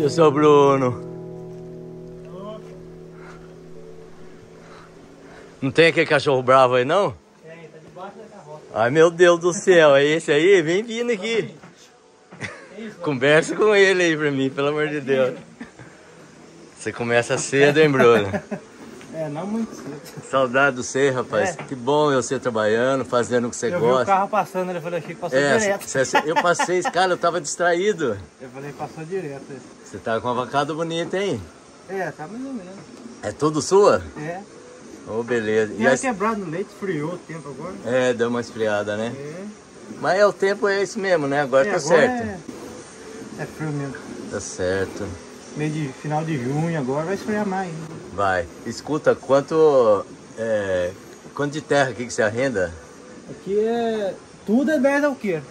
noite, eu sou o Bruno. Não tem aquele cachorro bravo aí, não? Tem, tá debaixo da carroça. Ai, meu Deus do céu, é esse aí? Vem vindo aqui. Conversa com ele aí pra mim, pelo amor de Deus. Você começa cedo, hein, Bruno? É, não muito cedo. Saudade do você, rapaz. É. Que bom eu ser trabalhando, fazendo o que você gosta. Eu vi o carro passando, ele falou aqui que passou direto. Eu passei, cara, eu tava distraído. Eu falei, passou direto. Você tá com uma vacada bonita, hein? É, tá mais ou menos. É tudo sua? É. Oh, beleza. E era quebrado no leite, esfriou o tempo agora. É, deu uma esfriada, né? É. Mas é, o tempo é esse mesmo, né? Agora tá agora certo. É frio mesmo. Tá certo. Meio de final de junho agora, vai esfriar mais ainda. Vai. Escuta, quanto de terra aqui que você arrenda? Aqui é... tudo é 10 alqueires.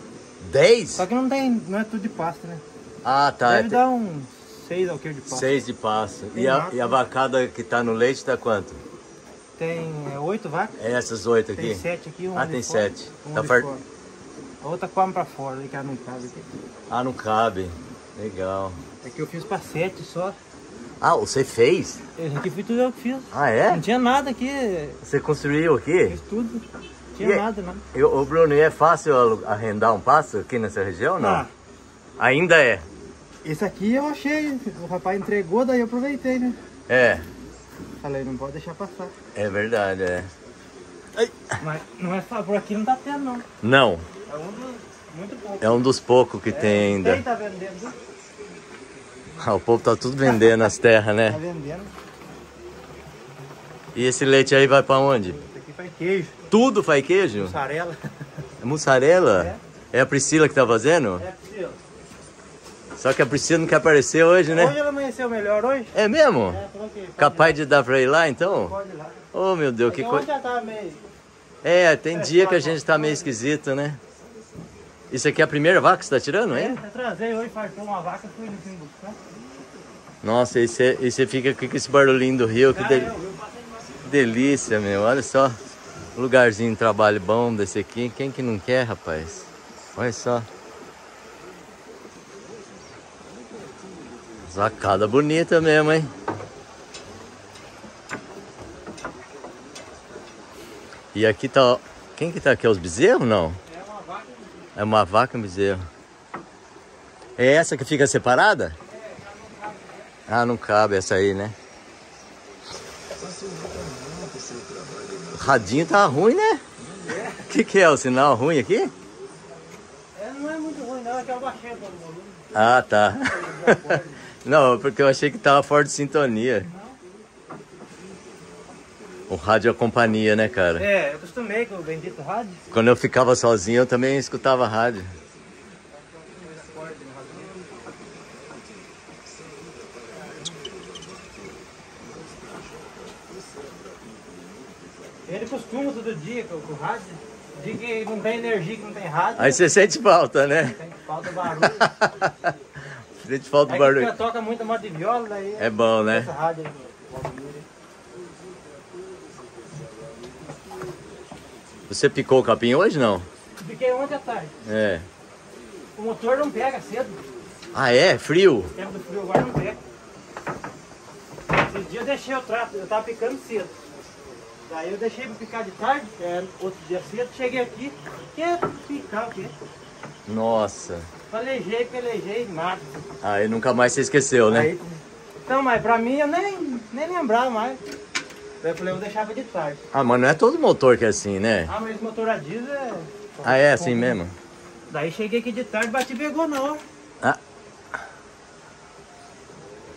10? Só que não tem... não é tudo de pasto, né? Ah, tá. Deve dar uns 6 alqueires de pasto. 6 de pasto. E a vacada que tá no leite tá quanto? Tem 8 vacas. É essas 8 aqui? Tem 7 aqui, uma tem 7. Tá fora. A outra come pra fora, que ela não cabe aqui. Ah, não cabe. Legal. É que eu fiz pra 7 só. Ah, você fez? Esse aqui foi tudo eu que fiz. Ah, é? Não tinha nada aqui. Você construiu aqui? Fiz tudo. Não tinha nada, não. Ô, Bruno, e é fácil arrendar um pasto aqui nessa região ou não? Ah, ainda é? Esse aqui eu achei. O rapaz entregou, daí eu aproveitei, né? É. Falei, não pode deixar passar. É verdade, é. Ai. Mas não é favor, aqui não tá tendo, não. Não. É um dos, muito pouco. É um dos poucos que tem ainda. Quem tá vendendo? Ah, o povo tá tudo vendendo as terras, né? Tá vendendo. E esse leite aí vai pra onde? Isso aqui faz queijo. Tudo faz queijo? Mussarela. É mussarela? É a Priscila que tá fazendo? É a Priscila. Só que a Priscila não quer aparecer hoje, né? Hoje ela amanheceu melhor hoje. É mesmo? É, falou que capaz de dar pra ir lá, então? Pode ir lá. Oh, meu Deus, que coisa. Tá meio... É, tem dia que a gente tá meio esquisito, né? Isso aqui é a primeira vaca que você tá tirando, hein? É, eu trazei hoje, faltou uma vaca, fui no fim buscar. Nossa, e você fica aqui com esse barulhinho do rio, que delícia, meu. Olha só, lugarzinho de trabalho bom desse aqui. Quem que não quer, rapaz? Olha só. Vacada bonita mesmo, hein? E aqui tá... Quem que tá aqui? É os bezerros, não? É uma vaca e um bezerro. É essa que fica separada? Ah, não cabe essa aí, né? O radinho tá ruim, né? O que é? O sinal ruim aqui? É, não é muito ruim, não. É que eu baixei o volume. Ah, tá. Não, porque eu achei que tava fora de sintonia. O rádio é a companhia, né, cara? É, eu acostumei com o bendito rádio. Quando eu ficava sozinho, eu também escutava rádio. Ele costuma todo dia com o rádio. De que não tem energia, que não tem rádio. Aí você sente falta, né? Sente falta do barulho. Sente falta do barulho. Porque toca muito moda de viola, daí... É bom, né? Essa rádio aí, você picou o capim hoje, não? Piquei ontem à tarde. É. O motor não pega cedo. Ah, é? Frio? O tempo do frio agora não pega. Esses dias eu deixei o trato, eu tava picando cedo. Daí eu deixei pra picar de tarde, outro dia cedo, cheguei aqui, quer picar o quê? Nossa. Falejei, pelejei, nada. Aí nunca mais você esqueceu, né? Aí, então, mas pra mim eu nem lembrava mais. Daí eu falei, vou deixar de tarde. Ah, mas não é todo motor que é assim, né? Ah, mas motor a diesel é... Ah, é assim mesmo? Daí cheguei aqui de tarde, bati e pegou não. Ah.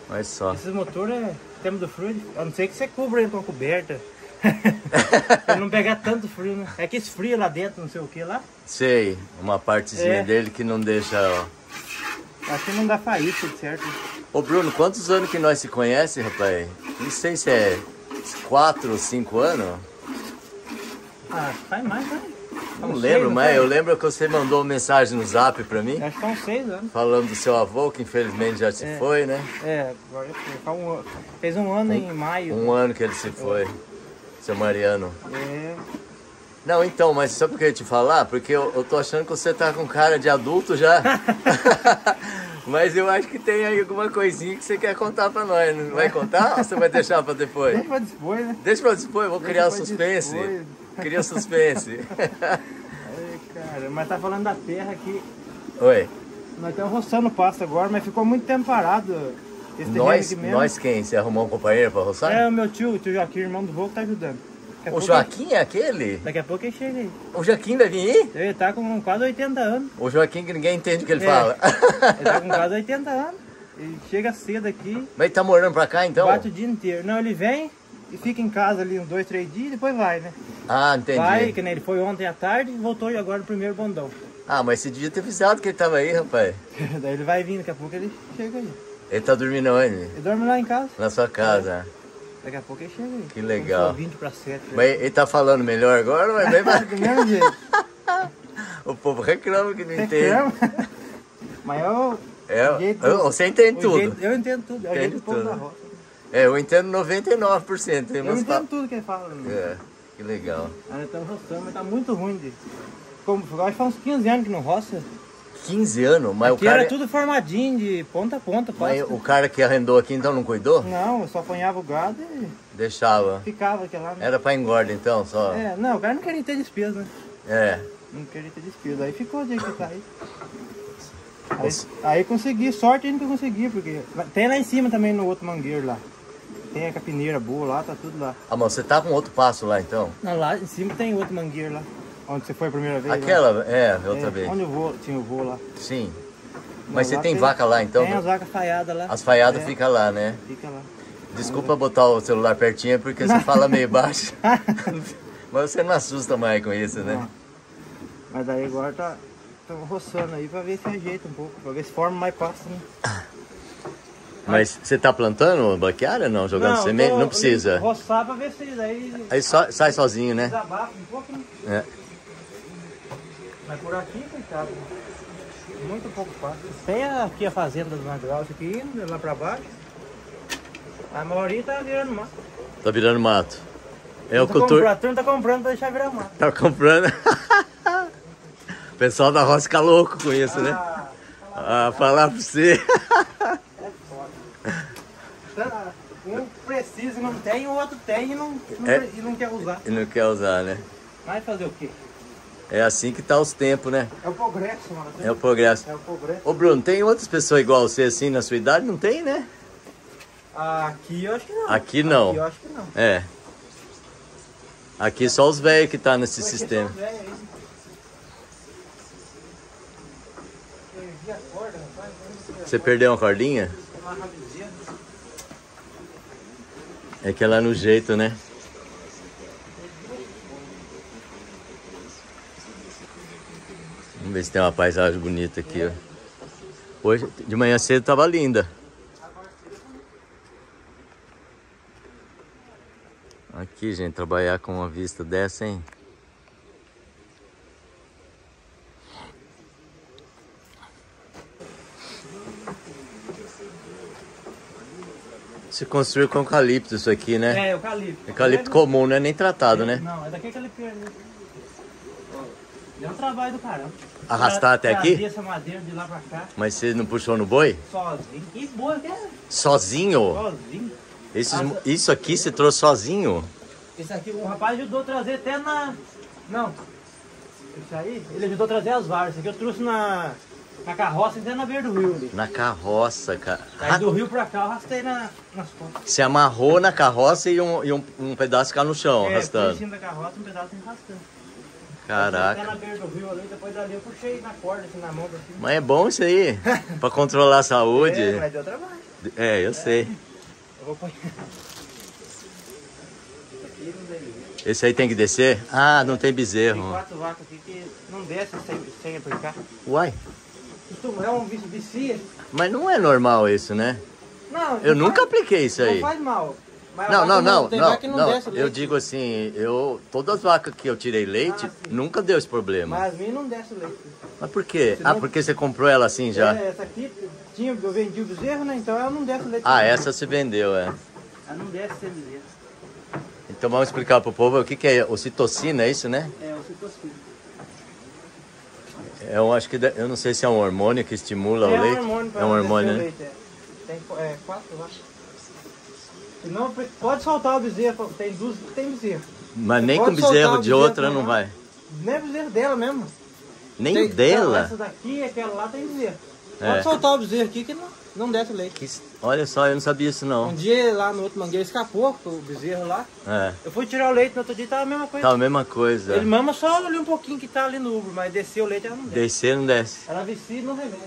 Olha só. Esses motores, tempo do frio, a não ser que você cubra ele com a coberta. Pra não pegar tanto frio, né? É que esfria lá dentro, não sei o que lá. Sei, uma partezinha dele que não deixa, ó. Acho que não dá faísca, certo? Ô Bruno, quantos anos que nós se conhece, rapaz? Não sei se é... 4 ou 5 anos? Ah, faz mais, né? Não lembro, mas eu lembro que você mandou uma mensagem no Zap pra mim. Acho que são 6 anos. Falando do seu avô, que infelizmente já se foi, né? É, fez um ano em maio. Um ano que ele se foi, seu Mariano. É. Não, então, mas só porque eu ia te falar, porque eu tô achando que você tá com cara de adulto já. Mas eu acho que tem aí alguma coisinha que você quer contar pra nós. Não vai contar ou você vai deixar pra depois? Deixa pra depois, né? Deixa pra depois, vou criar o suspense. Cria o suspense. Ai, cara, mas tá falando da terra aqui. Oi. Nós estamos roçando o pasto agora, mas ficou muito tempo parado. Esse nós quem? Você arrumou um companheiro pra roçar? É, o meu tio, o tio Joaquim, irmão do Boca, tá ajudando. O Joaquim é aquele? Daqui a pouco ele chega aí. O Joaquim vai vir aí? Ele tá com quase 80 anos. O Joaquim que ninguém entende o que ele fala. Ele tá com quase 80 anos. Ele chega cedo aqui. Mas ele tá morando pra cá então? Bate o dia inteiro. Não, ele vem e fica em casa ali uns 2, 3 dias e depois vai, né? Ah, entendi. Vai, que nem ele foi ontem à tarde e voltou agora no primeiro bondão. Ah, mas você devia ter avisado que ele tava aí, rapaz. Daí ele vai vindo, daqui a pouco ele chega aí. Ele tá dormindo onde? Ele dorme lá em casa. Na sua casa. É. Daqui a pouco ele chega aí. Que legal. 20 para 7. Mas ele tá falando melhor agora ou é bem mais? Do mesmo jeito. O povo reclama que não entende. Mas eu... Você entende tudo. Eu entendo tudo. Eu entendo tudo. Da roça. É, eu entendo 99%. Eu entendo tudo que ele fala. É, que legal. Nós estamos roçando, mas tá muito ruim disso. Como, acho que faz uns 15 anos que não roça. 15 anos? Mas aqui o cara... era tudo formadinho, de ponta a ponta. Mas o cara que arrendou aqui, então, não cuidou? Não, eu só apanhava o gado e... deixava. Ficava aqui lá. Era pra engorda, então, só? É, não, o cara não queria ter despesa, né? É. Não queria ter despesa. Aí ficou o dia que tá aí. Aí consegui, sorte ainda que eu consegui, porque... tem lá em cima também, no outro mangueiro lá. Tem a capineira boa lá, tá tudo lá. Ah, mas você tá com outro passo lá, então? Não, lá em cima tem outro mangueiro lá. Onde você foi a primeira vez? Aquela, né? Outra vez. Onde eu vou, tinha o vô lá. Sim. Mas você tem vaca lá então? Tem as vacas falhadas lá. As falhadas ficam lá, né? Fica lá. Desculpa botar o celular pertinho porque você fala meio baixo. Mas você não assusta mais com isso, né? Não. Mas daí agora tá roçando aí pra ver se ajeita um pouco, pra ver se forma mais pasto, né? Mas você tá plantando braquiária ou não? Jogando semente? Não precisa. Roçar pra ver se daí... aí sai sozinho, né? Desabafa um pouco, né? É. Mas por aqui, coitado, muito pouco fácil. Tem aqui a fazenda do Magraus aqui, lá pra baixo. A maioria tá virando mato. Tá virando mato. É o cultor... a turma tá comprando pra deixar virar mato. Tá comprando. O pessoal da roça fica louco com isso, né? Falar pra você. É foda. Um precisa e não tem, o outro tem e não quer usar. E não quer usar, né? Mas fazer o quê? É assim que tá os tempos, né? É o progresso, mano. É o progresso. É o progresso. Ô, Bruno, tem outras pessoas igual você, assim, na sua idade? Não tem, né? Aqui eu acho que não. Aqui não. Aqui eu acho que não. É. Aqui só os velhos que tá nesse sistema. Só os velhos aí. Perdi a corda, rapaz. Você perdeu uma cordinha? É que ela é no jeito, né? Vamos ver se tem uma paisagem bonita aqui. Ó. Hoje, de manhã cedo, tava linda. Aqui, gente, trabalhar com uma vista dessa, hein? Se construiu com eucalipto isso aqui, né? É, eucalipto. Eucalipto comum, né? Nem tratado, né? Não, é daqui eucalipto. É um trabalho do caramba. Arrastar até aqui? Essa madeira de lá pra cá. Mas você não puxou no boi? Sozinho. E boi até... sozinho? Sozinho. Isso aqui você trouxe sozinho? Esse aqui, o rapaz ajudou a trazer até na... não. Isso aí, ele ajudou a trazer as varas. Isso aqui eu trouxe na carroça, até na beira do rio ali. Na carroça, cara. Aí do rio pra cá eu arrastei nas costas. Você amarrou na carroça e um pedaço ficar no chão, arrastando. Por cima da carroça, um pedaço arrastando. Caraca. Até na beira do rio ali, depois ali eu puxei na corda, assim, na mão. Assim. Mas é bom isso aí, pra controlar a saúde. É, mas deu trabalho. É, eu sei. Eu vou pôr. Esse aí tem que descer? Ah, não tem bezerro. Tem 4 vacas aqui que não desce sem aplicar. Uai. É um bicho de cia. Mas não é normal isso, né? Não. Eu nunca apliquei isso aí. Não faz mal. Mas não, eu digo assim, todas as vacas que eu tirei leite, nunca deu esse problema. Mas as minhas não desce o leite. Mas por quê? Senão, porque você comprou ela assim já? Essa aqui, eu vendi o bezerro, né? Então ela não desce o leite. Ah, mesmo. Essa você vendeu, é. Ela não desce sem bezerro. Então vamos explicar pro povo o que é ocitocina, é isso, né? É, ocitocina. Eu acho que, eu não sei se é um hormônio que estimula o leite. É um hormônio, né? Tem 4, eu acho. Não, pode soltar o bezerro, tem bezerro. Mas você nem com bezerro de outra não vai. Nem bezerro dela mesmo. Nem tem, dela? Essa daqui e aquela lá tem bezerro. Pode soltar o bezerro aqui que não desce leite. Que, olha só, eu não sabia isso não. Um dia lá no outro mangueiro escapou, o bezerro lá. É. Eu fui tirar o leite no outro dia e tava a mesma coisa. Tava a mesma coisa. Ele mama só ali um pouquinho que tá ali no ubro, mas desceu o leite ela não desce. Descer não desce. Ela vicia e não remete.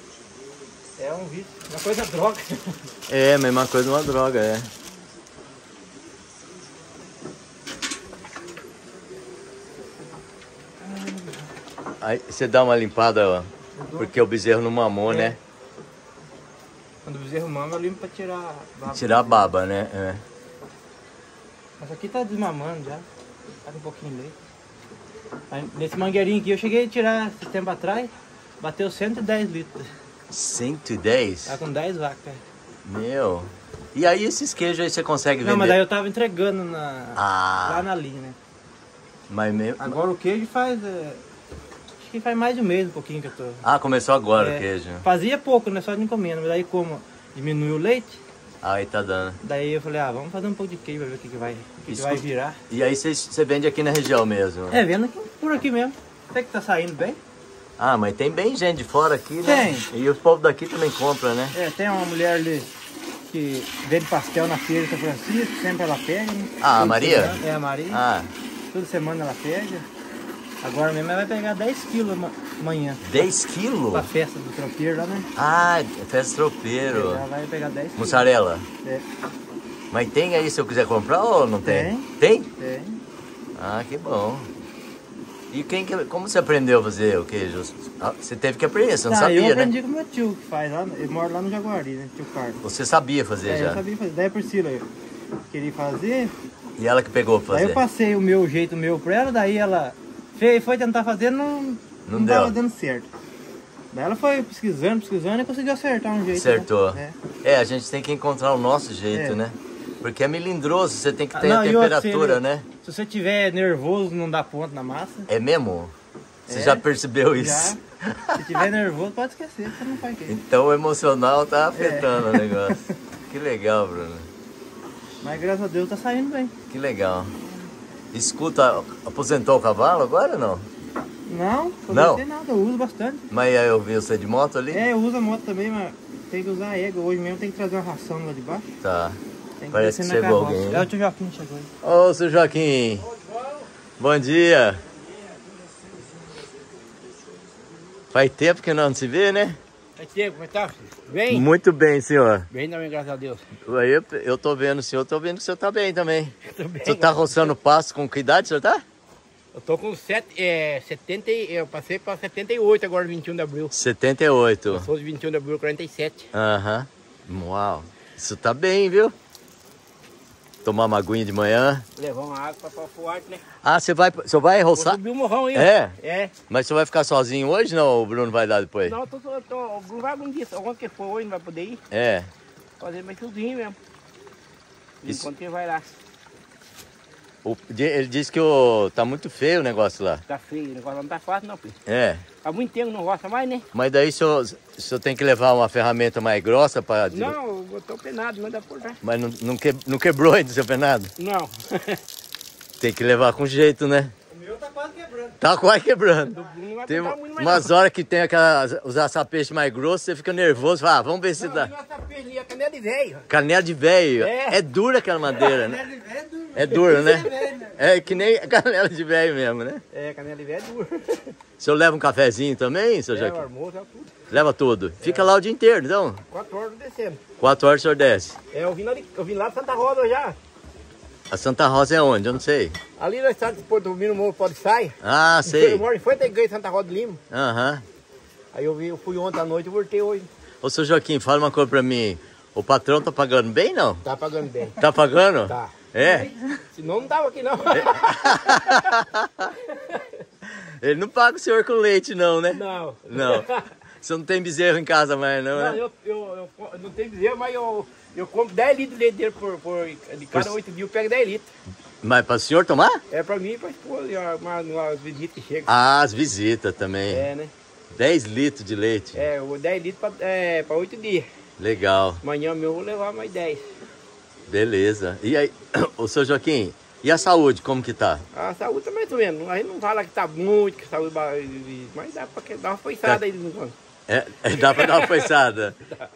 É um vício, uma coisa droga. É, mesma coisa uma droga, é. Aí você dá uma limpada, ó, porque o bezerro não mamou, né? Quando o bezerro mama, eu limpo pra tirar a baba. Tirar a baba, né? É. Mas aqui tá desmamando já, tá com um pouquinho de leite. Aí, nesse mangueirinho aqui, eu cheguei a tirar esse tempo atrás, bateu 110 litros. 110? Tá com 10 vacas. Meu, e aí esses queijos aí você consegue vender? Não, mas daí eu tava entregando na... lá na linha, né? Mas mesmo... Agora o queijo faz... faz mais de um mês, um pouquinho que eu tô... Ah, começou agora o queijo. Fazia pouco, né? Só de encomenda. Mas daí como diminuiu o leite... Aí tá dando. Daí eu falei, ah, vamos fazer um pouco de queijo pra ver o que vai virar. E aí você vende aqui na região mesmo? É, vendo aqui, por aqui mesmo. Até que tá saindo bem. Ah, mas tem bem gente de fora aqui, né? Tem. E os povos daqui também compram, né? É, tem uma mulher ali que vende pastel na feira de São Francisco. Sempre ela pega, né? Ah, a Maria? Semana, é, a Maria. Ah. Toda semana ela pega. Agora mesmo ela vai pegar 10 quilos amanhã. 10 quilos? Pra festa do tropeiro lá, né? Ah, festa do tropeiro. Ela vai pegar 10 quilos. Mussarela? É. Mas tem aí se eu quiser comprar ou não tem? Tem. Tem? Tem. Ah, que bom. E como você aprendeu a fazer o queijo? Você teve que aprender, você não sabia, né? Eu aprendi com meu tio que faz lá, ele mora lá no Jaguari, né? Tio Carlos. Você sabia fazer já? Eu sabia fazer. Daí a Priscila, eu queria fazer. E ela que pegou pra fazer? Daí eu passei o meu jeito meu pra ela, daí ela... Foi tentar fazer, não estava dando certo. Daí ela foi pesquisando e conseguiu acertar um jeito. Acertou. Né? É, a gente tem que encontrar o nosso jeito, né? Porque é melindroso, você tem que ter a temperatura, né? Se você estiver nervoso, não dá ponto na massa. É mesmo? Você já percebeu isso? Já. Se tiver nervoso, pode esquecer, você não faz queijo. Então o emocional tá afetando o negócio. Que legal, Bruno. Mas graças a Deus tá saindo bem. Que legal. Escuta, aposentou o cavalo agora ou não? Não, não sei nada, eu uso bastante. Mas eu vi você de moto ali? É, eu uso a moto também, mas tem que usar a égua. Hoje mesmo tem que trazer uma ração lá de baixo. Tá, que parece que chegou alguém. É, o tio Joaquim chegou aí. Ô, seu Joaquim. Ô, João. Bom dia. Faz tempo que não se vê, né? Faz tempo, mas tá bem? Muito bem, senhor. Bem também, graças a Deus. Eu tô vendo o senhor, tô vendo que o senhor tá bem também. Tô bem. O senhor tá roçando pasto com que idade o senhor tá? Eu tô com 70, eu passei pra 78 agora, 21 de abril. 78. Eu sou de 21 de abril, 47. Aham. Uau. Isso tá bem, viu? Tomar uma aguinha de manhã. Levar uma água pra forte, né? Ah, você vai, roçar? Vou subir o morrão aí. É? É. Mas você vai ficar sozinho hoje ou não? O Bruno vai dar depois? Não, o Bruno vai algum dia. Alguma que for hoje, não vai poder ir. É. Fazer mais sozinho mesmo. Isso. Enquanto ele vai lá. Ele disse que tá muito feio o negócio lá. Tá feio, o negócio não tá fácil não, filho. É. Há muito tempo não roça mais, né? Mas daí o senhor tem que levar uma ferramenta mais grossa para... Não, botou o penado, manda por lá. Mas não quebrou ainda o seu penado? Não. Tem que levar com jeito, né? O meu tá quase quebrando. Tá quase quebrando. Não tem umas horas que tem os açapeixes mais grossos, você fica nervoso, fala, vamos ver se dá. Não, canela de velho. Canela de velho. É dura aquela madeira, né? Canela de velho é dura. É duro, né? É que nem a canela de velho mesmo, né? É, a canela de velho é dura. O senhor leva um cafezinho também, seu Joaquim? Leva almoço, leva tudo. Leva tudo. Fica lá o dia inteiro, então? 4 horas descendo. 4 horas o senhor desce? É, eu vim lá de Santa Rosa já. A Santa Rosa é onde? Eu não sei. Ali no estado de Porto Mino, o pode sair. Ah, sei. Eu moro em frente à igreja de Santa Rosa de Lima. Aham. Aí eu fui ontem à noite e voltei hoje. Ô, seu Joaquim, fala uma coisa pra mim. O patrão tá pagando bem, não? Tá pagando bem. Tá pagando? Tá. É? Senão não tava aqui, não. Ele não paga o senhor com leite, não, né? Não. Não. Você não tem bezerro em casa mais, não, né? Não, eu não tenho bezerro, mas eu compro 10 litros de leite dele de cada 8 mil, eu pego 10 litros. Mas para o senhor tomar? É para mim e para a esposa, as visitas que chegam. Ah, as visitas também. É, né? 10 litros de leite? É, eu vou 10 litros para 8 dias. Legal. Amanhã eu vou levar mais 10. Beleza. E aí, o seu Joaquim, e a saúde, como que tá? A saúde também mais ou menos. A gente não fala que tá muito, que a saúde... Mas dá para dar uma forçada aí de vez em quando. É, dá para dar uma forçada.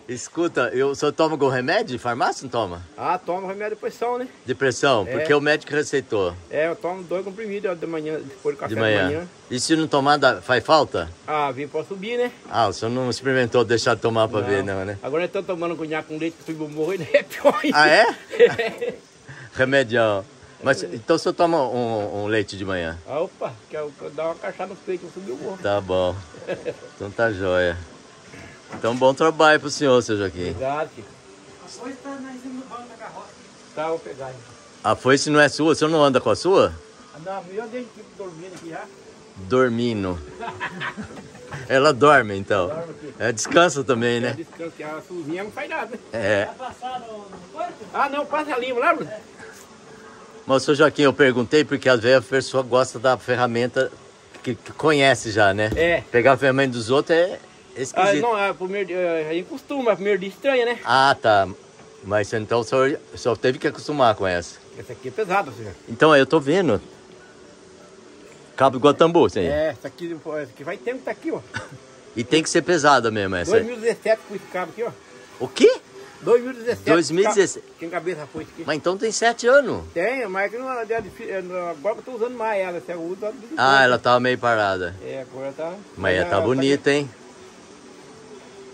Escuta, o senhor toma algum remédio de farmácia ou não toma? Ah, toma remédio de pressão, né? De pressão, porque o médico receitou. É, eu tomo 2 comprimidos de manhã, depois do café de manhã. E se não tomar, faz falta? Ah, vim para subir, né? Ah, o senhor não experimentou deixar de tomar para ver, não, né? Agora eu tô tomando cunhaque com leite, que subiu morro e não é pior ainda. Ah, é? Remedião. Mas então o senhor toma um leite de manhã? Opa, que eu dou uma caixada no peito, eu subi o morro. Tá bom. Então tá jóia. Então bom trabalho pro senhor, seu Joaquim. Obrigado. A foice tá no banco da carroça. Tá, vou pegar. A foice não é sua? O senhor não anda com a sua? Não, eu deixo dormindo aqui já. Dormindo. Ela dorme então? Dorme aqui. É, descansa também, né? Descansa, que a Suzinha não faz nada. É. Vai passar no porto? Ah, não, passa ali, lembra? É. Mas, seu Joaquim, eu perguntei porque às vezes a pessoa gosta da ferramenta que conhece já, né? É. Pegar a ferramenta dos outros é esquisito. Ah, não, a gente costuma, primeiro dia estranha, né? Ah, tá. Mas então o senhor teve que acostumar com essa. Essa aqui é pesada, senhor. Então, eu tô vendo. Cabo de Guatambu, senhor. É, essa aqui vai tempo que tá aqui, ó. E tem que ser pesada mesmo essa. 2017 com esse cabo aqui, ó. O quê? 2017. 2016. Tem cabeça foi aqui. Mas então tem 7 anos. Tem, mas agora eu estou usando mais ela. Ah, ela estava meio parada. É, agora tá. Mas ela tá bonita, tá, hein?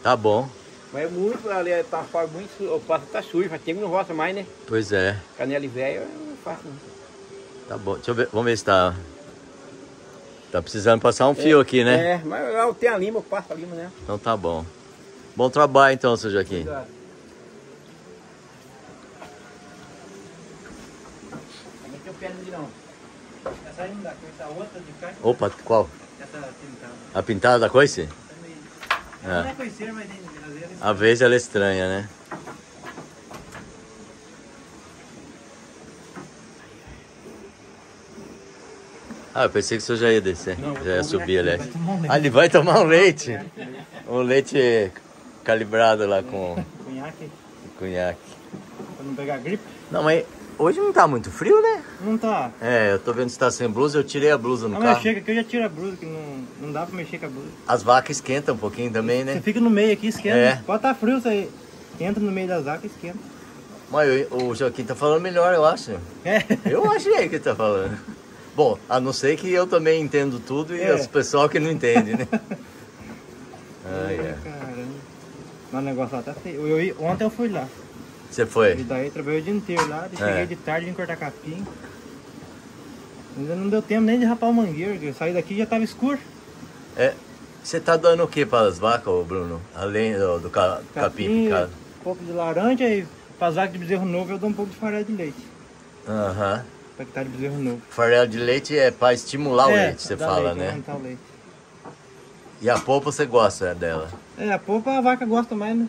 Tá bom. Mas é muito, ela tá muito, o pasto tá sujo, mas tem que não roça mais, né? Pois é. Canela velha, eu não faço muito. Tá bom, deixa eu ver, vamos ver se tá... Tá precisando passar um fio aqui, né? É, mas eu tenho a lima, eu passo a lima, né? Então tá bom. Bom trabalho então, seu Joaquim. Obrigado. Opa, qual? A pintada da coice? É. Às vezes ela é estranha, né? Ah, eu pensei que o senhor já ia descer, já ia subir, aliás. Ah, ele vai tomar um leite. Um leite calibrado lá com... Cunhaque. Pra não pegar gripe? Não, mas... Hoje não tá muito frio, né? Não tá. É, eu tô vendo se tá sem blusa, eu tirei a blusa no carro. Mas chega que eu já tiro a blusa, que não dá pra mexer com a blusa. As vacas esquentam um pouquinho também, né? Você fica no meio aqui, esquenta. É. Pode tá frio, você entra no meio das vacas e esquenta. Mas o Joaquim tá falando melhor, eu acho. É. Eu achei que ele tá falando. Bom, a não ser que eu também entendo tudo e o pessoal que não entende, né? Caramba. Mas o negócio lá tá feio. Ontem eu fui lá. Você foi? E daí trabalhei o dia inteiro lá, cheguei de tarde, vim cortar capim. Ainda não deu tempo nem de rapar o mangueiro, eu saí daqui e já tava escuro. É, você tá dando o que para as vacas, Bruno? Além do capim picado? Um pouco de laranja e para as vacas de bezerro novo eu dou um pouco de farelo de leite. Aham. Para que tá de bezerro novo. Farelo de leite é para estimular o leite, você fala, leite, né? Aumentar o leite. E a polpa você gosta dela? É, a polpa a vaca gosta mais, né?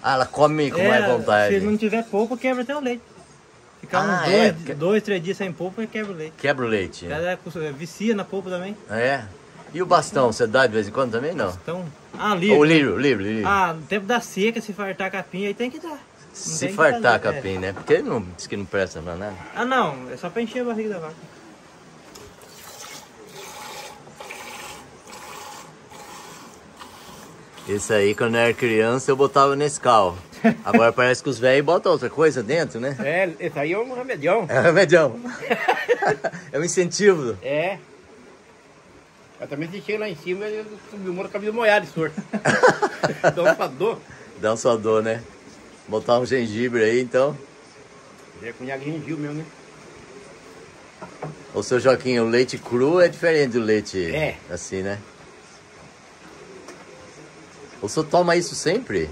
Ah, ela come com mais vontade. Se não tiver polpa, quebra até o leite. Ficar uns 2, 3 dias sem polpa, quebra o leite. Quebra o leite. Ela vicia na polpa também. É? E o bastão, você dá de vez em quando também, não? Bastão? Ah, livre. O livre. Ah, no tempo da seca, se fartar capim, aí tem que dar. Se fartar capim, né? Porque ele diz que não presta pra nada. Ah, não. É só pra encher a barriga da vaca. Isso aí, quando eu era criança, eu botava nesse carro. Agora parece que os velhos botam outra coisa dentro, né? É, isso aí é um remedião. É um remedião. É um incentivo. É. Eu também deixei lá em cima, eu subi o muro com a vida molhada, senhor. Dá uma dor. Dá uma dor, né? Botar um gengibre aí, então. É cunhado de gengibre mesmo, né? Ô, seu Joaquim, o leite cru é diferente do leite assim, né? O senhor toma isso sempre?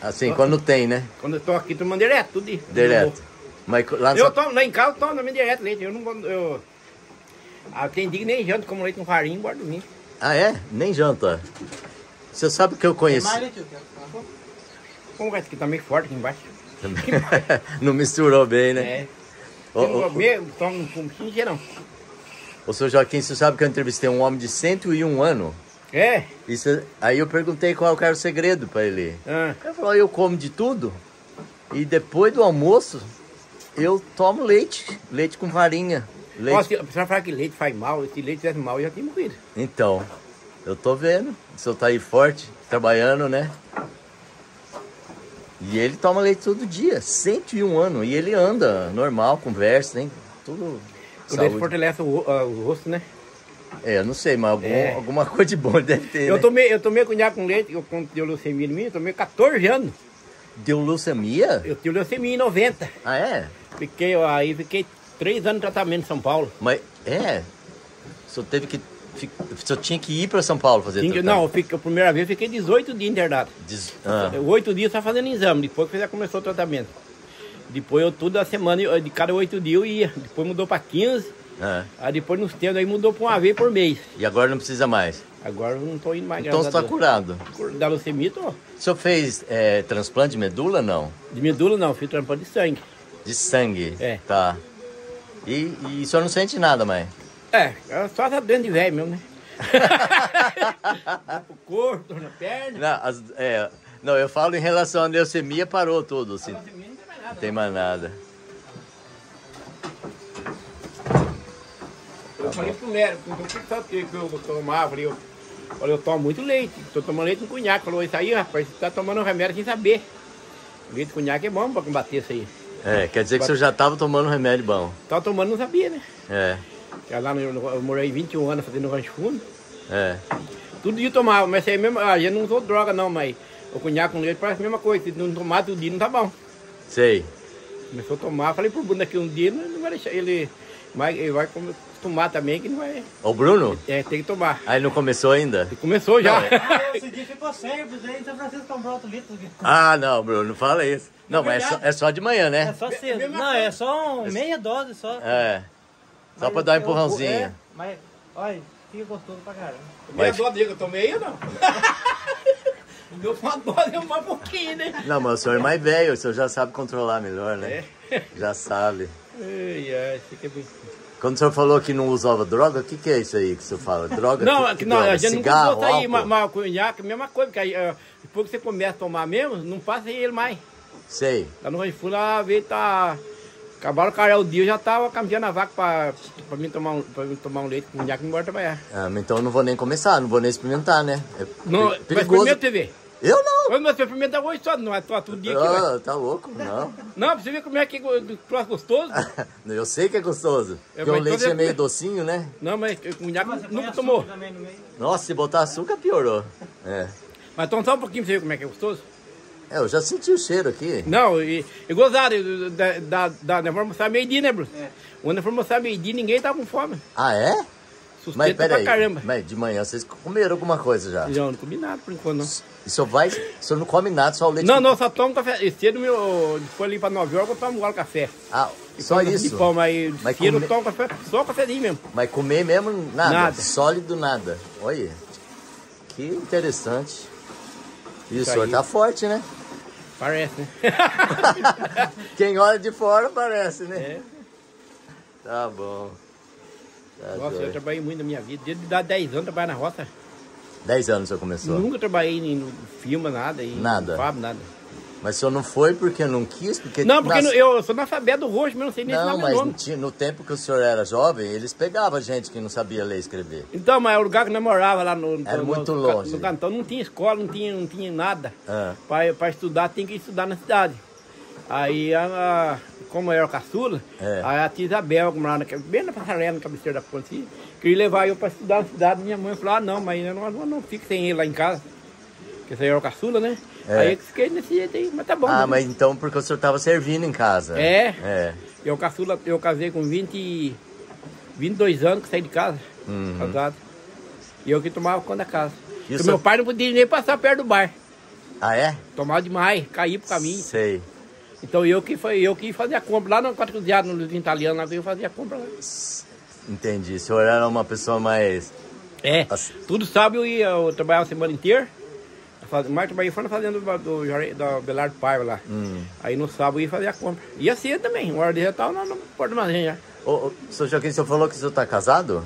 Assim, quando tem, né? Quando eu tô aqui, tomando direto, tudo isso. Direto. Mas lá eu tomo, lá em casa, eu tomo também direto leite. Eu não vou... Tem dia que nem janta, como leite com farinha, embora dormir. Ah, é? Nem janta. Você sabe o que eu conheço? Tem mais leite, como é que tá meio forte aqui embaixo? Não misturou bem, né? É. Toma um pouquinho, não. Ô, seu Joaquim, você sabe que eu entrevistei um homem de 101 anos? É? Isso, aí eu perguntei qual era o segredo para ele. Ah. Ele falou, eu como de tudo e depois do almoço eu tomo leite, leite com farinha. Leite. Nossa, a falar que leite faz mal, se leite faz mal eu já tinha morrido. Então, eu tô vendo, o senhor tá aí forte, trabalhando, né? E ele toma leite todo dia, 101 anos, e ele anda normal, conversa, hein? Tudo. O leite fortalece o rosto, né? É, eu não sei, mas alguma coisa de bom deve ter. Eu, né? eu tomei cunhado com leite, quando deu leucemia em mim, eu tomei 14 anos. Deu leucemia? Eu tive leucemia em 90. Ah, é? Aí fiquei 3 anos de tratamento em São Paulo. Mas, é? O senhor teve que... O senhor tinha que ir para São Paulo fazer tratamento? Não, a primeira vez fiquei 18 dias internado. 8 dias só fazendo exame, depois que já começou o tratamento. Depois eu toda semana, de cada 8 dias eu ia. Depois mudou para 15. Ah. Aí depois nos tempos aí mudou para uma vez por mês. E agora não precisa mais? Agora eu não estou indo mais. Então você está curado? Da leucemia estou. O senhor fez transplante de medula, não? De medula não, fiz transplante de sangue. De sangue? É. Tá. E o senhor não sente nada mais? É, só essa doença de velho mesmo, né? O corpo, na perna. Não, não, eu falo em relação à leucemia, parou tudo. Assim, a leucemia não tem mais nada. Não tem mais nada. Eu falei pro médico, eu tomava, eu tomo muito leite, tô tomando leite com cunhaque. Falou, isso aí, rapaz, você tá tomando um remédio sem saber. Leite com cunhaque é bom pra combater isso aí. É, quer dizer que o senhor já tava tomando um remédio bom. Tava tomando, não sabia, né? É. Lá eu morei 21 anos fazendo rancho fundo. É. Todo dia eu tomava, mas aí mesmo, eu não usou droga não, mas o cunhaque com leite parece a mesma coisa, se não tomar todo dia não tá bom. Sei. Começou a tomar, falei pro Bruno aqui um dia, não vai deixar ele, mas ele vai comer. Tomar também que não vai... O Bruno? É, tem que tomar. Aí não começou ainda? Começou já. Esse dia ficou sempre, daí São Francisco comprou outro litro. Ah, não, Bruno, não fala isso. Não, mas é só de manhã, né? É só cedo. Não, é só meia dose só. É. Só pra dar um empurrãozinho. É, mas, olha, fica gostoso pra caramba. Meia dose que eu tomei aí, não? Deu uma dose, um pouquinho, né? Não, mas o senhor é mais velho, o senhor já sabe controlar melhor, né? É. Já sabe. Ai, fica bem... Quando o senhor falou que não usava droga, o que é isso aí que o senhor fala? Droga? Não, a gente cigarro, não usa aí, mas o cunhaque, a mesma coisa, porque depois que você começa a tomar mesmo, não passa ele mais. Sei. Lá no rancho fundo, tá... Acabaram o cara o dia, eu já tava caminhando a vaca pra mim tomar um leite com cunhaque e ir embora trabalhar. Ah, mas então eu não vou nem começar, não vou nem experimentar, né? É não, perigoso. Mas experimenta TV. Eu não! Mas você experimenta hoje só, não é só todo dia aqui, mas... Tá louco, não. Não, pra você ver como é que é gostoso. Eu sei que é gostoso. Porque o leite é meio docinho, né? Não, mas o cunhaque nunca tomou. Nossa, se botar açúcar piorou. É. Mas toma só um pouquinho pra você ver como é que é gostoso. É, eu já senti o cheiro aqui. Não, e gozaram. Nós fomos almoçar meio-dia, né, Bruno? É. Quando nós fomos almoçar meio-dia, ninguém tava com fome. Ah, é? Mas peraí, mas de manhã vocês comeram alguma coisa já? Não, não comi nada por enquanto não. E o senhor não come nada, só o leite? Não, não, só tomo café. E cedo foi ali para 9 horas eu tomo um gole de café. Ah, e só isso? De pão, mas cedo eu tomo café, só o cafezinho mesmo. Mas comer mesmo nada? Sólido nada. Olha, que interessante. E o senhor tá forte, né? Parece, né? Quem olha de fora parece, né? É. Tá bom. Nossa, eu trabalhei muito na minha vida. Desde 10 anos eu trabalho na roça. 10 anos você começou? Nunca trabalhei em filme, nada. Nada? Fábio, nada. Mas o senhor não foi porque não quis? Não, porque eu sou analfabeto roxo, mas não sei nem falar meu nome. Não, mas no tempo que o senhor era jovem, eles pegavam gente que não sabia ler e escrever. Então, mas o lugar que nós morava lá era muito longe. No cantão não tinha escola, não tinha nada. Ah. Para estudar, tinha que estudar na cidade. Aí, como era o caçula, aí a tia Isabel, como lá bem na passarela, no cabeceiro da ponte, queria levar eu para estudar na cidade. Minha mãe falou, não, mas eu não fico sem ele lá em casa, porque você era o caçula, né? É. Aí eu fiquei nesse jeito aí, mas tá bom. Ah, né? Mas então porque o senhor estava servindo em casa. É. Eu caçula, eu casei com 22 anos que saí de casa, casado. E eu que tomava conta da casa. Porque meu pai não podia nem passar perto do bar. Ah, é? Tomava demais, caía pro caminho. Sei. Então eu que fazia a compra lá no Quatro Cruzeados, no Luiz Italiano, lá eu fazia a compra lá. Entendi, o senhor era uma pessoa mais... É, tudo sabe, eu trabalhava a semana inteira, mas trabalhei fora na fazenda do Belardo Paiva lá. Aí no sábado eu ia fazer a compra. Ia cedo também, uma hora de retal no Porto Mino já. Ô, seu Joaquim, o senhor falou que o senhor tá casado?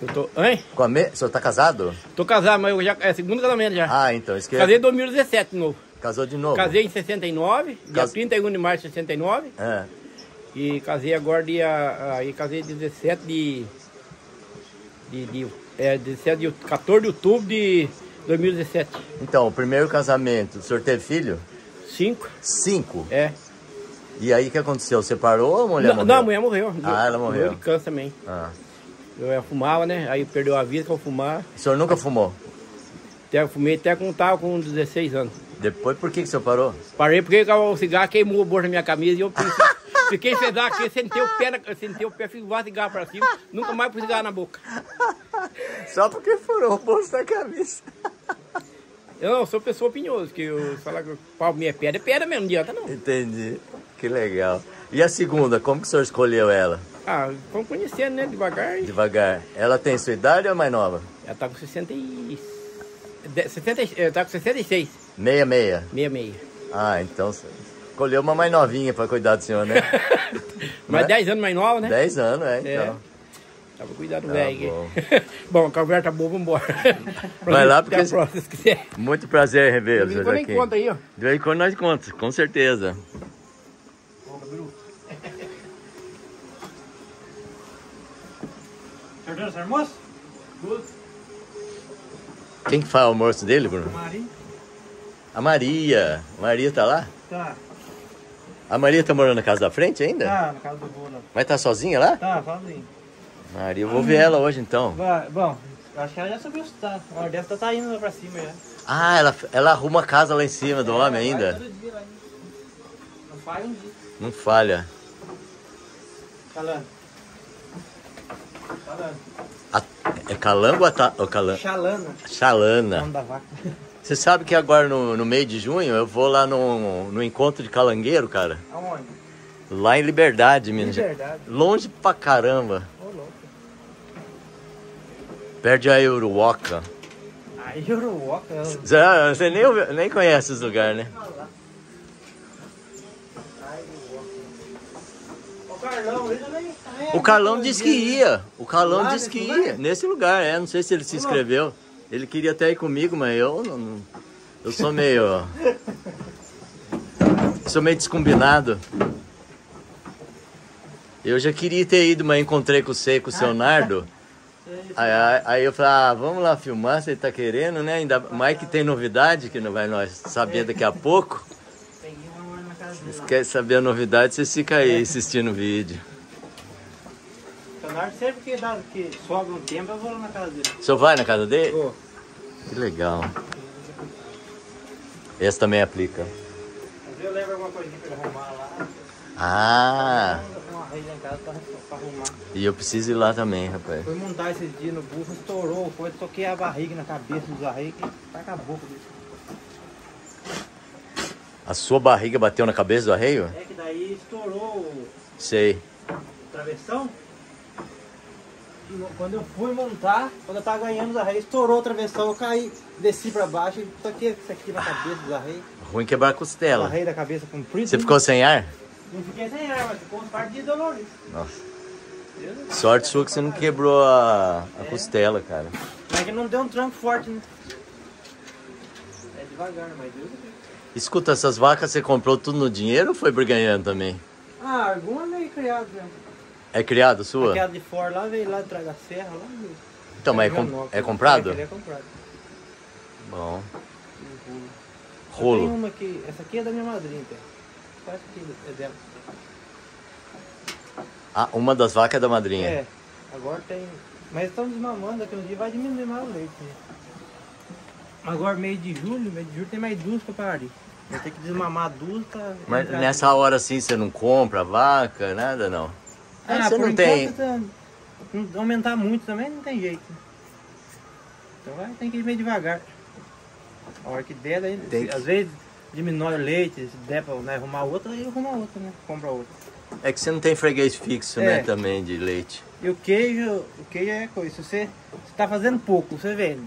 Eu tô... Hein? Com a me... O senhor tá casado? Tô casado, mas eu já... É segundo casamento já. Ah, então, esquece. Casei em 2017 de novo. Casou de novo? Casei em 69, dia 31 de março de 69. É. E casei agora dia... Aí casei 14 de outubro de 2017. Então, o primeiro casamento, o senhor teve filho? 5. 5? É. E aí, o que aconteceu? Separou ou a mulher morreu? Não, a mulher morreu. Ah, ela morreu. Morreu de câncer também. Ah. Eu fumava, né? Aí perdeu a vida que eu fumava. O senhor nunca fumou? Eu fumei até quando estava com 16 anos. Depois, por que o senhor parou? Parei porque o cigarro queimou o bolso da minha camisa e eu fiquei sedado aqui, sentei o pé, fiz o cigarro para cima, nunca mais pus cigarro na boca. Só porque furou o bolso da camisa. Eu não sou pessoa opinhosa, que eu falar que o pau minha pedra é pedra mesmo, não adianta não. Entendi. Que legal. E a segunda, como que o senhor escolheu ela? Ah, vamos conhecendo, né? Devagar. Devagar. Ela tem sua idade ou é mais nova? Ela tá com 66. 66? 66. Ah, então escolheu uma mais novinha pra cuidar do senhor, né? Mas 10 anos mais nova, né? 10 anos, é, então. É. Tava cuidado, velho. Bom, a conversa tá boa, vambora. Vai lá, porque... Muito prazer, Ribeiro. De vez em quando aí, ó. De vez em quando nós contamos, com certeza. Seu almoço? Quem que faz o almoço dele, Bruno? Maria. A Maria. Maria tá lá? Tá. A Maria tá morando na casa da frente ainda? Tá, na casa do Bruno. Mas tá sozinha lá? Tá, sozinha. Maria, eu vou ver ela hoje então. Vai, bom, acho que ela já subiu, tá? Ela deve estar indo lá pra cima já. Ah, ela arruma a casa lá em cima do homem ainda? Todo dia lá. Não falha um dia. Não falha. Falando. É calango ou calana? Chalana. Chalana. O nome da vaca. Você sabe que agora no meio de junho eu vou lá no encontro de calangueiro, cara? Aonde? Lá em Liberdade, Minas. Liberdade. Longe pra caramba. Ô, louco. Perto de Ayuruoca. Ayuruoca? Você nem conhece os lugares, né? O Carlão disse que ia. O Carlão disse que ia. Nesse lugar, é. Não sei se ele se inscreveu. Ele queria até ir comigo, mas eu não. Eu sou meio. Sou meio descombinado. Eu já queria ter ido, mas encontrei com o Seco, o seu Nardo. Aí eu falei, ah, vamos lá filmar, você tá querendo, né? Ainda mais que tem novidade, que não vai nós saber daqui a pouco. Se quer saber a novidade, vocês ficam aí assistindo o vídeo. Sempre que sobra um tempo, eu vou lá na casa dele. O senhor vai na casa dele? Vou. Que legal. Esse também aplica. Mas eu lembro alguma coisinha pra ele arrumar lá. Ah! E eu preciso ir lá também, rapaz. Fui montar esses dias no burro, estourou, foi, toquei a barriga na cabeça dos arreios, taca a boca dele. A sua barriga bateu na cabeça do arreio? É que daí estourou. Sei. O travessão? E quando eu fui montar, quando eu tava ganhando os arreios, estourou o travessão, eu caí, desci pra baixo e toquei isso aqui na cabeça dos arreios. Ruim quebrar a costela. O arreio da cabeça comprido. Você ficou sem ar? Não fiquei sem ar, mas ficou um par de dolorido. Nossa. Sorte sua que você não quebrou a costela, cara. Mas que não deu um tranco forte, né? É devagar, mas Deus. Escuta, essas vacas você comprou tudo no dinheiro ou foi briganhando também? Ah, alguma veio criado mesmo. É criado sua? É criado de fora lá, veio lá de trás da serra, lá mesmo. Então, mas é comprado? É comprado. Bom. Rolo. Tem uma aqui, essa aqui é da minha madrinha, tá? Só essa aqui é dela. Ah, uma das vacas é da madrinha? É, agora tem. Mas estão desmamando, daqui a um dia vai diminuir mais o leite, né? Agora, meio de julho tem mais duas pra parir. Vai ter que desmamar duas pra... Mas nessa hora assim você não compra vaca, nada não? Ah, você não tem... Aumentar muito também não tem jeito. Então vai, tem que ir meio devagar. A hora que der, daí, às vezes diminui o leite, se der pra arrumar outra, aí arruma outra, né? Compra outra. É que você não tem freguês fixo, né, também, de leite. E o queijo é coisa, se você tá fazendo pouco, você vende.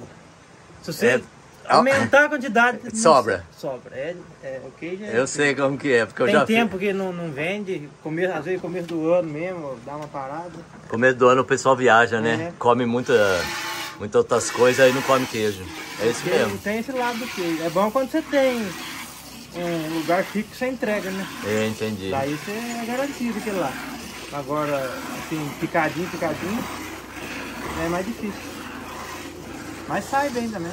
Se você... Aumentar a quantidade... Sobra. Sobra. Okay, eu sei como que é, porque eu já... Tem tempo que não vende, às vezes começo do ano mesmo, dá uma parada. Começo do ano o pessoal viaja, né? Come muitas outras coisas e não come queijo. É isso mesmo. Não tem esse lado do queijo. É bom quando você tem um lugar fixo que você entrega, né? É, entendi. Daí você é garantido aquilo lá. Agora, assim, picadinho, é mais difícil. Mas sai bem também.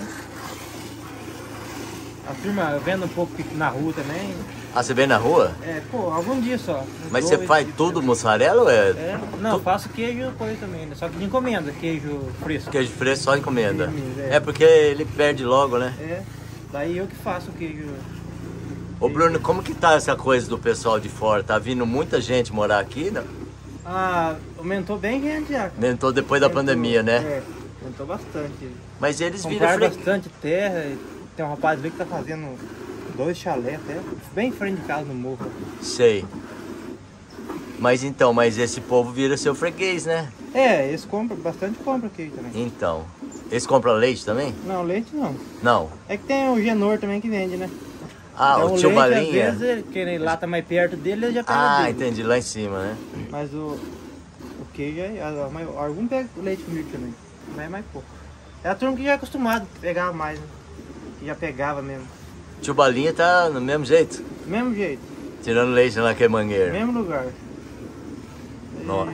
A turma, eu vendo um pouco na rua também. Ah, você vem na rua? É, pô, algum dia só. Mas você faz tudo mussarela ou é? É, não, eu faço queijo coisa também, só que de encomenda, queijo fresco. Queijo fresco só encomenda. É porque ele perde logo, né? É, daí eu que faço o queijo. Ô Bruno, como que tá essa coisa do pessoal de fora? Tá vindo muita gente morar aqui, né? Ah, aumentou bem grande já. Aumentou depois da pandemia, né? É, aumentou bastante. Mas eles viram bastante terra. Tem um rapaz ali que tá fazendo 2 chalés até, bem em frente de casa no morro. Sei. Mas então, mas esse povo vira seu freguês, né? É, eles compram, bastante compra aqui também. Então, eles compram leite também? Não, leite não. Não? É que tem o Genor também que vende, né? Ah, então, o tio Balinha. Às vezes, que lá tá mais perto dele, ele já pega. Ah, entendi, lá em cima, né? Mas o queijo, algum pega o leite comigo também, mas é mais pouco. É a turma que já é acostumada a pegar mais, né? Já pegava mesmo. Tio Balinha tá no mesmo jeito? Mesmo jeito. Tirando leite naquele mangueiro. Mesmo lugar. Nossa.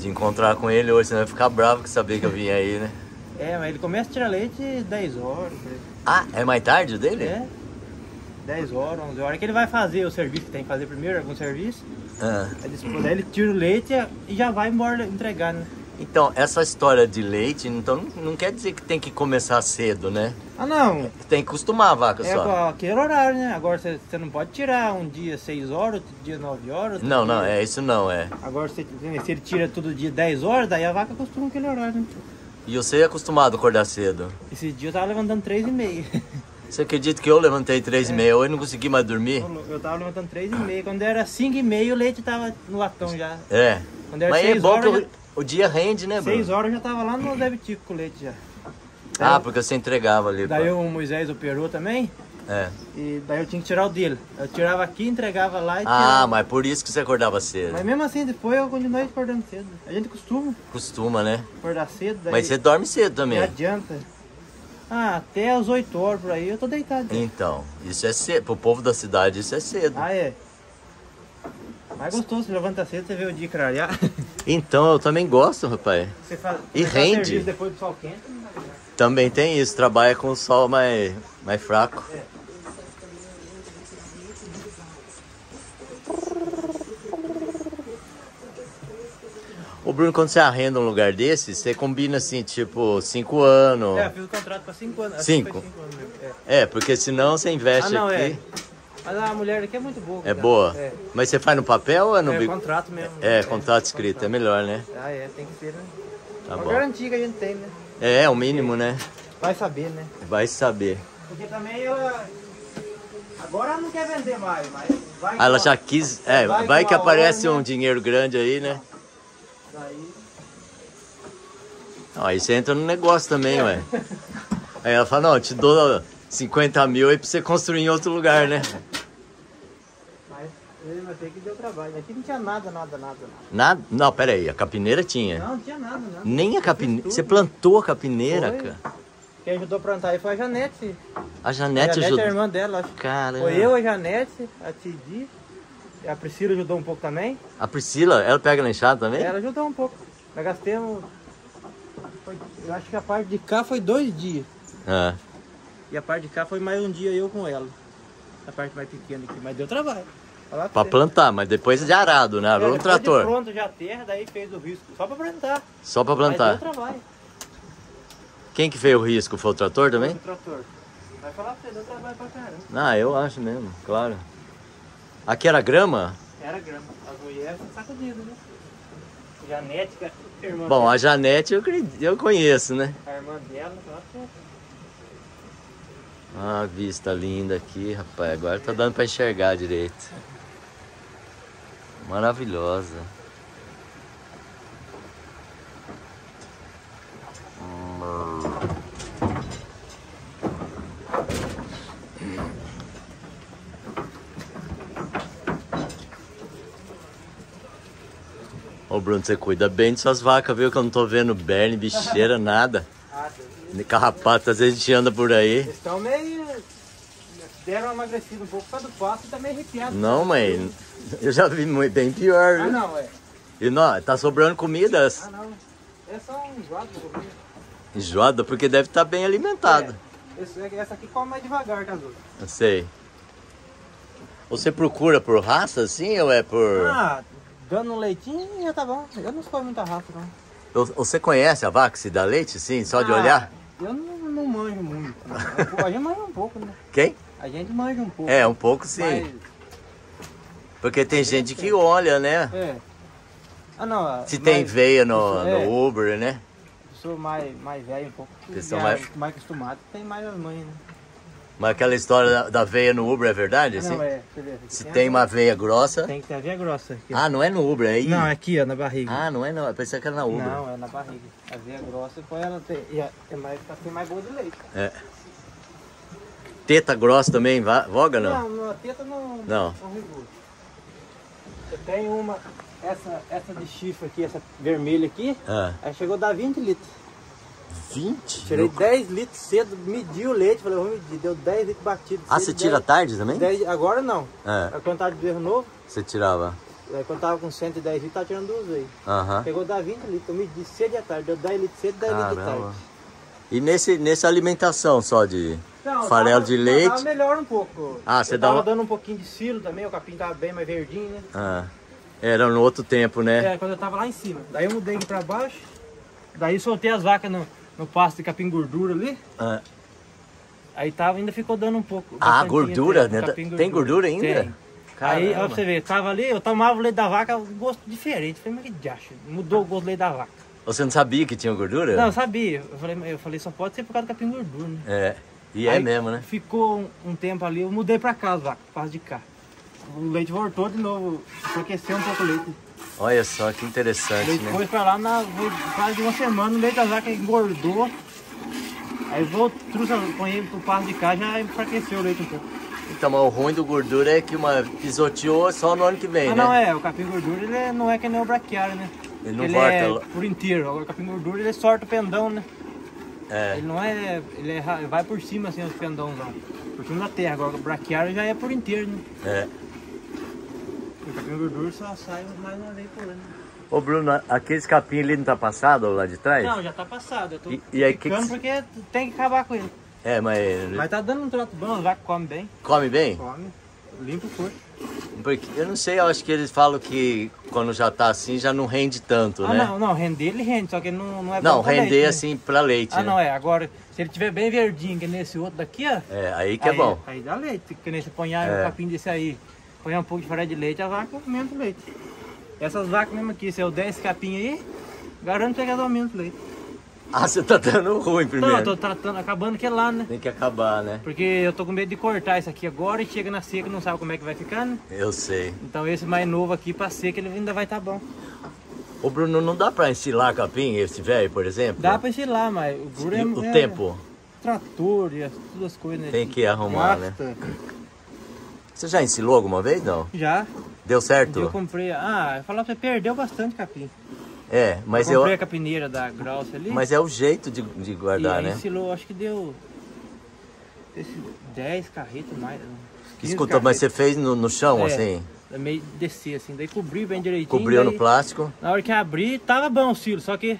De encontrar com ele hoje, você vai ficar bravo que sabia que eu vim aí, né? É, mas ele começa a tirar leite 10 horas. Ah, é mais tarde o dele? É. 10 horas, 11 horas. É que ele vai fazer o serviço que tem que fazer primeiro, algum serviço. Ah. Daí ele tira o leite e já vai embora entregar, né? Então, essa história de leite, então, não quer dizer que tem que começar cedo, né? Ah, não. Tem que acostumar a vaca só. É aquele horário, né? Agora você não pode tirar um dia 6 horas, outro dia 9 horas. Não, não, é isso não, é. Agora se ele tira todo dia 10 horas, daí a vaca acostuma aquele horário, né? E você é acostumado a acordar cedo? Esse dia eu tava levantando 3h30. Você acredita que eu levantei 3h30, hoje não consegui mais dormir? Eu tava levantando 3h30. Quando era 5h30, o leite tava no latão já. É. Quando era 6 horas... O dia rende, né, Bruno? 6 horas eu já tava lá no Zé Bitico com o leite já. Ah, porque você entregava ali. Daí o Moisés operou também. É. E daí eu tinha que tirar o dele. Eu tirava aqui, entregava lá e tirava. Ah, mas por isso que você acordava cedo. Mas mesmo assim, depois eu continuei acordando cedo. A gente costuma. Costuma, né? Acordar cedo. Daí... Mas você dorme cedo também. Não adianta. Ah, até as 8 horas por aí eu tô deitado. Então, isso é cedo. Pro povo da cidade isso é cedo. Ah, é. Mas gostoso, você levanta cedo, você vê o dia clarear. Então, eu também gosto, rapaz. Você faz, e rende. Depois do sol quente, também tem isso, trabalha com o sol mais fraco. É. Ô Bruno, quando você arrenda um lugar desse, você combina assim, tipo, 5 anos. É, eu fiz o contrato para 5 anos. 5 anos. É, porque senão você investe aqui. É. Mas a mulher aqui é muito boa. É boa? É. Mas você faz no papel ou no bico? É contrato mesmo. É, contrato escrito, é melhor, né? Ah, é, tem que ser, né? Tá bom. É uma garantia que a gente tem, né? É o mínimo, né? Vai saber, né? Vai saber. Porque também ela... Agora ela não quer vender mais, mas... Vai ela já quis... É, vai que aparece um dinheiro grande aí, né? Aí você entra no negócio também, ué. Aí ela fala, não, eu te dou... 50 mil aí pra você construir em outro lugar, né? Mas tem que deu trabalho. Aqui não tinha nada. Não, pera aí. A capineira tinha? Não, não tinha nada, né? Nem a capineira. Você plantou a capineira, foi. Cara. Quem ajudou a plantar aí foi a Janete. A Janete ajudou? A irmã dela, acho. Caramba. Foi eu, a Janete, a Tidi. A Priscila ajudou um pouco também. A Priscila, ela pega na enxada também? Ela ajudou um pouco. Nós gastamos... Eu acho que a parte de cá foi 2 dias. Ah. E a parte de cá foi mais um dia eu com ela. A parte mais pequena aqui, mas deu trabalho. Pra plantar, mas depois de arado, né? Arou no trator. De pronto já a terra, daí fez o risco. Só pra plantar. Só pra plantar. Mas deu trabalho. Quem que fez o risco? Foi o trator também? Foi o trator. Vai falar pra você, deu trabalho pra caramba. Ah, eu acho mesmo, claro. Aqui era grama? Era grama. As mulheres sacudidas, né? Janete, a irmã. Bom, dela. A Janete eu conheço, né? A irmã dela, ah, vista linda aqui, rapaz. Agora tá dando pra enxergar direito. Maravilhosa. Ô Bruno, você cuida bem de suas vacas, viu? Que eu não tô vendo berne, bicheira, nada. Carrapato, às vezes a gente anda por aí. Eles estão meio... deram uma emagrecida um pouco por causa do pasto e tá meio arrepiado. Não, mãe. Eu já vi bem pior, viu? Ah, não, é. E não, tá sobrando comida. Ah, não. É só um enjoado do governo. Enjoado? Porque deve estar bem alimentado. É. Essa aqui come mais devagar que as outras. Eu sei. Você procura por raça, assim, ou é por... Ah, dando um leitinho já tá bom. Eu não escolho muita raça, não. Você conhece a vaca se dá leite, sim? Só de olhar? Eu não manjo muito. A gente manja um pouco, né? Quem? A gente manja um pouco. É, um pouco, sim. Mas... porque tem gente que olha, né? É. Ah, não. Se tem veia no Uber, né? Pessoa mais velha um pouco. Pessoa mais acostumada, tem mais as mães, né? Mas aquela história da veia no Uber é verdade? Assim? Não, é. Se tem uma veia grossa... tem que ter a veia grossa. Aqui. Ah, não é no Uber, é aí? Não, é aqui, ó, na barriga. Ah, não é não. Pensei que era na Uber. Não, é na barriga. A veia grossa foi ela ter... tem mais boa de leite. É. Teta grossa também, voga não? Não, a teta não. Eu tenho uma... Essa de chifre aqui, essa vermelha aqui, aí chegou a dar 20 litros. 20? Tirei 10 litros cedo, medi o leite, falei, vamos medir, deu 10 litros batidos. Ah, você tira tarde também? 10, agora não. É. Quando tava de bezerro novo... você tirava? Quando tava com 110 litros, tava tirando duas vezes. Pegou dar 20 litros, eu medi cedo e à tarde, deu 10 litros cedo e 10 litros de tarde. E nessa alimentação só de farelo de leite? Tava melhor um pouco. Ah, você tava dando um pouquinho de silo também, o capim tava bem mais verdinho, né? Ah, era no outro tempo, né? É, quando eu tava lá em cima. Daí eu mudei aqui pra baixo, daí soltei as vacas no pasto de capim gordura ali, aí tava, ainda ficou dando um pouco. Ah, gordura, né? Tem gordura ainda? Tem. Aí, ó, pra você ver, tava ali, eu tomava o leite da vaca, um gosto diferente. Falei, mas que diacho, mudou o gosto do leite da vaca. Você não sabia que tinha gordura? Não, eu sabia. Eu falei, só pode ser por causa do capim gordura, né? É, e aí, é mesmo, né? Ficou um tempo ali, eu mudei pra cá as vacas, passo de cá. O leite voltou de novo, aqueceu um pouco o leite. Olha só, que interessante, né? Depois pra lá, quase de uma semana, o leite da vaca engordou. Aí com ele pro passo de cá, já enfraqueceu o leite um pouco. Então, mas o ruim do gordura é que uma pisoteou só no ano que vem, né? Não, o capim gordura ele não é que nem o braquiário, né? Ele não corta... é por inteiro. Agora, o capim gordura ele sorta o pendão, né? É. Ele não é... ele vai por cima, assim, os pendões, por cima da terra. Agora, o braquiário já é por inteiro, né? É. O capim gordura só sai mais uma vez por ano. Ô Bruno, aqueles capim ali não tá passado lá de trás? Não, já tá passado. Eu tô ficando porque tem que acabar com ele. É, mas... mas tá dando um trato bom, as vacas comem bem. Come bem? Come. Limpo o corpo. Porque eu não sei, eu acho que eles falam que quando já tá assim já não rende tanto, né? Não, render ele rende, só que ele não é bom. Não, render leite, assim, né? Pra leite. Não, é. Agora, se ele tiver bem verdinho, que nesse outro daqui, ó. É, aí que é bom. Aí dá leite, que nesse ponhar um capim desse aí. Põe um pouco de farelo de leite, a vaca aumenta o leite. Essas vacas mesmo aqui, se eu der esse capim aí, garanto que elas aumentam o leite. Ah, você tá dando ruim primeiro. Não, eu tô tratando, acabando que é lá, né? Tem que acabar, né? Porque eu tô com medo de cortar isso aqui agora e chega na seca e não sabe como é que vai ficar, né? Eu sei. Então esse mais novo aqui, pra seca, ele ainda vai tá bom. Ô Bruno, não dá pra ensilar capim, esse velho, por exemplo? Dá pra ensilar, mas o Bruno o tempo? Trator e todas as coisas, né? Tem que arrumar, né? Você já ensilou alguma vez, não? Já. Deu certo? Eu comprei... ah, eu falava que você perdeu bastante capim. É, mas eu... comprei a capineira da Graus ali. Mas é o jeito de guardar, né? Ensilou, acho que deu... 10 carretas mais... escuta, carretas. Mas você fez no chão, assim? Meio desci, assim. Daí cobri bem direitinho. Cobriu no plástico? Na hora que abri, tava bom o silo, só que...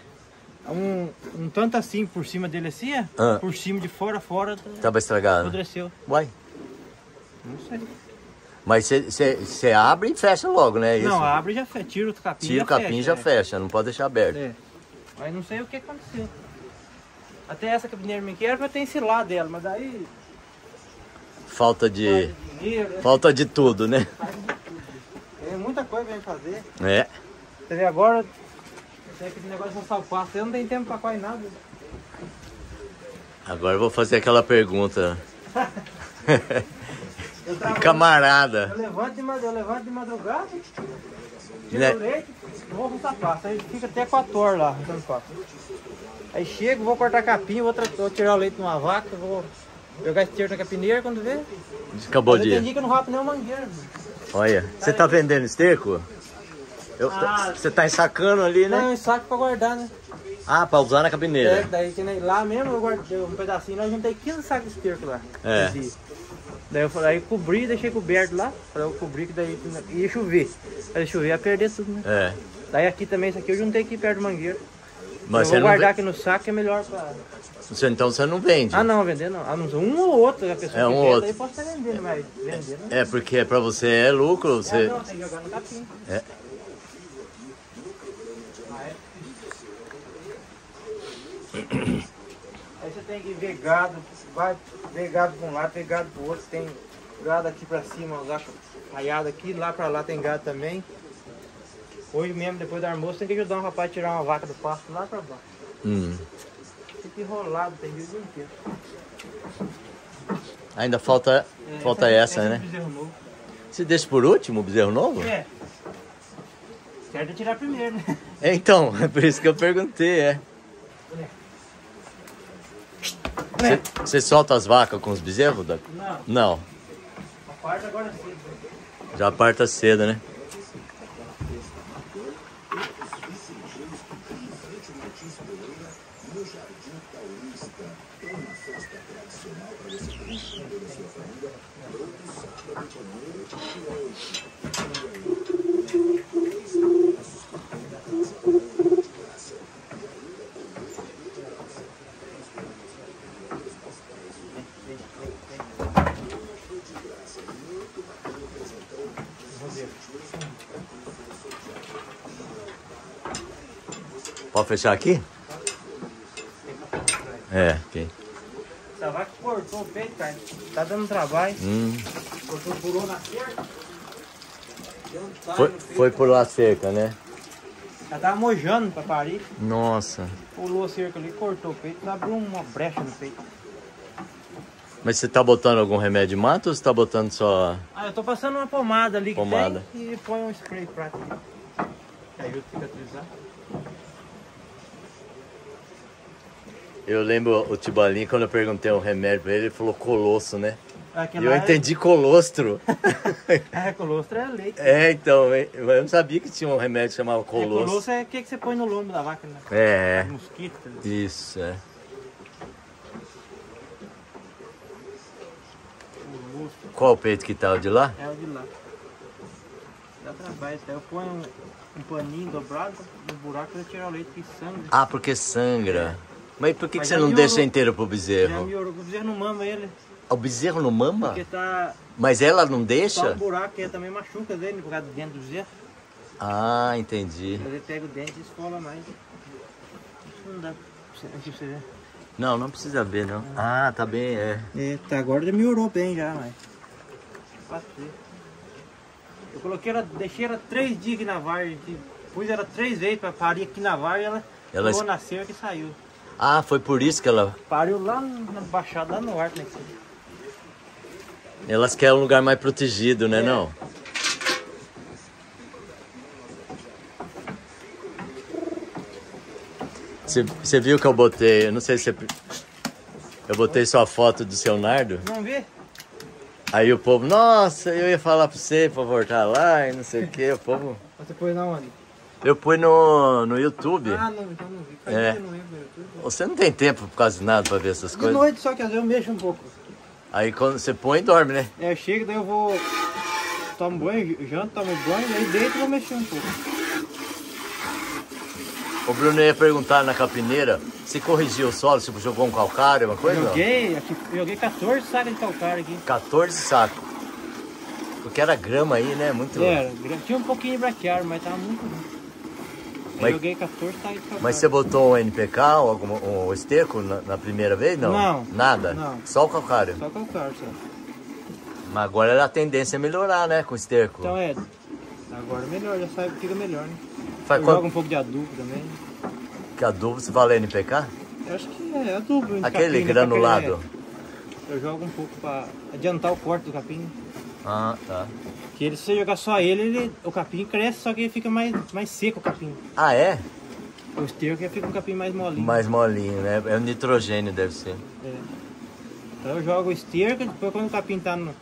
um tanto assim por cima dele assim, por cima de fora... tava estragado. Apodreceu. Uai. Não sei. Mas você abre e fecha logo, né? Isso. Não, abre e já fecha. Tira o capim. Tira o capim já fecha, não pode deixar aberto. É. Mas não sei o que aconteceu. Até essa cabineira me quer pra ter ensilado dela, mas daí. Falta de dinheiro, falta de tudo, né? Falta de tudo. Tem muita coisa pra gente fazer. É. Você vê agora, tem aquele negócio de salpar, eu não tenho tempo pra quase nada. Agora eu vou fazer aquela pergunta. Camarada. Eu levanto de madrugada, tiro o leite, vou pro sapato. Aí fica até 4 horas lá. Aí chego, vou cortar capim, vou tirar o leite de uma vaca, vou jogar esse tiro na capineira, quando vê. Acabou o dia. Eu entendi que eu não rapo nem o mangueiro. Olha, você tá vendendo esterco? Você tá ensacando ali, né? Não, ensaco pra guardar, né? Ah, pra usar na cabineira. É, daí lá mesmo eu guardei um pedacinho, nós juntei 15 sacos de esterco lá. É. Daí eu falei, cobri, deixei coberto lá, pra eu cobrir que daí ia chover. Aí chover ia perder tudo, né? É. Daí aqui também, isso aqui eu juntei aqui perto do mangueiro. Mas eu vou guardar aqui no saco, é melhor pra... Então você não vende? Ah, não, vender não. Ah, não, um ou outro, a pessoa que vende, aí pode estar vendendo, mas vender não. É, porque pra você é lucro, você... É, não, tem que jogar no capim. É. Aí você tem que ver gado, vai ver gado pra um lado, ver gado pro outro, tem gado aqui pra cima, os achos raiados aqui, lá pra lá tem gado também. Hoje mesmo, depois do almoço, tem que ajudar um rapaz a tirar uma vaca do pasto lá pra baixo. Fica enrolado, tem dia inteiro. Ainda falta, falta essa, né? Bezerro novo. Você deixa por último o bezerro novo? É. Certo é tirar primeiro, né? É, então, é por isso que eu perguntei, é. Você solta as vacas com os bezerros? Da... Não. Não. Aparta agora cedo. Já aparta cedo, né? Pode fechar aqui? É, ok. Essa vaca cortou o peito, cara. Tá dando trabalho. Cortou, pulou na cerca. Foi pular a cerca, né? Ela tava mojando pra parir. Nossa. Pulou a cerca ali, cortou o peito, abriu uma brecha no peito. Mas você tá botando algum remédio de mato ou você tá botando só... Ah, eu tô passando uma pomada ali que tem e põe um spray pra aqui. Que ajuda a cicatrizar. Eu lembro o Tibalinho, quando eu perguntei um remédio pra ele, ele falou colosso, né? E eu entendi colostro. É, colostro é leite. É, então, eu não sabia que tinha um remédio que chamava colostro. É, colostro é o que você põe no lombo da vaca, né? É. Mosquito. Isso, é. Qual o peito que tá? O de lá? É o de lá. Dá trabalho, daí eu ponho um paninho dobrado no buraco e tiro o leite que sangra. Ah, porque sangra. Mas por que, que você não deixa inteiro pro bezerro? O bezerro não mama ele. O bezerro não mama? Porque tá... Mas ela não deixa? Só um buraco que também machuca dele por causa do dente do bezerro. Ah, entendi. Mas ele pega o dente e escola mais. Não dá pra você ver. Não, não precisa ver, não. Ah, tá bem, é. Tá, agora ele melhorou bem já, mas... Eu coloquei ela, deixei ela 3 dias aqui na vargem. Pus ela 3 vezes pra parir aqui na vargem, ela pulou na cerca e saiu. Ah, foi por isso que ela... Pariu lá na baixada, lá no ar, né? Elas querem um lugar mais protegido, né, não? Você viu que eu botei, eu não sei se você... Eu botei sua foto do seu Nardo? Não vi. Aí o povo, nossa, eu ia falar pra você pra voltar lá e não sei o que, o povo... Você pôs na onde? Eu pus no YouTube. Ah, não, então não vi. É. Não ia pro YouTube. Você não tem tempo por causa de nada pra ver essas coisas? De noite, só que às vezes eu mexo um pouco. Aí quando você põe, dorme, né? É, chega, daí eu vou... Tomo banho, janto, tomo banho, daí deito e vou mexer um pouco. O Bruno ia perguntar na capineira se corrigiu o solo, se jogou um calcário, uma coisa? Joguei 14 sacos de calcário aqui. 14 sacos? Porque era grama aí, né? Muito... Era, tinha um pouquinho de braquiário, mas tava muito ruim. Mas, joguei 14, tá aí. Mas você botou um NPK ou um esterco na primeira vez? Não? Não. Nada? Não. Só o calcário? Só o calcário, só. Mas agora a tendência é melhorar, né? Com o esterco. Então é. Agora melhor, já sabe que fica melhor, né? Joga um pouco de adubo também. Que adubo? Você fala NPK? Eu acho que é adubo. Aquele capim, granulado? Eu jogo um pouco pra adiantar o corte do capim. Ah, tá. Que ele, se você jogar só ele, o capim cresce, só que ele fica mais seco o capim. Ah, é? O esterco fica um capim mais molinho. Mais molinho, né? É o nitrogênio, deve ser. É. Então eu jogo o esterco, depois quando o capim tá na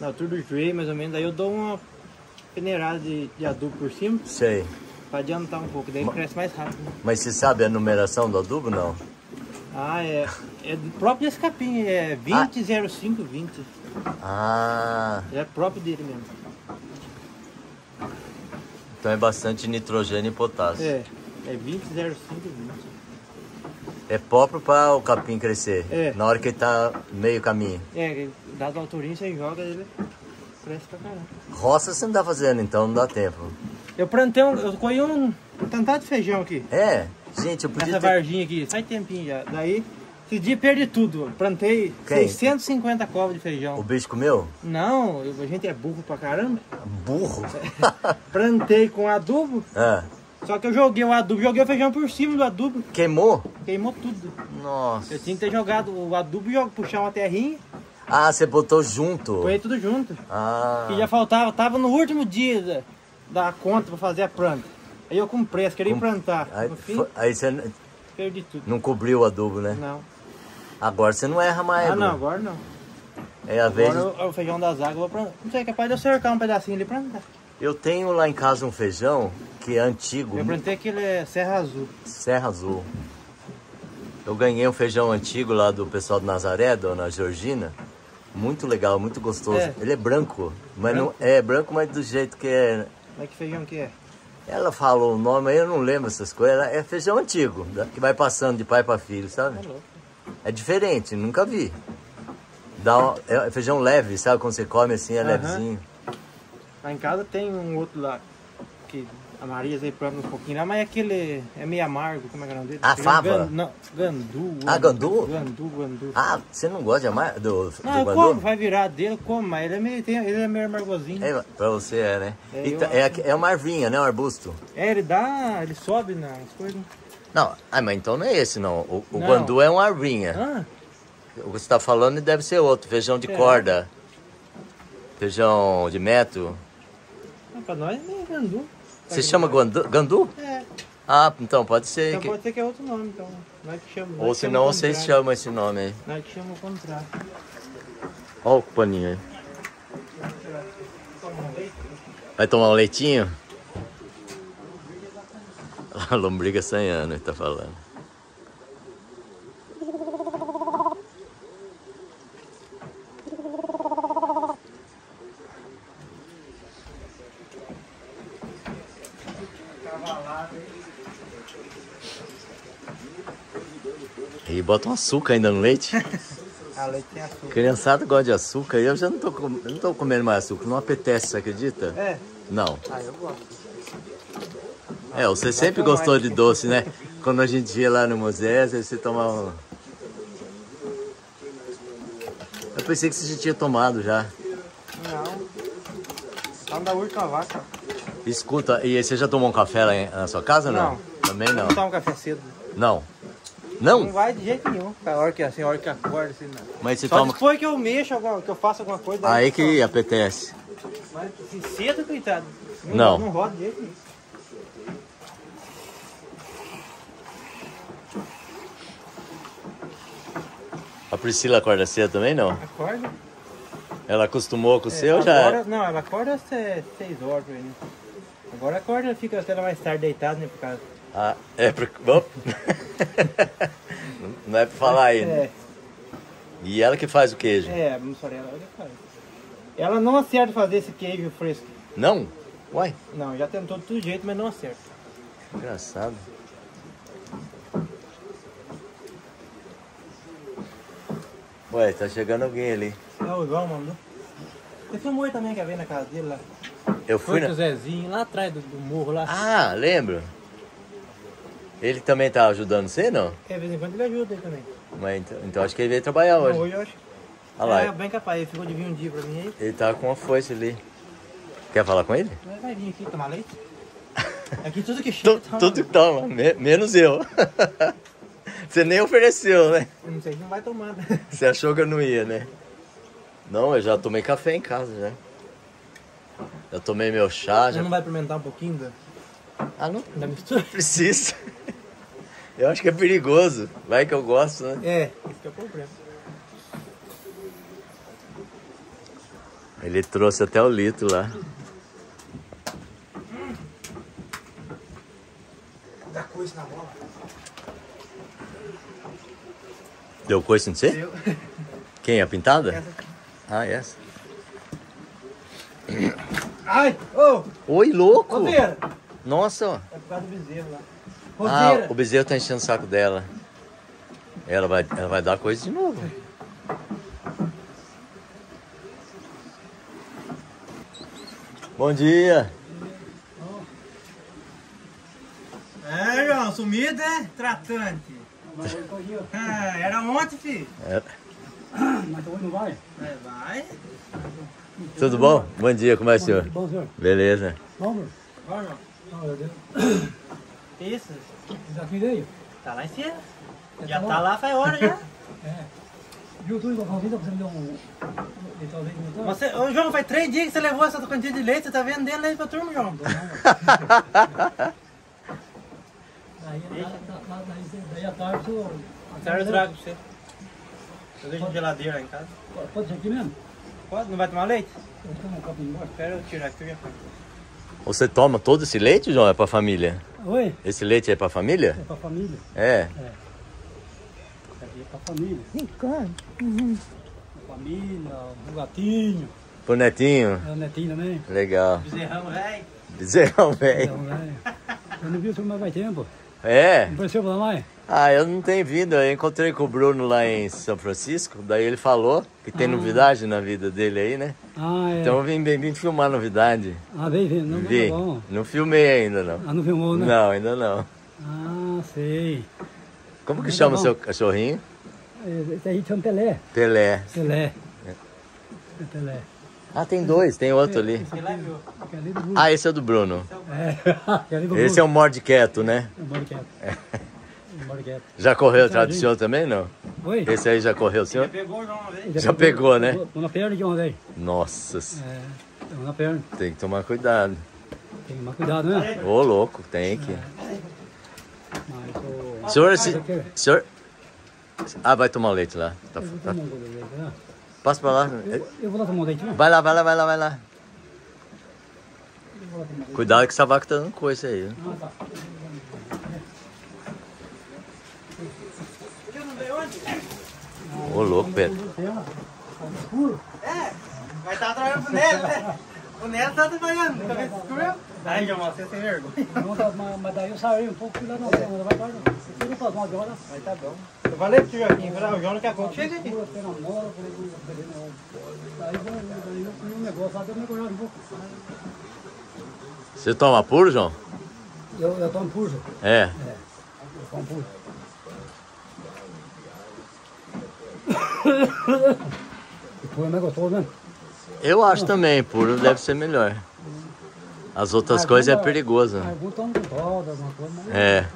altura do joelho, mais ou menos, aí eu dou uma peneirada de adubo por cima. Sei. Pra adiantar um pouco, daí cresce mais rápido. Mas você sabe a numeração do adubo, não? Ah, é do próprio desse capim, é 20-05-20. Ah. É próprio dele mesmo. Então é bastante nitrogênio e potássio. É 20-05-20. É próprio para o capim crescer, na hora que ele tá meio caminho. É, das alturinhas você joga, ele cresce pra caramba. Roça você não tá fazendo, então não dá tempo. Eu plantei eu colhi um tantado de feijão aqui. É? Gente, eu podia Essa varginha aqui, faz tempinho já. Daí, esse dia perdi tudo. Plantei 650 covas de feijão. O bicho comeu? Não, a gente é burro pra caramba. Burro? Plantei com adubo. Ah. Só que eu joguei o adubo, joguei o feijão por cima do adubo. Queimou? Queimou tudo. Nossa. Eu tinha que ter jogado o adubo e puxar uma terrinha. Ah, você botou junto? Põe tudo junto. Ah. Que já faltava, tava no último dia da conta pra fazer a planta. Aí eu com pressa, queria plantar. Aí, no fim, aí você perdi tudo. Não cobriu o adubo, né? Não. Agora você não erra mais. Ah, não, agora não. É a vez. Agora o feijão das águas, eu vou plantar. Não sei, capaz de eu cercar um pedacinho ali pra plantar. Eu tenho lá em casa um feijão que é antigo. Eu plantei que ele é Serra Azul. Serra Azul. Eu ganhei um feijão antigo lá do pessoal do Nazaré, dona Georgina. Muito legal, muito gostoso. É. Ele é branco, mas branco. Não é branco, mas do jeito que é. Mas que feijão que é? Ela falou o nome, aí eu não lembro essas coisas. É feijão antigo, que vai passando de pai para filho, sabe? É diferente, nunca vi. Dá é feijão leve, sabe? Quando você come assim, é levezinho. Lá em casa tem um outro lá, que a Maria aí planta um pouquinho lá, mas é aquele, é meio amargo, como é que é o nome dele? Ah, fava? Não, gandu. Ah, gandu? Gandu. Ah, você não gosta de amargo? Não, eu como, vai virar dele, eu como, mas ele é meio amargozinho. É, pra você é, né? É, então, é uma arvinha, né? Um arbusto. É, ele sobe nas coisas. Não, mas então não é esse não, o não. Gandu é uma arvinha. O que você tá falando deve ser outro, feijão de corda, feijão de metro. Pra nós é gandu. Você chama gandu? É. Ah, então pode ser. Então pode ser que é outro nome, então. Nós que chamamos. Ou senão vocês chamam esse nome aí. Nós que chamamos o contrário. Olha o paninho aí. Vai tomar um leitinho? A lombriga 100 anos, ele tá falando. Bota um açúcar ainda no leite. A leite tem açúcar. Criançada gosta de açúcar e eu já não tô comendo mais açúcar. Não apetece, você acredita? É? Não. Ah, eu gosto. É, você sempre gostou de doce, né? Quando a gente ia lá no Moisés, aí você tomava um... Eu pensei que você já tinha tomado já. Não. Tá da última vaca. Escuta, e aí você já tomou um café lá na sua casa ou não? Não. Também não. Não toma um café cedo. Não. Não? Não vai de jeito nenhum, a hora que, assim, a hora que acorda, assim, não. Mas você só toma... depois que eu mexo, que eu faço alguma coisa... Aí que só... apetece. Mas se cedo, coitado, não. Não roda de jeito nenhum. A Priscila acorda cedo também, não? Acorda. Ela acostumou com o seu ou já é? Não, ela acorda às 6 horas, né? Agora acorda, fica até mais tarde deitada, né, por causa... Ah, é pra... Não é pra falar ainda. É. E ela que faz o queijo? É, a mussarela ela que faz. Ela não acerta fazer esse queijo fresco. Não? Uai? Não, já tentou de todo jeito, mas não acerta. Engraçado. Ué, tá chegando alguém ali. É o João, mano. Você filmou ele também, quer ver, na casa dele lá? Eu fui na... o Zezinho, lá atrás do morro lá. Ah, lembro. Ele também tá ajudando você, não? É, de vez em quando ele ajuda aí também. Mas então acho que ele veio trabalhar hoje. Não, hoje eu acho. Ah lá. É bem capaz, ele ficou de vir um dia pra mim aí. Ele tá com uma foice ali. Quer falar com ele? Ele vai vir aqui tomar leite. Aqui tudo que chega toma. Tudo que toma, menos eu. Você nem ofereceu, né? Eu não sei se não vai tomar, né? Você achou que eu não ia, né? Não, eu já tomei café em casa, já. Eu tomei meu chá. Você já... não vai experimentar um pouquinho da... Ah, não? Da mistura? Precisa. Eu acho que é perigoso. Vai que eu gosto, né? É, isso que é o problema. Ele trouxe até o litro lá. coice na bola. Deu coice em você? Deu. Quem? A pintada? Essa. Ah, essa. Ai! Oh. Oi, louco! Rodeira. Nossa! É por causa do bezerro lá. Rodeira. Ah, o bezerro tá enchendo o saco dela. Ela vai dar coisa de novo. Bom dia! É, João, sumido, né? Tratante. Ah, era ontem, filho. Era. Mas hoje não vai? É, vai. Tudo bom? Bom dia, como é o senhor? Bom, senhor. Beleza. Bom, meu? Vai, João. Isso. Desafio dele? Tá lá em cima. Já tá lá, faz hora já. É. Viu tudo, Joãozinho? Você me deu um... Você, ô, João, faz 3 dias que você levou essa quantia de leite, você tá vendendo leite pra turma, João. Daí à tarde eu trago pra você. Eu deixo de geladeira lá em casa. Pode ser aqui mesmo? Pode, não vai tomar leite? Eu tomo um copo embora. Espera eu tirar aqui. Você toma todo esse leite, João? É pra família? Oi? Esse leite é pra família? É pra família. É? É. É pra família. Uhum. Família, o gatinho. Pro netinho? É, o netinho também. Legal. Bezerrão velho. Bezerrão velho. Eu não vi o senhor mais faz tempo. É? Não apareceu pra mais? Ah, eu não tenho vindo. Eu encontrei com o Bruno lá em São Francisco. Daí ele falou que tem novidade na vida dele aí, né? Ah, é. Então eu vim filmar novidade. Ah, vem. Não, vim. Não, tá bom. Não filmei ainda, não. Ah, não filmou, né? Não, ainda não. Ah, sei. Como que não chama o seu cachorrinho? Esse aí chama Pelé. Pelé. É Pelé. Ah, tem dois, tem outro ali. Esse aqui é do Bruno. Ah, esse é do Bruno. É do Bruno. Esse é o Mordequeto, né? É o Mordequeto. Já correu atrás do senhor também, não? Oi? Esse aí já correu, senhor? Ele já pegou já uma vez. Já pegou, né? Tô na perna de uma vez. Nossa. É, tô na perna. Tem que tomar cuidado. Tem que tomar cuidado, né? Ô, louco, tem que. Senhor... Ah, vai tomar o leite lá. Tá. Passa pra lá. Eu vou lá tomar o leite. Né? Vai lá. Cuidado que essa vaca tá dando coisa aí. Né? Ah, tá. Ô, louco, Pedro. É, mas tava trabalhando pro Nelo, né? O Nelo tava trabalhando, cabeça escura. Aí, João, você tem vergonha. Mas daí eu saí um pouco, cuidado não, não vai parar não. Você tem umas 9 horas? Aí tá bom. Eu falei pro Joaquim, o João não quer conta. Chega aqui. Daí eu comi um negócio lá, deu um negócio de boca. Você toma puro, João? Eu tomo puro, João. É? É, eu tomo puro. Puro é mais gostoso, né? Eu acho também, puro deve ser melhor. As outras coisas é perigoso. É.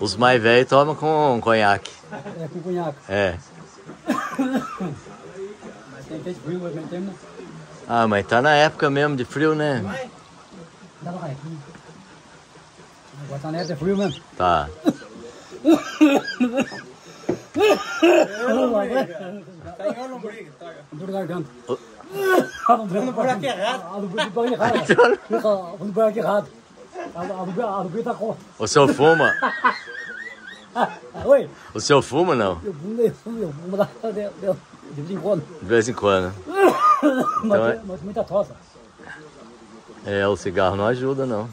Os mais velhos tomam com conhaque. É, com conhaque. É. Mas tem que frio hoje mesmo, né? Ah, mas tá na época mesmo de frio, né? Agora tá na época de frio mesmo. Tá. Eu não brigo, tá? Duro garganta. No buraco errado. No buraco errado. O senhor fuma? Oi? O senhor fuma não? Eu fumo de vez em quando. De vez em quando. Mas muita tosa. É, o cigarro não ajuda não.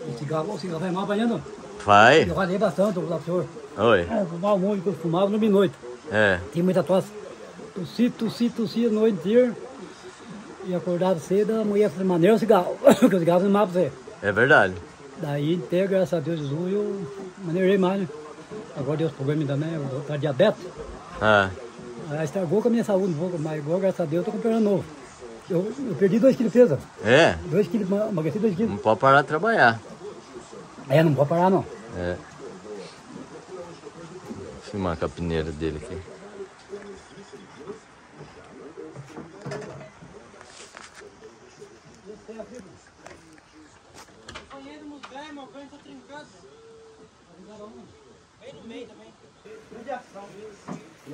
O cigarro vai mal apanhando? Vai? Eu falei bastante, senhor. Oi? Eu fumava um monte, eu fumava no minuto. É. Tem muita tosse. Tossi a noite inteira. E acordava cedo, a mulher falou, maneiro o cigarro. Porque o cigarro não mata pra você. É verdade. Daí, até graças a Deus, Jesus, eu maneirei mais, né? Agora deu os problemas também, eu tava diabetes. Ah. Aí estragou com a minha saúde um pouco, mas agora, graças a Deus, eu tô comprando novo. Eu perdi 2 quilos de peso. É? 2 quilos, emagreci 2 quilos. Não pode parar de trabalhar. É, não pode parar, não. É. Vou filmar a capineira dele aqui.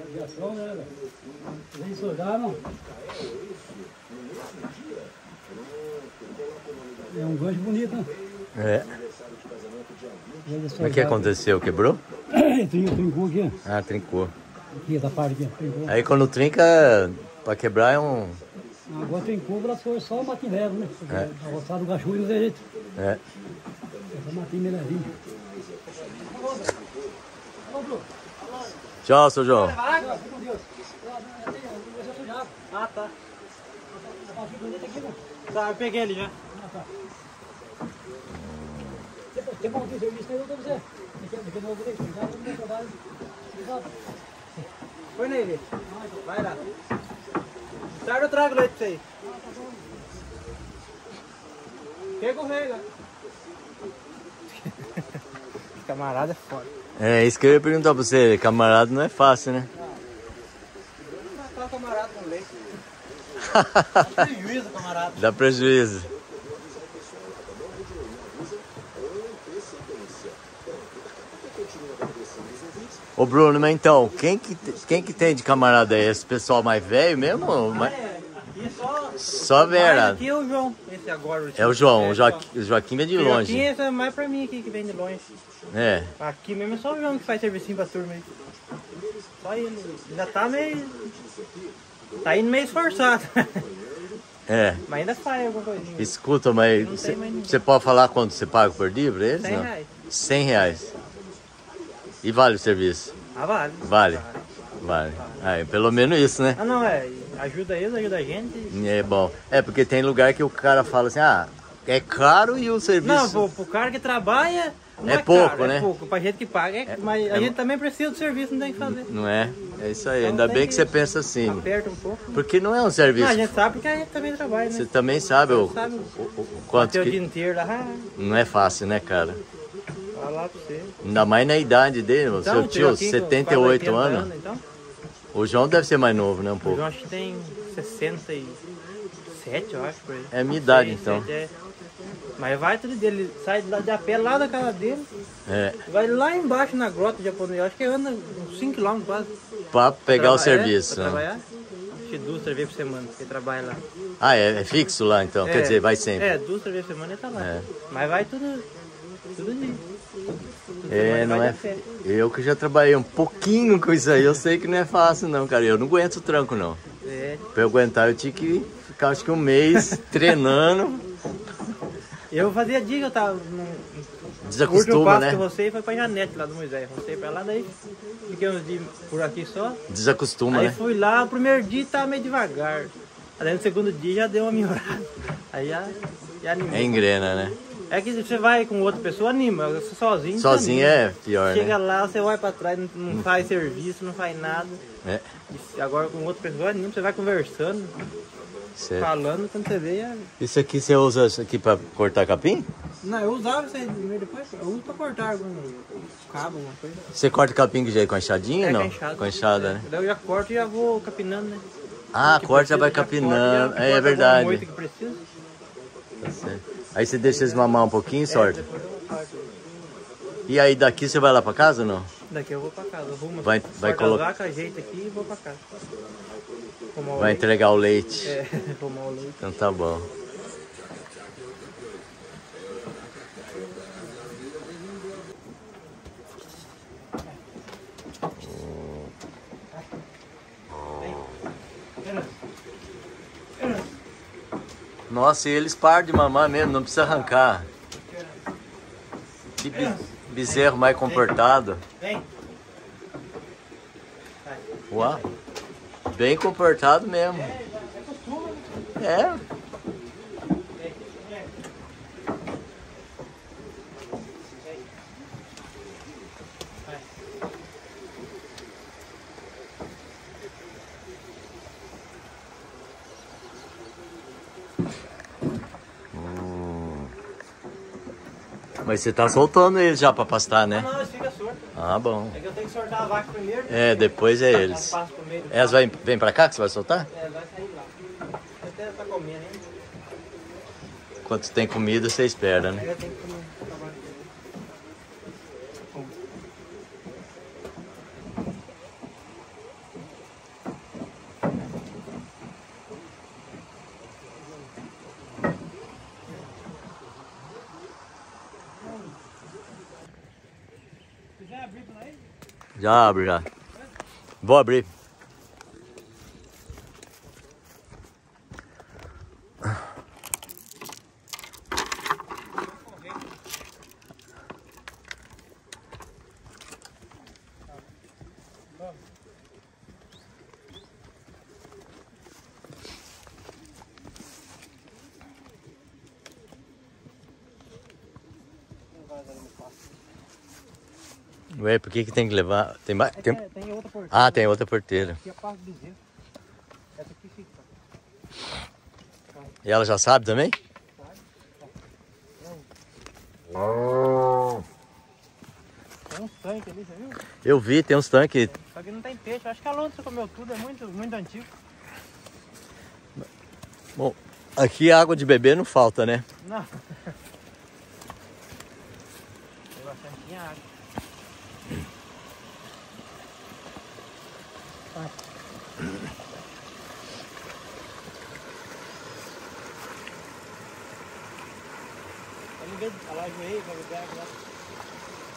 Radiação, né? Vem soldar, não? É um gancho bonito, né? É. Como é que aconteceu? Quebrou? Trincou aqui. Ah, trincou. Aqui, da parte aqui. Trincou. Aí quando trinca, para quebrar é um... Agora trincou, braçou só o matinho velho, né? É. Arroçado o cachorro e o direito. É. Só o matinho melhorzinho. Tchau, seu João. Ah, tá. Tá, eu peguei ali já. Ah, tá. Tem bom aqui, serviço aí, eu tô dizendo. Tem bom aqui, cuidado no meu trabalho. Foi nele, gente. Vai lá. Tarde eu trago leite pra você aí. Pega o rei lá. Camarada é foda. É, isso que eu ia perguntar pra você. Camarada não é fácil, né? Não vai matar o camarada com leite. Dá prejuízo, camarada. Dá prejuízo. Ô Bruno, mas então, quem que tem de camarada aí? Esse pessoal mais velho mesmo? Ah, é. Aqui é só Vera. Aqui é o João. Esse agora, é o João, o Joaquim vem de longe. Joaquim, esse é mais pra mim aqui que vem de longe. É. Aqui mesmo é só o João que faz servicinho pra turma aí. Só ele. Já tá meio... Tá indo meio esforçado. É. Mas ainda faz alguma coisinha. Escuta, mas você pode falar quanto você paga por dia pra eles? 100 reais. 100 reais. E vale o serviço? Ah, vale. Vale. Vale. Aí, pelo menos isso, né? Ah, não, é. Ajuda eles, ajuda a gente. É bom. É, porque tem lugar que o cara fala assim, ah, é caro e o serviço... Não, pro cara que trabalha, não é pouco, caro, né? É pouco, pra gente que paga. É, mas a gente também precisa do serviço, não tem o que fazer. Não é? É isso aí. Então, ainda bem que você pensa assim. Aperta um pouco. Porque não é um serviço... Não, a gente sabe porque a gente também trabalha, né? Você também sabe o quanto que... O dia inteiro lá. Não é fácil, né, cara? Lá pra você. Ainda mais na idade dele, então, seu tio, aqui, 78 anos. Então? O João deve ser mais novo, né? Um pouco. O João acho que tem 67, eu acho, por aí. É a minha idade, então. 7, é. Mas vai tudo dele, sai de a pé lá da casa dele, é. Vai lá embaixo na grota japonesa, acho que anda uns 5 km quase. Pra pegar o serviço. Pra trabalhar, acho que 2, 3 vezes por semana, porque trabalha lá. Ah, é fixo lá então? É. Quer dizer, vai sempre? É, 2, 3 vezes por semana ele tá lá. É. Mas vai tudo ali. É, não é. Eu que já trabalhei um pouquinho com isso aí, eu sei que não é fácil não, cara. Eu não aguento o tranco não. É. Pra eu aguentar eu tinha que ficar acho que um mês treinando. Eu fazia dia que eu tava desacostuma, né? Que você foi pra Janete lá do Moisés, você pra lá, daí fiquei uns dias por aqui só. Desacostuma, aí, né? Aí fui lá, o primeiro dia tava meio devagar. Aí no segundo dia já deu uma melhorada. Aí já animou. É engrena, né? É que você vai com outra pessoa, anima, sozinho. Sozinho anima. É pior, chega, né? Lá, você vai pra trás, não faz serviço, não faz nada. É. E agora com outra pessoa, anima, você vai conversando, certo. Falando, quando você vê... É... Isso aqui você usa isso aqui pra cortar capim? Não, eu usava isso aí depois, eu uso pra cortar algum cabo, alguma coisa. Você corta capim que já é com enxadinha ou não? Com enxada, né? Daí eu já corto e já vou capinando, né? Ah, corta já vai capinando, corta, é verdade. Moita que precisa. Tá certo. Aí você deixa eles mamar um pouquinho, sorte. E aí daqui você vai lá pra casa ou não? Daqui eu vou pra casa, arrumo. Vai colocar vaca, ajeita aqui e vou pra casa. Vai entregar o leite. É, tomar o leite. Então tá bom. Nossa, e eles param de mamar mesmo, não precisa arrancar. Que bezerro mais comportado. Vem. Uau, bem comportado mesmo. É. Mas você tá soltando eles já pra pastar, né? Ah, não, eles ficam soltos. Ah, bom. É que eu tenho que soltar a vaca primeiro. É, depois é eles. Elas vêm pra cá que você vai soltar? É, vai sair lá. Até tá comendo, hein? Quando tem comida, você espera, né? Eu tenho que comer. Já abro, já. Vou abrir. Ué, por que que tem que levar? Tem mais? Tem... Tem outra porteira. Ah, tem outra porteira. Aqui é a parte do bezerro. Essa aqui fica. E ela já sabe também? Sabe. Tem uns tanques ali, você viu? Eu vi, tem uns tanques. Só que não tem peixe. Acho que a lontra comeu tudo, é muito, muito antigo. Bom, aqui água de beber não falta, né? Não. Tem bastante água.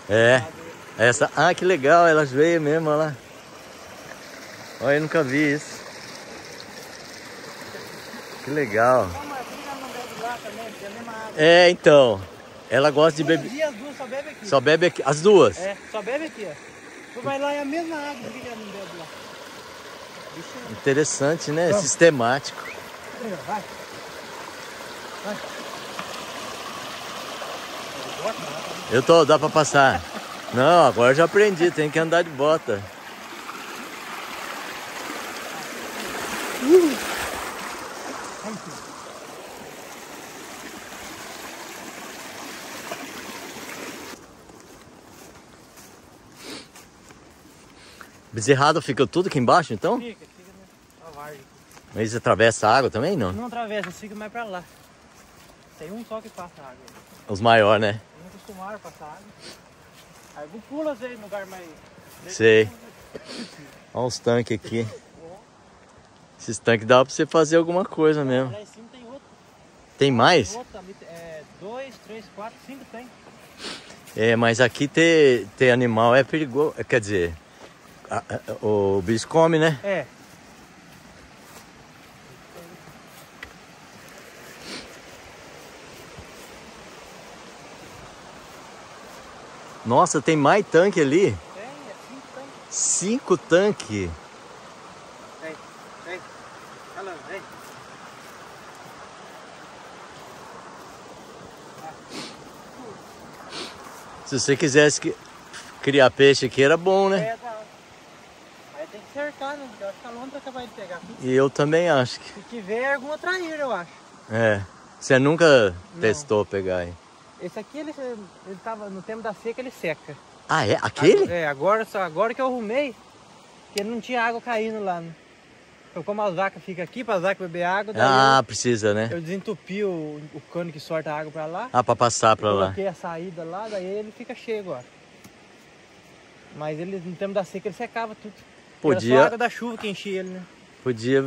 É, essa, ah, que legal, ela veio mesmo, olha lá. Olha, eu nunca vi isso. Que legal. É, então, ela gosta de beber. Só bebe aqui. As duas? É, só bebe aqui, ó. Tu vai lá, é a mesma água que ela não bebe lá. Interessante, né? Vamos. Sistemático. Vai. Vai. Eu tô, dá pra passar. Não, agora eu já aprendi, tem que andar de bota. Bezerrado fica tudo aqui embaixo, então? Fica na margem. Mas atravessa a água também, não? Não atravessa, fica mais pra lá. Tem um só que passa a água. Os maiores, né? Eles não acostumaram a passar água. Aí pula aí no lugar mais... Sei. Olha os tanques aqui. Esses tanques dá pra você fazer alguma coisa mesmo. Lá em cima tem outro. Tem mais? Tem outro, é, 2, 3, 4, 5 tem. É, mas aqui ter animal é perigoso, quer dizer... O bicho come, né? É. Nossa, tem mais tanque ali? Tem, é 5 tanques. 5 tanques? Vem. Olha lá, vem. Se você quisesse criar peixe aqui, era bom, né? Cercar, né? Eu acho que a lontra acaba de pegar. E eu também acho que... Se tiver alguma traíra, eu acho. É. Você nunca testou pegar aí? Esse aqui, ele tava no tempo da seca, ele seca. Ah, é? Aquele? É, agora que eu arrumei, porque não tinha água caindo lá, né? Então, como a vaca fica aqui, para as vacas beber água... precisa, né? Eu desentupi o cano que sorta a água para lá. Ah, para passar para lá. Coloquei a saída lá, daí ele fica cheio agora. Mas ele, no tempo da seca, ele secava tudo. Podia... Era só a água da chuva que enchia ele, né? Podia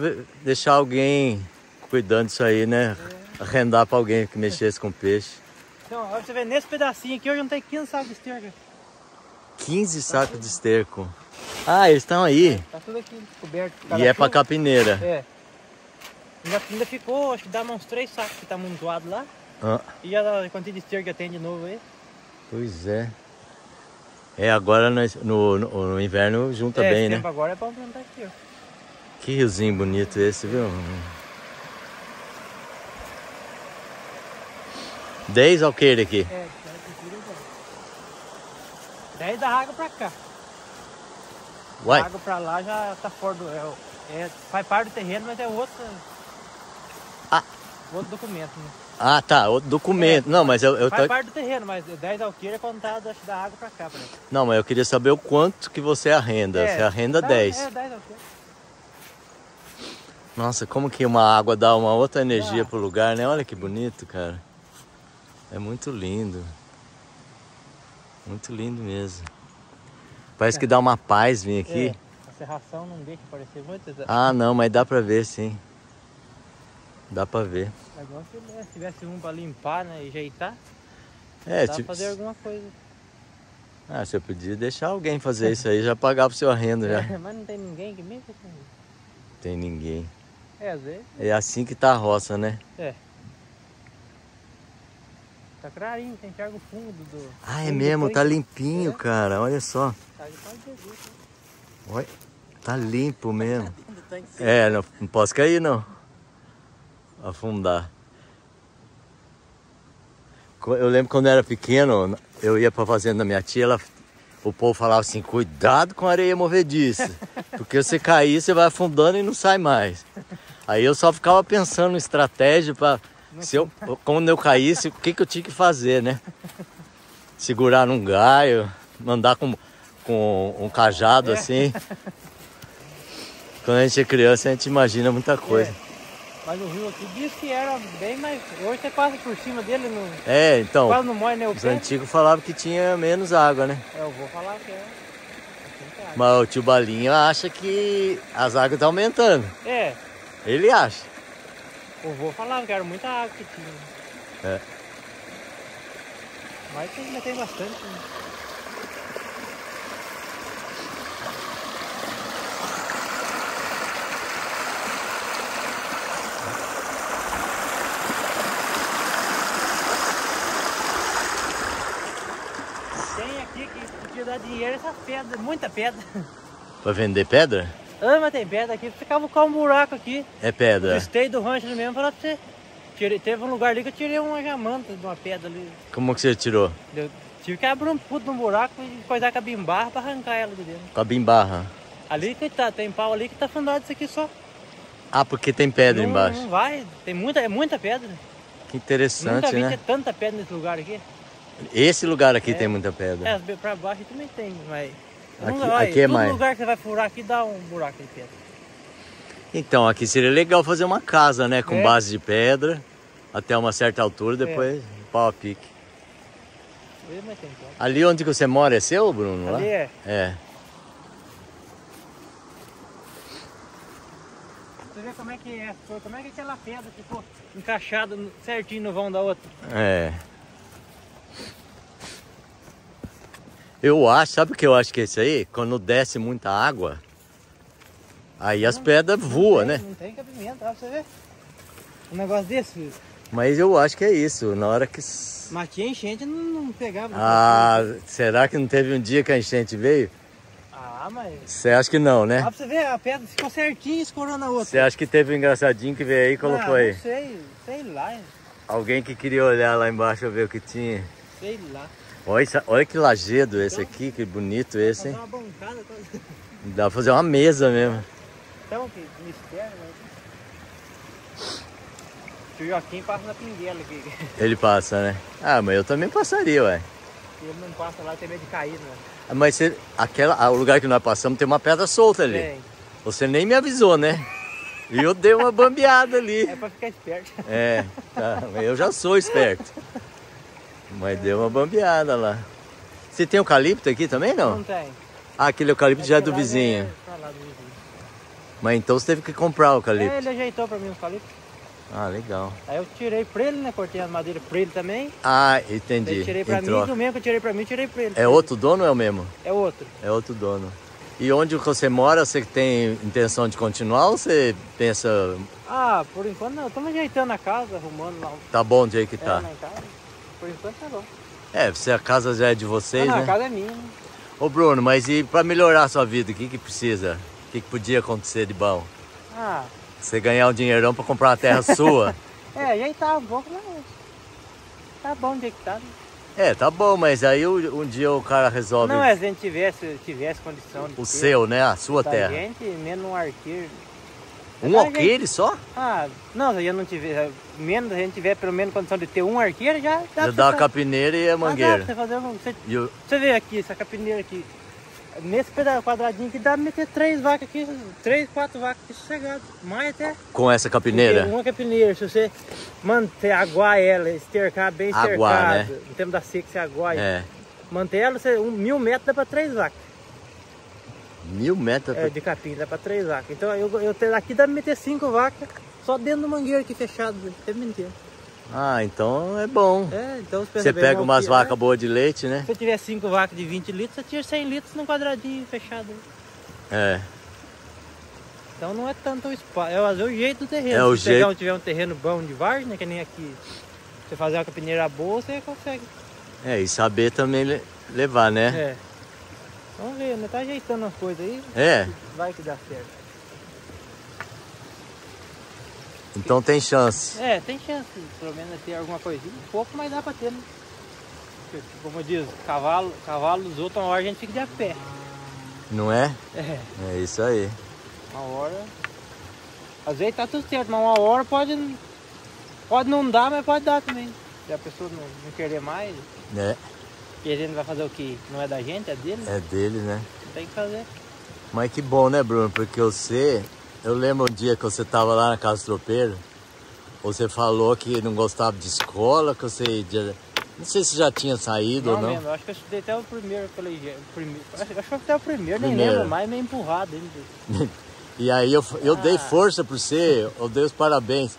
deixar alguém cuidando disso aí, né? É. Arrendar pra alguém que mexesse com peixe. Então, olha pra você ver, nesse pedacinho aqui eu juntei 15 sacos de esterco. 15 sacos de esterco? Ah, eles estão aí. É, tá tudo aqui coberto. E é pra capineira. É. E ainda ficou, acho que dá uns 3 sacos que tá amontoado lá. Ah. E a quantia de esterco que tem de novo aí. Pois é. É, agora no inverno junta bem, né? Agora é bom plantar aqui, ó. Que riozinho bonito esse, viu? 10 alqueires aqui. É, 10 da água pra cá. Uai. A água pra lá já tá fora do... faz parte do terreno, mas é outro documento, né? Ah, tá, outro documento. Não, mas eu faz parte do terreno, mas 10 alqueires é contado da água pra cá, parece. Não, mas eu queria saber o quanto que você arrenda. Você arrenda 10. É, 10 alqueires. Nossa, como que uma água dá uma outra energia pro lugar, né? Olha que bonito, cara. É muito lindo. Muito lindo mesmo. Parece que dá uma paz vir aqui. A serração não deixa parecer muito. Ah, não, mas dá pra ver, sim. Dá pra ver. Agora se tivesse um pra limpar, né, e ajeitar, dá pra fazer alguma coisa. Ah, você podia deixar alguém fazer isso aí, já pagava o seu arrendo já. Mas não tem ninguém aqui mesmo? Tem ninguém. É, às vezes. É assim que tá a roça, né? É. Tá clarinho, tem que enxergar o fundo do... Ah, é mesmo, tá limpinho, cara, olha só. Tá de quase Jesus, né? Olha, tá limpo mesmo. É, não posso cair, não. Afundar. Eu lembro quando eu era pequeno, eu ia pra fazenda da minha tia, o povo falava assim, cuidado com a areia movediça, porque você cair, você vai afundando e não sai mais. Aí eu só ficava pensando em estratégia pra... Quando eu caísse, o que eu tinha que fazer, né? Segurar num galho, mandar com um cajado assim. Quando a gente é criança, a gente imagina muita coisa. É. Mas o rio aqui diz que era bem mais... Hoje você passa por cima dele, não... É, então... Quase não morre nem o pé. Os antigos falavam que tinha menos água, né? É, eu vou falar que é. Mas o tio Balinha acha que as águas estão aumentando. É. Ele acha. Eu vou falar que era muita água que tinha. É. Mas ainda tem bastante, né? Tem aqui que podia dar dinheiro essas pedras, muita pedra. Pra vender pedra? Ah, mas tem pedra aqui, ficava com um buraco aqui. É pedra? Eu gostei do rancho ali mesmo, falar pra você. Teve um lugar ali que eu tirei uma jamanta de uma pedra ali. Como que você tirou? Eu tive que abrir um puto de um buraco e coisar com a bimbarra pra arrancar ela de dentro. Com a bimbarra? Ali que tá, tem pau ali que tá fundado isso aqui só. Ah, porque tem pedra não, embaixo? Não vai, tem muita, é muita pedra. Que interessante, nunca vi, né? Nunca vi ter tanta pedra nesse lugar aqui. Esse lugar aqui tem muita pedra? É, pra baixo também tem, mas... Aqui é mais. Todo lugar que você vai furar aqui dá um buraco de pedra. Então, aqui seria legal fazer uma casa, né? Com base de pedra, até uma certa altura, depois pau a pique. Ali onde que você mora é seu, Bruno? Ali lá? É. Você vê como é que é, como é que aquela pedra ficou encaixada certinho no vão da outra. É. Eu acho, sabe o que eu acho que é isso aí? Quando desce muita água, aí as pedras voam, né? Não tem cabimento, pra você ver. Um negócio desse, filho. Mas eu acho que é isso, na hora que... Mas tinha enchente, não pegava. Ah, será que não teve um dia que a enchente veio? Ah, mas... Você acha que não, né? Ah, pra você ver, a pedra ficou certinha escorando a outra. Você acha que teve um engraçadinho que veio aí e colocou aí? Não sei, sei lá. Alguém que queria olhar lá embaixo pra ver o que tinha. Sei lá. Olha que lajedo esse aqui, que bonito esse, hein? Dá pra fazer uma bancada quase. Dá pra fazer uma mesa mesmo. Então, que mistério, né? O Joaquim passa na pinguela aqui. Ele passa, né? Ah, mas eu também passaria, ué. Ele não passa lá, tem medo de cair, né? Mas você, o lugar que nós passamos tem uma pedra solta ali. Tem. Você nem me avisou, né? E eu dei uma bambeada ali. É pra ficar esperto. É, tá, eu já sou esperto. Mas deu uma bambeada lá. Você tem eucalipto aqui também, não? Não tem. Ah, aquele eucalipto já é do vizinho. Tá lá do vizinho. Mas então você teve que comprar o eucalipto. É, ele ajeitou pra mim o eucalipto. Ah, legal. Aí eu tirei pra ele, né? Cortei as madeiras pra ele também. Ah, entendi. Aí eu tirei pra mim, do mesmo que eu tirei pra mim, tirei pra ele. É outro dono ou é o mesmo? É outro. É outro dono. E onde você mora, você tem intenção de continuar ou você pensa... Ah, por enquanto não. Estamos ajeitando a casa, arrumando lá. Tá bom do jeito que tá. Lá em casa. Por enquanto tá bom. É, a casa já é de vocês, né? A casa é minha. Ô Bruno, mas e pra melhorar a sua vida, o que precisa? O que podia acontecer de bom? Ah... Você ganhar um dinheirão pra comprar uma terra sua? É, e aí tá bom, mas... Tá bom onde é que tá, né? É, tá bom, mas aí um dia o cara resolve... Não, mas se a gente tivesse condição de... O seu, né? A sua terra. A gente, menos um arqueiro. Um arqueiro só? Ah, não, se eu não tiver... Menos, a gente tiver pelo menos condição de ter um arqueiro, já dá. Já dá a capineira e a mangueira. Dá pra você fazer um... Você vê aqui, essa capineira aqui. Nesse pedaço quadradinho aqui, dá pra meter 3 vacas aqui, 3, 4 vacas aqui sossegado. Mais até. Com essa capineira? Uma capineira, se você manter, aguar ela, estercar bem estercada. Né? No tempo da seca, você aguar. É. Manter ela, você, 1000 metros dá pra 3 vacas. 1000 metros? É, de capim, dá pra 3 vacas. Então, eu aqui dá pra meter 5 vacas. Só dentro do mangueiro aqui fechado, o tempo inteiro. Ah, então é bom. É, então você pega umas vacas boas de leite, né? Se você tiver 5 vacas de 20 litros, você tira 100 litros num quadradinho fechado. É. Então não é tanto o espaço, é o jeito do terreno. É o se jeito... tiver um terreno bom de várzea, né, que nem aqui, você fazer uma capineira boa, você consegue. É, e saber também levar, né? É. Vamos ver, né? Tá ajeitando as coisas aí. É. Vai que dá certo. Então tem chance. É, tem chance. Pelo menos ter alguma coisinha. Um pouco, mas dá pra ter, né? Porque, como diz, cavalo dos outros, uma hora a gente fica de a pé. Não é? É. É isso aí. Uma hora... Às vezes tá tudo certo, mas uma hora pode não dar, mas pode dar também. Se a pessoa não querer mais... É. E a gente vai fazer o que? Não é da gente, é dele? É dele, né? Tem que fazer. Mas que bom, né, Bruno? Porque você... Eu lembro um dia que você estava lá na casa do tropeiro, você falou que não gostava de escola, que você... Não sei se já tinha saído ou não. Mesmo, acho que eu estudei até o primeiro colegial. Acho que até o primeiro, nem lembro mais, meio empurrado ainda. E aí eu dei força para você, eu dei os parabéns.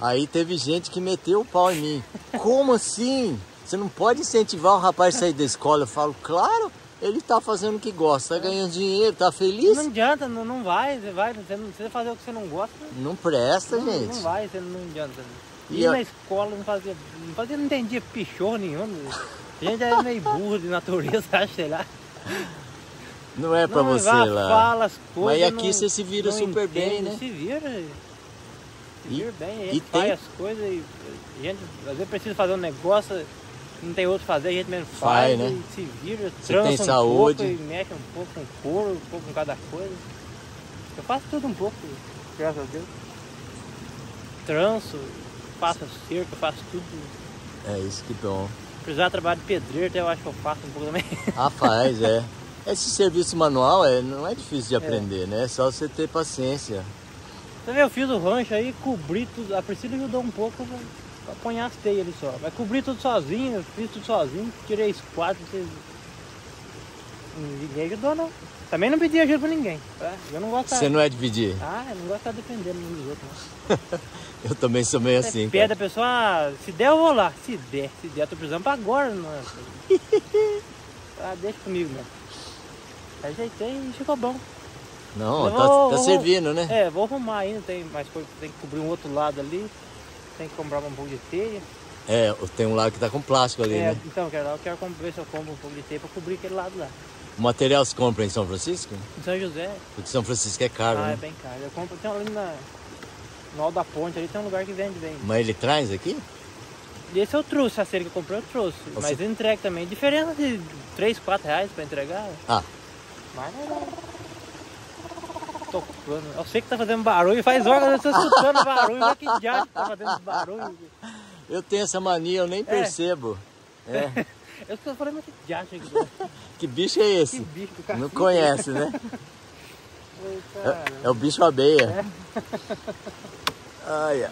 Aí teve gente que meteu o pau em mim. Como assim? Você não pode incentivar o rapaz a sair da escola? Eu falo, claro. Ele tá fazendo o que gosta, tá ganhando dinheiro, tá feliz. Não adianta, não vai, você não precisa fazer o que você não gosta. Não presta, não, gente. Não vai, você não adianta. E na escola não fazia, não entendia pichão nenhum. A gente era meio burro de natureza, acho, sei lá. Não é pra não, você vai, lá. Fala as coisas, mas aqui não, você se vira super entende, bem, né? Se vira bem, a gente faz as coisas e a gente às vezes precisa fazer um negócio. Não tem outro fazer, a gente mesmo faz, né? Se vira, trança tem saúde. Pouco, e mexe um pouco com couro, um pouco com cada coisa. Eu faço tudo um pouco, graças a Deus. Tranço, faço cerca, faço tudo. É isso que bom. Precisar trabalhar de pedreiro, até eu acho que eu faço um pouco também. Ah, faz, é. Esse serviço manual não é difícil de aprender, né? É só você ter paciência. Você vê, eu fiz o rancho aí, cobri tudo. A Priscila ajudou um pouco, pra apanhar as teias ali só. Vai cobrir tudo sozinho, eu fiz tudo sozinho, tirei os quadros, ninguém ajudou não. Também não pedi ajuda pra ninguém. Eu não gosto. Você não é de pedir? Ah, eu não gosto de depender dos outros, não. Eu também sou meio assim. Pede a pessoa, se der eu vou lá. Se der, eu tô precisando pra agora, não é? Deixa comigo mesmo. Ajeitei e ficou bom. Não, então, tá servindo, né? É, vou arrumar ainda, tem mais coisa, tem que cobrir um outro lado ali. Tem que comprar um pouco de teia. É, tem um lado que tá com plástico ali, né? Então, eu quero ver se eu compro um pouco de teia pra cobrir aquele lado lá. O material se compra em São Francisco? Em São José. Porque São Francisco é caro, né? É bem caro. Eu compro, tem ali no alto da ponte, ali tem um lugar que vende bem. Mas ele traz aqui? Esse eu trouxe, a cerca que eu comprei eu trouxe. Você... Mas eu entrego também. Diferença de 3, 4 reais pra entregar. Ah. Mas não é. Eu sei que tá fazendo barulho, faz horas eu tô escutando barulho, mas que diabo tá fazendo barulho. Eu tenho essa mania, eu nem percebo. É. Eu só falei, mas que diabo. Que bicho é esse? Que bicho, não conhece, né? É o bicho abeia. Ai, é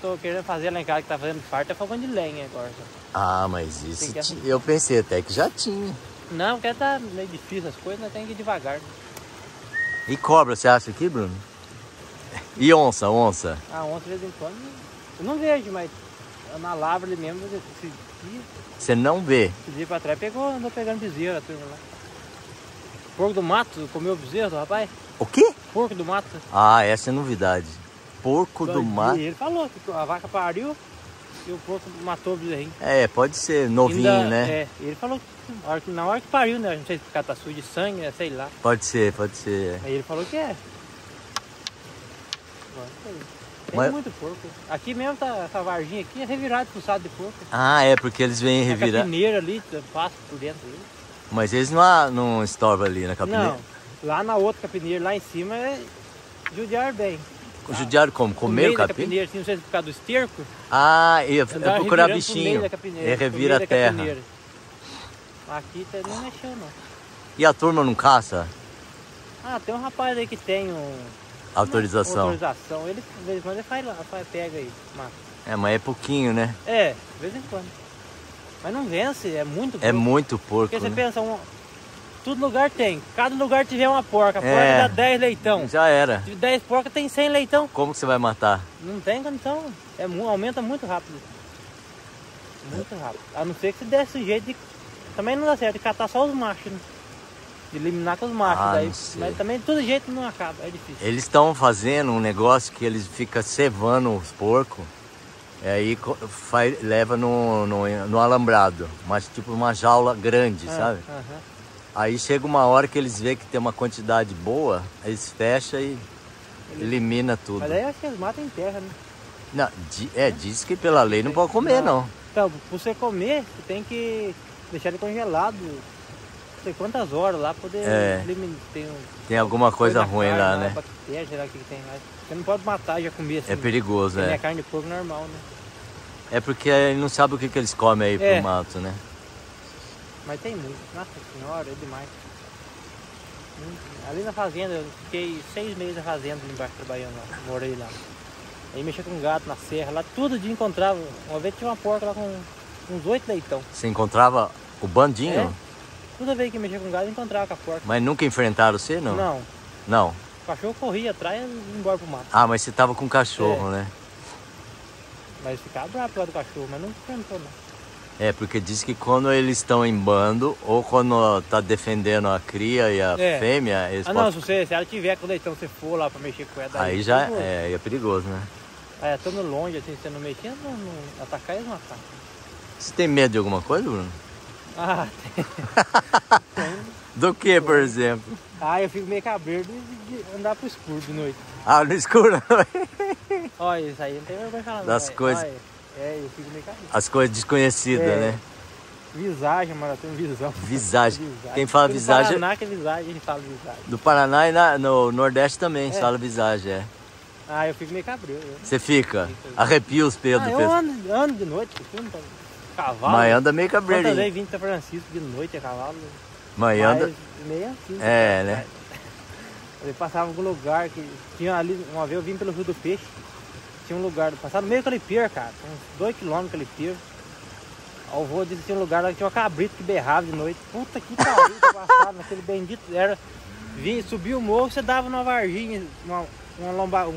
que eu tô querendo fazer lá em casa que tá fazendo farta, é fogão de lenha agora. Ah, mas isso eu pensei até que já tinha. Não, porque tá meio difícil as coisas, mas tem que ir devagar. E cobra, você acha aqui, Bruno? E onça? Ah, onça de vez em quando eu não vejo, mas na lavra ali mesmo, esse dia... Você não vê? Esse dia pra trás andou pegando bezerro, lá. Porco do mato, comeu o bezerro do rapaz. O quê? Porco do mato. Ah, essa é novidade. Porco do mato. Ele falou que a vaca pariu e o porco matou o bezerrinho. É, pode ser, novinho, ainda, né? É, ele falou que... Na hora que pariu, né? Não sei se cataçu de sangue, sei lá. Pode ser. Aí ele falou que é. Tem muito porco. Aqui mesmo, essa varginha aqui é revirada, puxada de porco. Ah, é, porque eles vêm revirar. A capineira ali, passa por dentro ali. Mas eles não estorvam ali na capineira? Não, lá na outra capineira, lá em cima, judiaram bem. Judiaram como? Comer o capim? Capineira, assim, não sei se por causa do esterco. Ah, eu procurar bichinho. É, revira a terra. Capineira. Aqui tá nem mexendo, não. E a turma não caça? Ah, tem um rapaz aí que tem autorização. Ele, de vez em quando, ele pega aí, mata. É, mas é pouquinho, né? É, de vez em quando. Mas não vence, é muito porco. É muito porco, porque você pensa, Todo lugar tem. Cada lugar tiver uma porca. A porca dá 10 leitão. Já era. De 10 porcas tem 100 leitão. Como que você vai matar? Não tem condição. É, aumenta muito rápido. Muito rápido. A não ser que você desse um jeito de... Também não dá certo de catar só os machos, né? De eliminar com os machos. Daí, mas também de todo jeito não acaba. É difícil. Eles estão fazendo um negócio que eles ficam cevando os porcos. E aí faz, leva no alambrado. Mas tipo uma jaula grande, sabe? Uhum. Aí chega uma hora que eles veem que tem uma quantidade boa, eles fecham e elimina tudo. Mas aí eu acho que eles matam em terra, né? Não, diz que pela lei não pode comer, não. Então, pra você comer, você tem que deixar ele congelado, não sei quantas horas lá, poder eliminar. Tem alguma coisa ruim carne, lá, né? Bactéria, sei lá o que tem lá. Você não pode matar e já comer assim. É perigoso, né? É carne de porco normal, né? É porque ele não sabe o que eles comem aí pro mato, né? Mas tem muito, nossa senhora, é demais. Ali na fazenda, eu fiquei 6 meses na fazenda embaixo trabalhando lá, morei lá. Aí mexia com gato na serra, lá todo dia encontrava. Uma vez tinha uma porca lá com uns 8 leitão. Você encontrava o bandinho? É. Toda vez que mexia com gato, eu encontrava com a porca. Mas nunca enfrentaram você, não? Não. Não? O cachorro corria atrás e ia embora pro mato. Ah, mas você tava com o cachorro, né? Mas ficava bravo lá do cachorro, mas não enfrentou, não. É, porque diz que quando eles estão em bando, ou quando tá defendendo a cria e a fêmea, eles podem... não, se ela tiver com o leitão, você for lá pra mexer com ela... Aí já é perigoso, né? É, estando longe, assim, você não mexer, não atacar, eles não atacam. Você tem medo de alguma coisa, Bruno? Ah, tem. Do que, por exemplo? Ah, eu fico meio cabreiro de andar pro escuro de noite. Ah, no escuro? Olha, isso aí não tem vergonha de falar, não. Das coisas... É, eu fico meio caído. As coisas desconhecidas, né? Visagem, mano, tem visão. Visagem. Quem fala visagem... No Paraná que é visagem, a gente fala visagem. No Paraná e no Nordeste também fala visagem, Ah, eu fico meio cabreiro. Você fica? Arrepia os pelos do peso. Eu ando de noite, porque não tá... Cavalo. Mas anda meio cabreirinho. Quantas vezes vim de São Francisco de noite, é cavalo. Mas anda... meio assim. É, né? Eu passava em algum lugar que... Tinha ali, uma vez eu vim pelo Rio do Peixe. Tinha um lugar, passado meio calipier, cara, uns 2 km calipier. O vô disse que tinha um lugar lá que tinha uma cabrita que berrava de noite. Puta que pariu, passado naquele bendito. Subia o morro, você dava numa varginha, uma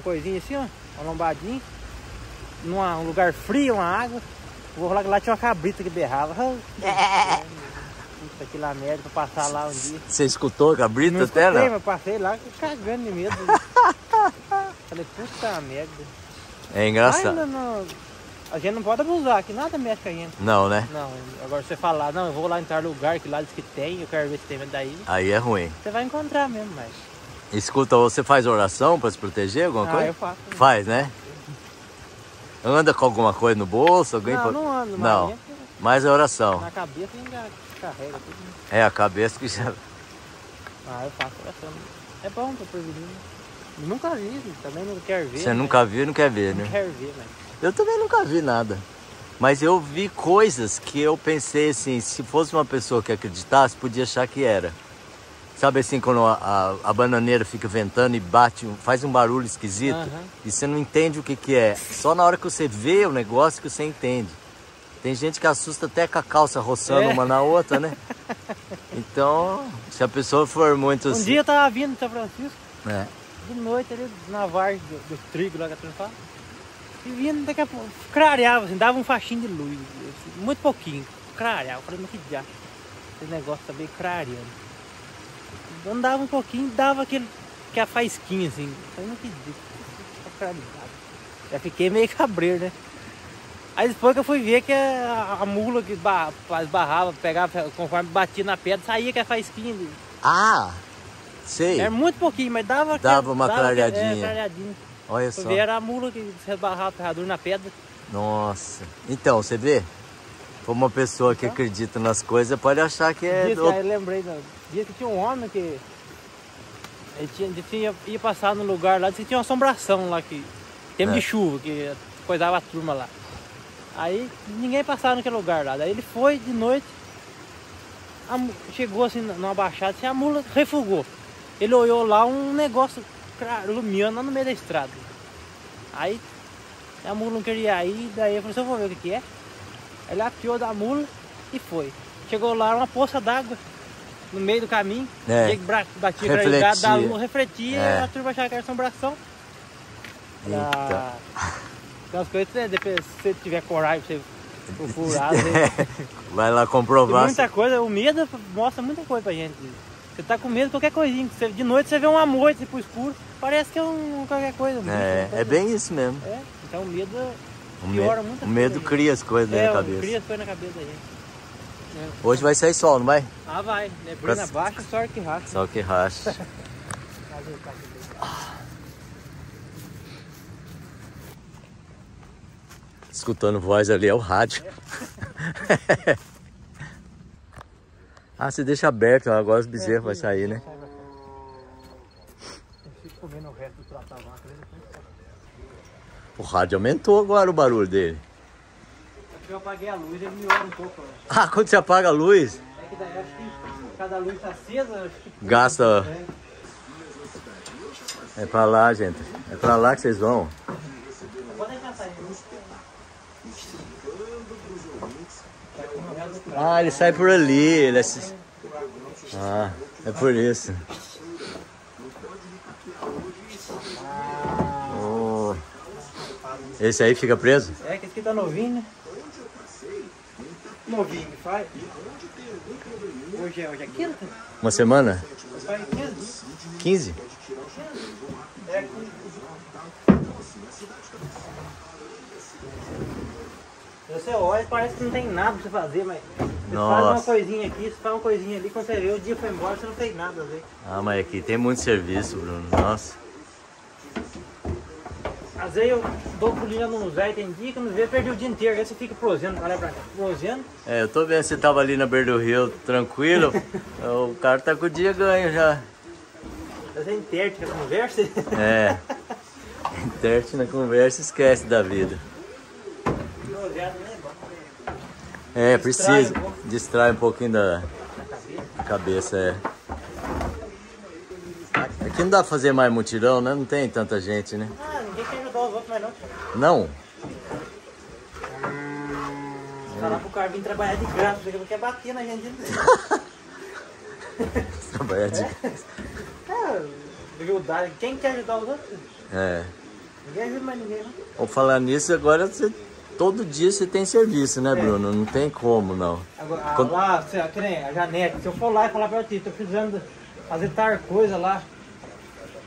coisinha assim, ó, uma lombadinha, num lugar frio, uma água. O vô lá tinha uma cabrita que berrava. Puta que lá merda, pra passar lá um dia. Você escutou a cabrita até, né? Eu passei lá cagando de medo. Falei, puta merda. É engraçado. A gente não pode abusar, que nada mexe com a gente. Não, né? Não, agora você falar, não, eu vou lá em tal lugar, que lá diz que tem, eu quero ver se tem, mas daí... Aí é ruim. Você vai encontrar mesmo, mas... Escuta, você faz oração pra se proteger, alguma coisa? Ah, eu faço. Né? Faz, né? Anda com alguma coisa no bolso? Alguém não ando, mas... Não, mas é oração. Na cabeça que carrega tudo. Né? É, a cabeça que já... Ah, eu faço oração. É bom pra prevenir. Nunca vi, também não quer ver. Você nunca viu e não quer ver, né? Não quer ver, né? Eu também nunca vi nada. Mas eu vi coisas que eu pensei assim, se fosse uma pessoa que acreditasse, podia achar que era. Sabe assim, quando a bananeira fica ventando e bate, faz um barulho esquisito, e você não entende o que é. Só na hora que você vê o negócio que você entende. Tem gente que assusta até com a calça roçando uma na outra, né? Então, se a pessoa for muito assim... Um dia eu tava vindo de São Francisco. De noite ali na vargem do trigo lá que a tranfava. E vindo daqui a pouco, clareava assim, dava um faixinho de luz, assim, muito pouquinho, clareava. Eu falei, mas que diacho, esse negócio tá meio clareando. Andava um pouquinho, dava aquela faisquinha assim. Eu falei, mas que diacho, já fiquei meio cabreiro, né? Aí depois que eu fui ver que a mula que esbarrava, pegava, conforme batia na pedra, saía aquela faisquinha dele. Ah! Sei. Era muito pouquinho, mas dava uma clareadinha. Olha só. Era a mula que esbarrava a ferradura na pedra. Nossa. Então, você vê? Foi uma pessoa que acredita nas coisas, pode achar que é... Aí eu lembrei, dia que tinha um homem que... Ele ia passar no lugar lá, disse que tinha uma assombração lá, que tempo de chuva, que coisava a turma lá. Aí ninguém passava naquele lugar lá. Daí ele foi de noite, chegou assim numa baixada, assim, a mula refugou. Ele olhou lá um negócio iluminando lá no meio da estrada. Aí a mula não queria ir, daí eu falei, eu vou ver o que é. Ele apiou da mula e foi. Chegou lá uma poça d'água. no meio do caminho, batia granidade da lua, refletia, e a turma achava que era assombração. Então as coisas, né, depois, se você tiver coragem, você procurar, vai lá comprovar. Tem muita coisa, o medo mostra muita coisa pra gente. Você tá com medo de qualquer coisinha, você, de noite você vê uma moita pro escuro, parece que é um qualquer coisa. É bem isso mesmo. É, então o medo piora muita coisa. O medo cria as coisas na cabeça. Cria as coisas na cabeça da gente. Hoje vai sair sol, não vai? Ah, vai. Neblina baixa, sol que racha. Sol que racha. Escutando voz ali, é o rádio. É. Ah, você deixa aberto, agora os bezerros vão sair, né? O rádio aumentou agora o barulho dele. Eu apaguei a luz, ele me olha um pouco. Ah, quando você apaga a luz? É que daí eu acho que cada luz tá acesa. Gasta. É pra lá, gente. É pra lá que vocês vão. Pode deixar sair. Ah, ele sai por ali. Ele é... Ah, é por isso. Oh. Esse aí fica preso? É, que esse aqui tá novinho, né? Novinho, faz. Hoje é quinta. Uma semana? Faz 15. 15? É, 15. Você olha e parece que não tem nada pra você fazer, mas você faz uma coisinha aqui, você faz uma coisinha ali, quando você vê o dia foi embora, você não fez nada, velho. Ah, mas aqui tem muito serviço, Bruno. Nossa. Às vezes eu dou pulinha no Zé, tem dia que não vê, perdi o dia inteiro, aí você fica prosendo, olha pra cá, prosendo. É, eu tô vendo, você tava ali na beira do rio, tranquilo, o cara tá com o dia ganho já. Você interte na conversa? É, interte na conversa, esquece da vida. É, precisa, distrai um pouquinho da cabeça, Aqui não dá pra fazer mais mutirão, né? Não tem tanta gente, né? Não? Falar pro cara vir trabalhar de graça, porque ele quer bater na gente. Trabalhar de graça. Humildade. Quem quer ajudar os outros? É. Ninguém ajuda mais ninguém, né? Ou falar nisso, agora você, todo dia você tem serviço, né, Bruno? Não tem como, não. Agora, lá, você, que nem a Janete, se eu for lá e falar pra ti, tô precisando fazer tal coisa lá,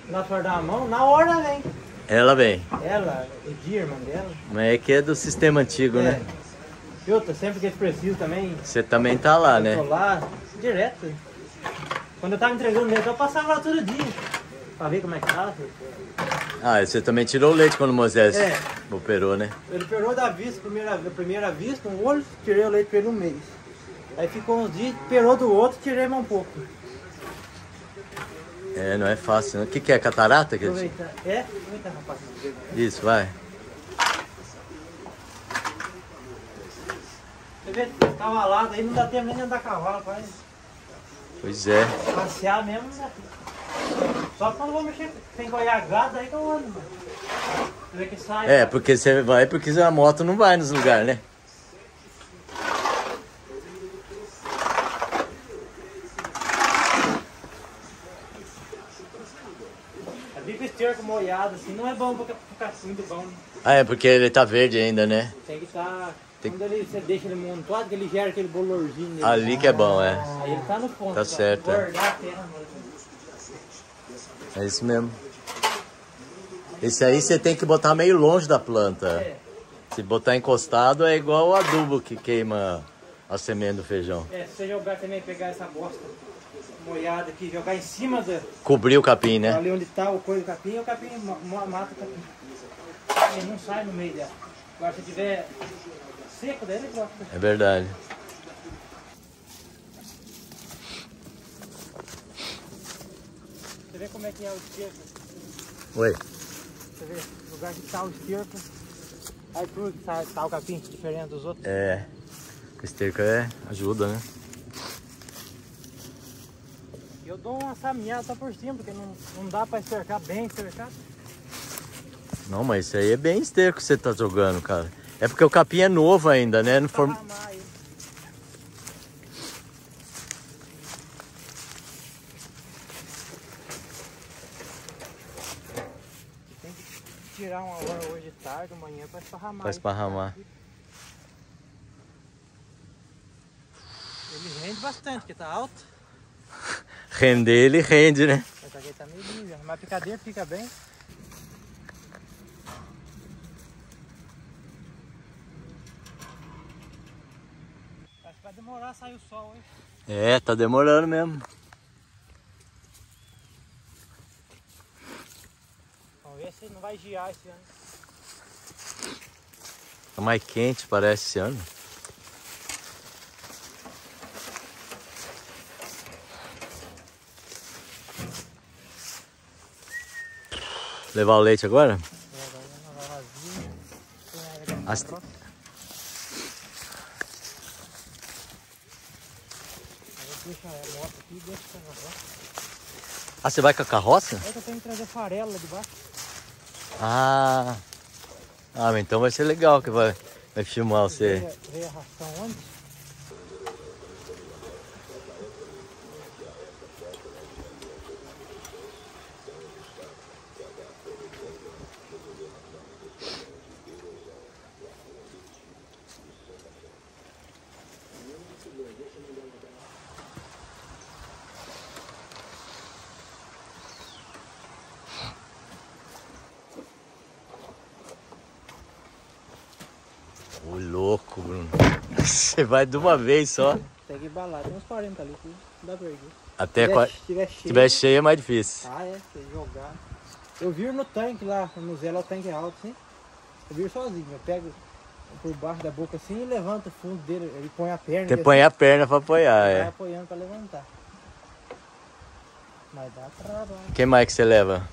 na flor da mão, na hora vem. Ela vem. Ela, o dia, irmã dela. Mas é que é do sistema antigo, né? E outra, sempre que eles precisam também. Você também tá lá, né? Eu tô lá, direto. Quando eu tava entregando leite, eu passava lá todo dia. Pra ver como é que tava. Ah, você também tirou o leite quando o Moisés operou, né? Ele operou da vista, primeira vista, um olho, tirei o leite pra ele um mês. Aí ficou uns dias, operou do outro, tirei mais um pouco. É, não é fácil. O que é? Catarata? Aproveita. É? Aproveita, rapaz. Isso, vai. Você vê, cavalada aí não dá tempo nem de andar a cavalo, quase. Pois é. Passear mesmo não dá tempo. Só quando eu vou mexer, tem goiás gado, aí que eu ando. Você vê que sai. É, porque você vai, porque a moto não vai nos lugares, né? Molhado assim, não é bom porque ficar muito bom. Ah, é porque ele tá verde ainda, né? Tem que tá... Quando ele, você deixa ele montado, que ele gera aquele bolorzinho nele. Ali que é bom, é. Aí ele tá no ponto. Tá certo. É isso mesmo. Esse aí você tem que botar meio longe da planta. É. Se botar encostado é igual o adubo que queima a semente do feijão. É, se você jogar também, pegar essa bosta molhada aqui, jogar em cima da... Cobrir o capim, né? Ali onde tá o coisa do capim, o capim mata o capim. Ele não sai no meio dela. Agora se tiver seco dele, ele corta. É verdade. Você vê como é que é o esterco? Oi. Você vê o lugar que tá o esterco, aí tudo que tá o capim, diferente dos outros. É. O esterco ajuda, né? Eu dou uma saminhada só por cima, porque não dá pra estercar bem, Não, mas isso aí é bem esterco que você tá jogando, cara. É porque o capim é novo ainda, né? Não forma... Vai esparramar. Vai esparramar. Ele rende bastante, porque tá alto. Render, ele rende, né? Mas aqui tá meio lindo, mas a picadeira fica bem. Acho que vai demorar a sair o sol hoje. É, tá demorando mesmo. Vamos ver se não vai gear esse ano. Tá mais quente, parece, esse ano. Levar o leite agora? É, agora vazio. Ah, você vai com a carroça? É que eu tenho que trazer farelo lá de baixo. Ah. Ah, mas então vai ser legal que vai filmar você. Veio a ração onde? Ô, louco, Bruno. Você vai de uma vez só. Tem que embalar. Tem uns 40 ali, tudo. Não dá pra erguer. Até se tiver cheio é mais difícil. Ah, é. Tem que jogar. Eu viro no tanque lá, no Zé, lá o tanque é alto, assim. Eu viro sozinho. Eu pego por baixo da boca assim e levanto o fundo dele. Ele põe a perna. Você põe a perna pra apoiar, é. Vai apoiando pra levantar. Mas dá pra... Quem mais que você leva?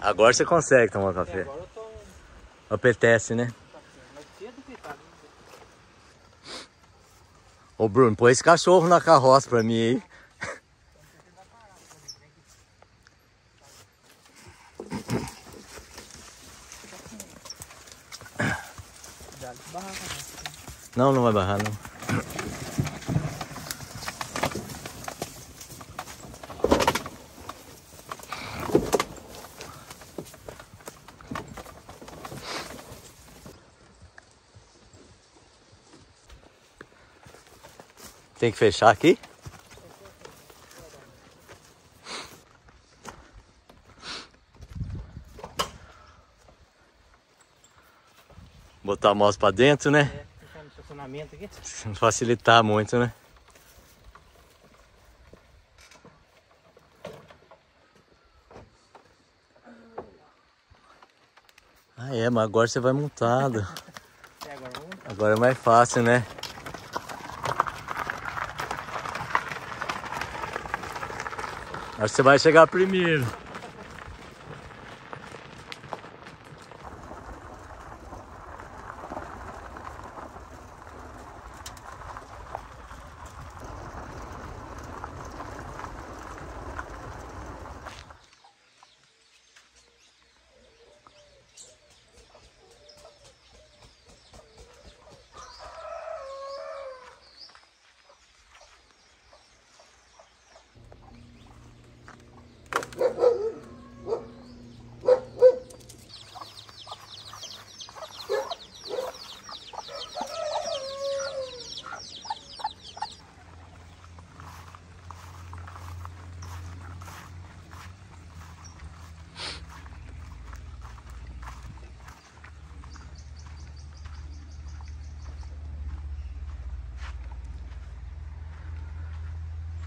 Agora você consegue tomar um café. Agora eu tô... Apetece, né? Ô, Bruno, põe esse cachorro na carroça pra mim aí. Não, não vai barrar, não. Tem que fechar aqui? Botar a moto pra dentro, né? É, ficar no estacionamento aqui. Não facilitar muito, né? Ah, é, mas agora você vai montado. É, agora é mais fácil, né? Acho que você vai chegar primeiro.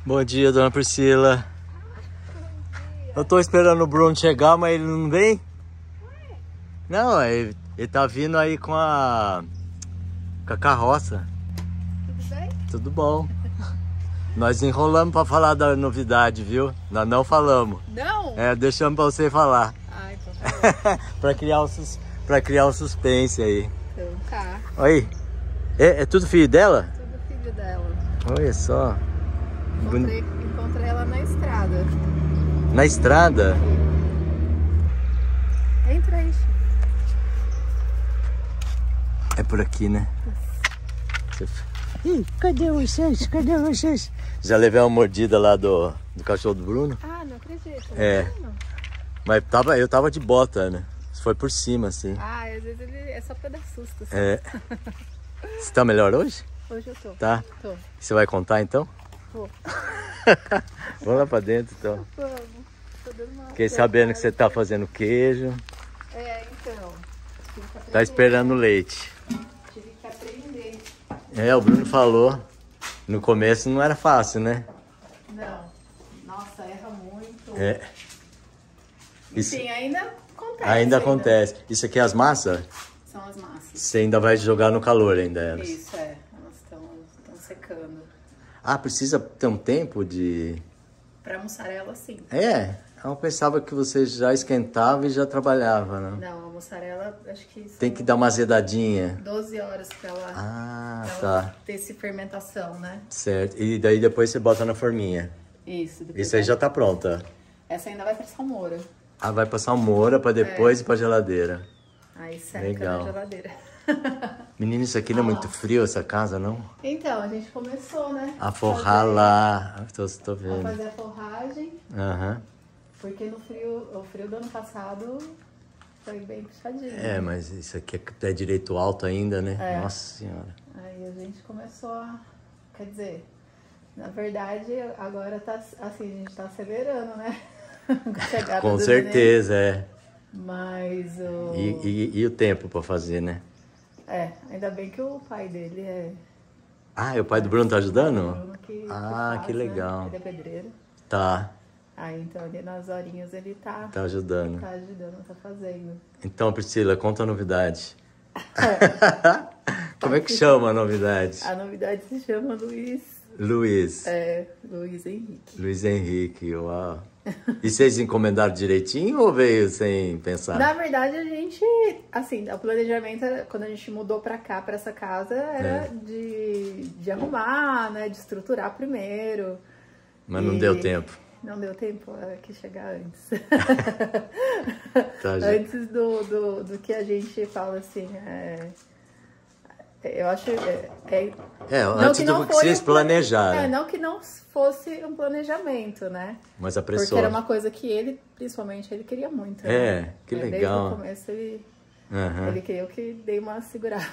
Bom dia, dona Priscila. Eu tô esperando o Bruno chegar, mas ele não vem? Não, ele tá vindo aí com a carroça. Tudo bem? Tudo bom. Nós enrolamos pra falar da novidade, viu? Nós não falamos. Não? É, deixamos pra você falar. Ah, então tá. Pra criar um suspense aí. Então tá. Oi. É tudo filho dela? É tudo filho dela. Olha só. Encontrei ela na estrada. Na estrada? Entra aí, Chico. É por aqui, né? Você Ih, cadê vocês? Cadê vocês? Já levei uma mordida lá do cachorro do Bruno. Ah, não acredito. É. Mas eu tava de bota, né? Foi por cima, assim. Ah, às vezes ele é só pra dar susto, assim. É. Você tá melhor hoje? Hoje eu tô. Tá? Tô. Você vai contar, então? Vou. Vamos lá pra dentro, então. Vamos. Tô dando uma... Fiquei sabendo que você tá fazendo queijo. É, então. Tá esperando o leite. Tive que aprender. É, o Bruno falou. No começo não era fácil, né? Não. Nossa, erra muito. É. Isso... Enfim, ainda acontece. Isso aqui é as massas? São as massas. Você ainda vai jogar no calor ainda elas. Isso, é. Elas estão secando. Ah, precisa ter um tempo de... Pra mussarela, sim. É? Eu pensava que você já esquentava e já trabalhava, né? Não, a mussarela, acho que... Tem que dar uma azedadinha. 12 horas pra ela, pra ela ter essa fermentação, né? Certo. E daí depois você bota na forminha. Isso. Isso aí já tá pronta. Essa ainda vai pra salmoura. Ah, vai pra salmoura, pra depois ir pra geladeira. Aí seca na geladeira. Menina, isso aqui não é muito frio, essa casa, não? Então, a gente começou, né? A forrar lá. Tô vendo. Vou fazer a forragem. Aham. Porque o frio do ano passado foi bem puxadinho. É, mas isso aqui é direito alto ainda, né? É. Nossa Senhora. Aí a gente começou a... Quer dizer, na verdade, agora tá assim, a gente tá acelerando, né? Com certeza, é. Mas o... E o tempo pra fazer, né? É, ainda bem que o pai dele é... Ah, e o pai do Bruno tá ajudando? Bruno que legal. Ele é pedreiro. Tá. Aí, então, ali nas horinhas ele tá... Tá ajudando. Tá ajudando, tá fazendo. Então, Priscila, conta a novidade. Como é que chama a novidade? A novidade se chama Luiz. É, Luiz Henrique. Luiz Henrique, uau. E vocês encomendaram direitinho ou veio sem pensar? Na verdade, a gente, assim, o planejamento, quando a gente mudou pra cá, pra essa casa, era de arrumar, né, de estruturar primeiro. Mas não deu tempo. Não deu tempo que chegar antes. Antes do que a gente fala, assim, eu acho... antes do que vocês planejaram. É, não que não fosse um planejamento, né? Mas apressou. Porque era uma coisa que ele, principalmente, ele queria muito. É, né? Que legal. Desde o começo ele queria que dei uma segurada.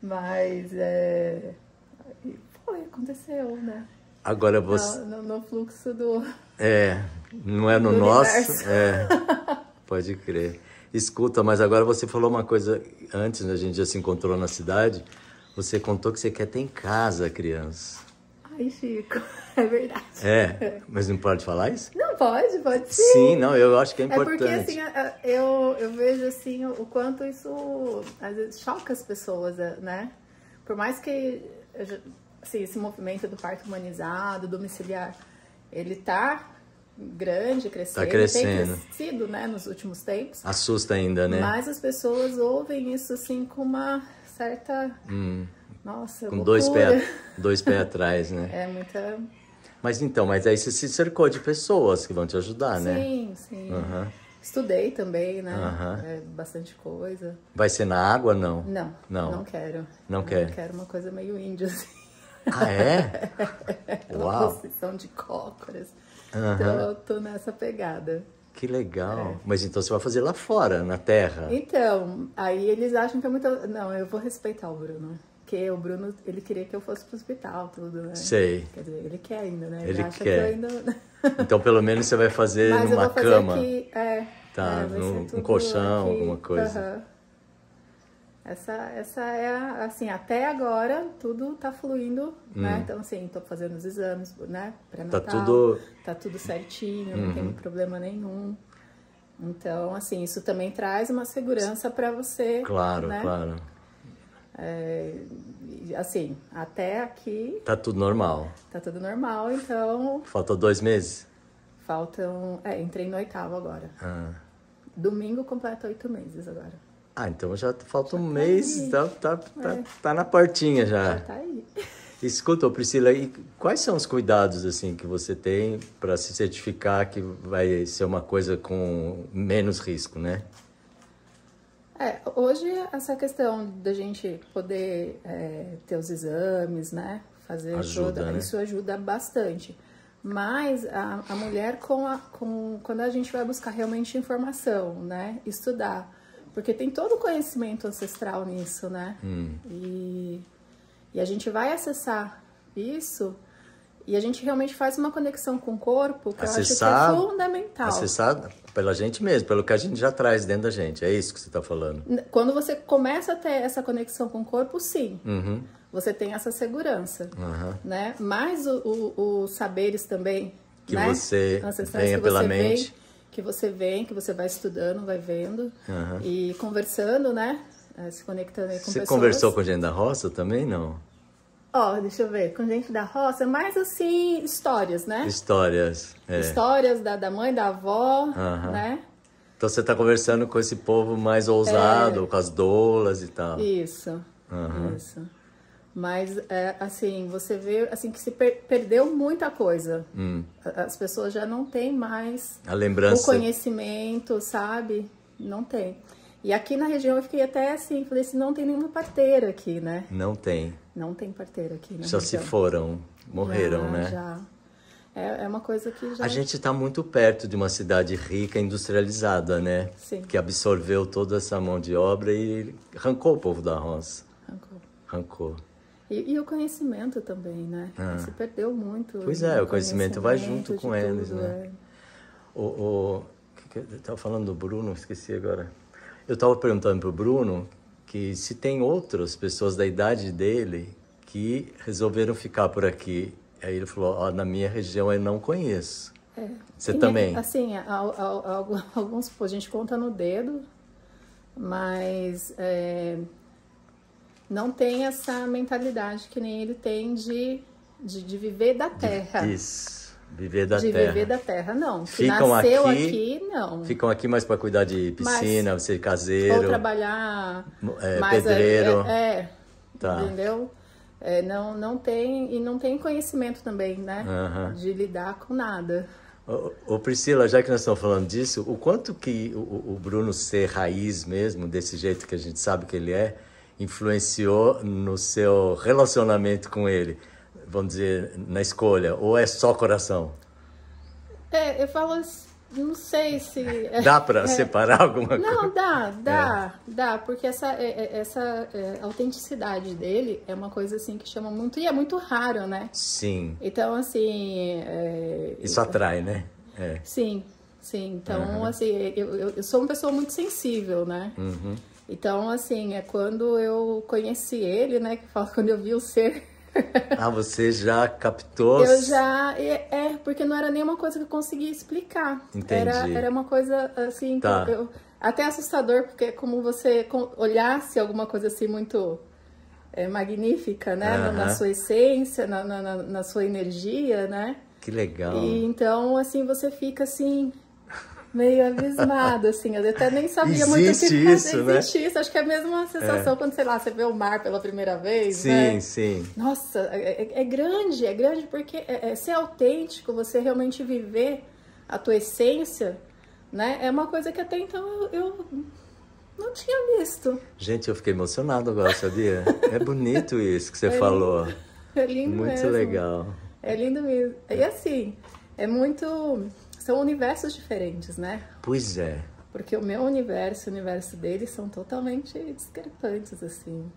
Mas, aconteceu, né? Agora você... No fluxo do... É, não é no nosso. Universo. É, pode crer. Escuta, mas agora você falou uma coisa antes, né? A gente já se encontrou na cidade. Você contou que você quer ter em casa a criança. Ai, Chico, é verdade. É, mas não pode falar isso? Não, pode sim. Sim, não, eu acho que é importante. É porque, assim, eu vejo, assim, o quanto isso, às vezes, choca as pessoas, né? Por mais que... Assim, esse movimento do parto humanizado, domiciliar, ele tá grande, crescendo. Tá crescendo. Tem crescido, né, nos últimos tempos. Assusta ainda, né? Mas as pessoas ouvem isso, assim, com uma certa... Nossa, com loucura. dois pés atrás, né? É, muita... Mas aí você se cercou de pessoas que vão te ajudar, né? Sim. Estudei também, né? É bastante coisa. Vai ser na água, não? Não quero. Não quero uma coisa meio índia, assim. Ah, é? Uau! Posição de cócoras. Então, eu tô nessa pegada. Que legal. É. Mas então você vai fazer lá fora, na terra? Então, aí eles acham que é muito... Não, eu vou respeitar o Bruno. Porque o Bruno, ele queria que eu fosse pro hospital, tudo, né? Sei. Quer dizer, ele quer ainda, né? Ele acha que eu ainda... Então, pelo menos você vai fazer numa cama. Mas eu vou fazer aqui, Tá, num colchão, aqui. Alguma coisa. Essa é, assim, até agora tudo tá fluindo, né? Então, assim, tô fazendo os exames, né? Pré-natal, tá tudo certinho, não tem problema nenhum. Então, assim, isso também traz uma segurança pra você, né? Claro. É, assim, até aqui... Tá tudo normal. Tá tudo normal, então... Faltam 2 meses? Faltam... É, entrei no 8º agora. Domingo completa 8 meses agora. Ah, então já falta um mês, tá na portinha já. Já tá aí. Escuta, Priscila, e quais são os cuidados, assim, que você tem para se certificar que vai ser uma coisa com menos risco, né? É, hoje essa questão da gente poder ter os exames, né? Fazer ajuda, toda, né? Isso ajuda bastante. Mas a mulher, quando a gente vai buscar realmente informação, né? Estudar. Porque tem todo o conhecimento ancestral nisso, né? E a gente vai acessar isso e a gente realmente faz uma conexão com o corpo que eu acho que é fundamental. Acessar pela gente mesmo, pelo que a gente já traz dentro da gente. É isso que você está falando. Quando você começa a ter essa conexão com o corpo, sim. Uhum. Você tem essa segurança, né? Mas os saberes também, que né? Você venha pela mente. Que você vai estudando, vai vendo e conversando, né? Se conectando aí com pessoas. Você conversou com gente da roça também, não? Ó, deixa eu ver, com gente da roça, mas assim, histórias, né? Histórias, é. Histórias da mãe, da avó, né? Então você tá conversando com esse povo mais ousado, com as doulas e tal. Isso, isso. Mas, assim, você vê assim, que se perdeu muita coisa. As pessoas já não têm mais a lembrança. O conhecimento, sabe? Não tem. E aqui na região eu fiquei até assim, falei assim, não tem nenhuma parteira aqui, né? Não tem. Não tem parteira aqui na região. Só se foram, morreram, já, né? Já. É uma coisa que já... A gente está muito perto de uma cidade rica, industrializada, né? Sim. Que absorveu toda essa mão de obra e arrancou o povo da roça. Arrancou. E o conhecimento também, né? Se perdeu muito. Pois é, o conhecimento vai junto com eles, né? Eu estava falando do Bruno, esqueci agora. Eu estava perguntando para o Bruno que se tem outras pessoas da idade dele que resolveram ficar por aqui. Aí ele falou, ó, na minha região eu não conheço. É. Você também? Assim, alguns, a gente conta no dedo, mas... não tem essa mentalidade que nem ele tem de viver da terra. Isso, viver da terra. De viver da terra, não. Ficam aqui, não. Ficam aqui mais para cuidar de piscina, mas, ser caseiro. Ou trabalhar mais pedreiro. Tá. Entendeu? É, não tem, e não tem conhecimento também, né? De lidar com nada. Ô Priscila, já que nós estamos falando disso, o quanto que o Bruno ser raiz mesmo, desse jeito que a gente sabe que ele é, influenciou no seu relacionamento com ele, vamos dizer, na escolha, ou é só coração? É, eu falo, não sei se... Dá para separar alguma coisa? Não, dá, porque essa autenticidade dele é uma coisa assim que chama muito, e é muito raro, né? Sim. Então, assim... Isso atrai, né? É. Sim, sim. Então, assim, eu sou uma pessoa muito sensível, né? Então, assim, quando eu conheci ele, né? Quando eu vi o ser... Ah, você já captou? Eu já... porque não era nenhuma coisa que eu conseguia explicar. Entendi. Era uma coisa, assim... Tá. Até assustador, porque é como você olhasse alguma coisa, assim, muito magnífica, né? Na sua essência, na sua energia, né? Que legal. E, então, assim, você fica, assim... meio abismado, assim, eu até nem sabia muito o que existe isso, acho que é a mesma sensação quando, sei lá, você vê o mar pela primeira vez, Sim. Nossa, é grande porque ser autêntico, você realmente viver a tua essência, né, é uma coisa que até então eu não tinha visto. Gente, eu fiquei emocionado agora, sabia? É bonito isso que você falou. Lindo. É lindo muito mesmo. Muito legal. É lindo mesmo. E assim, é muito... São universos diferentes, né? Pois é. Porque o meu universo e o universo deles são totalmente discrepantes, assim.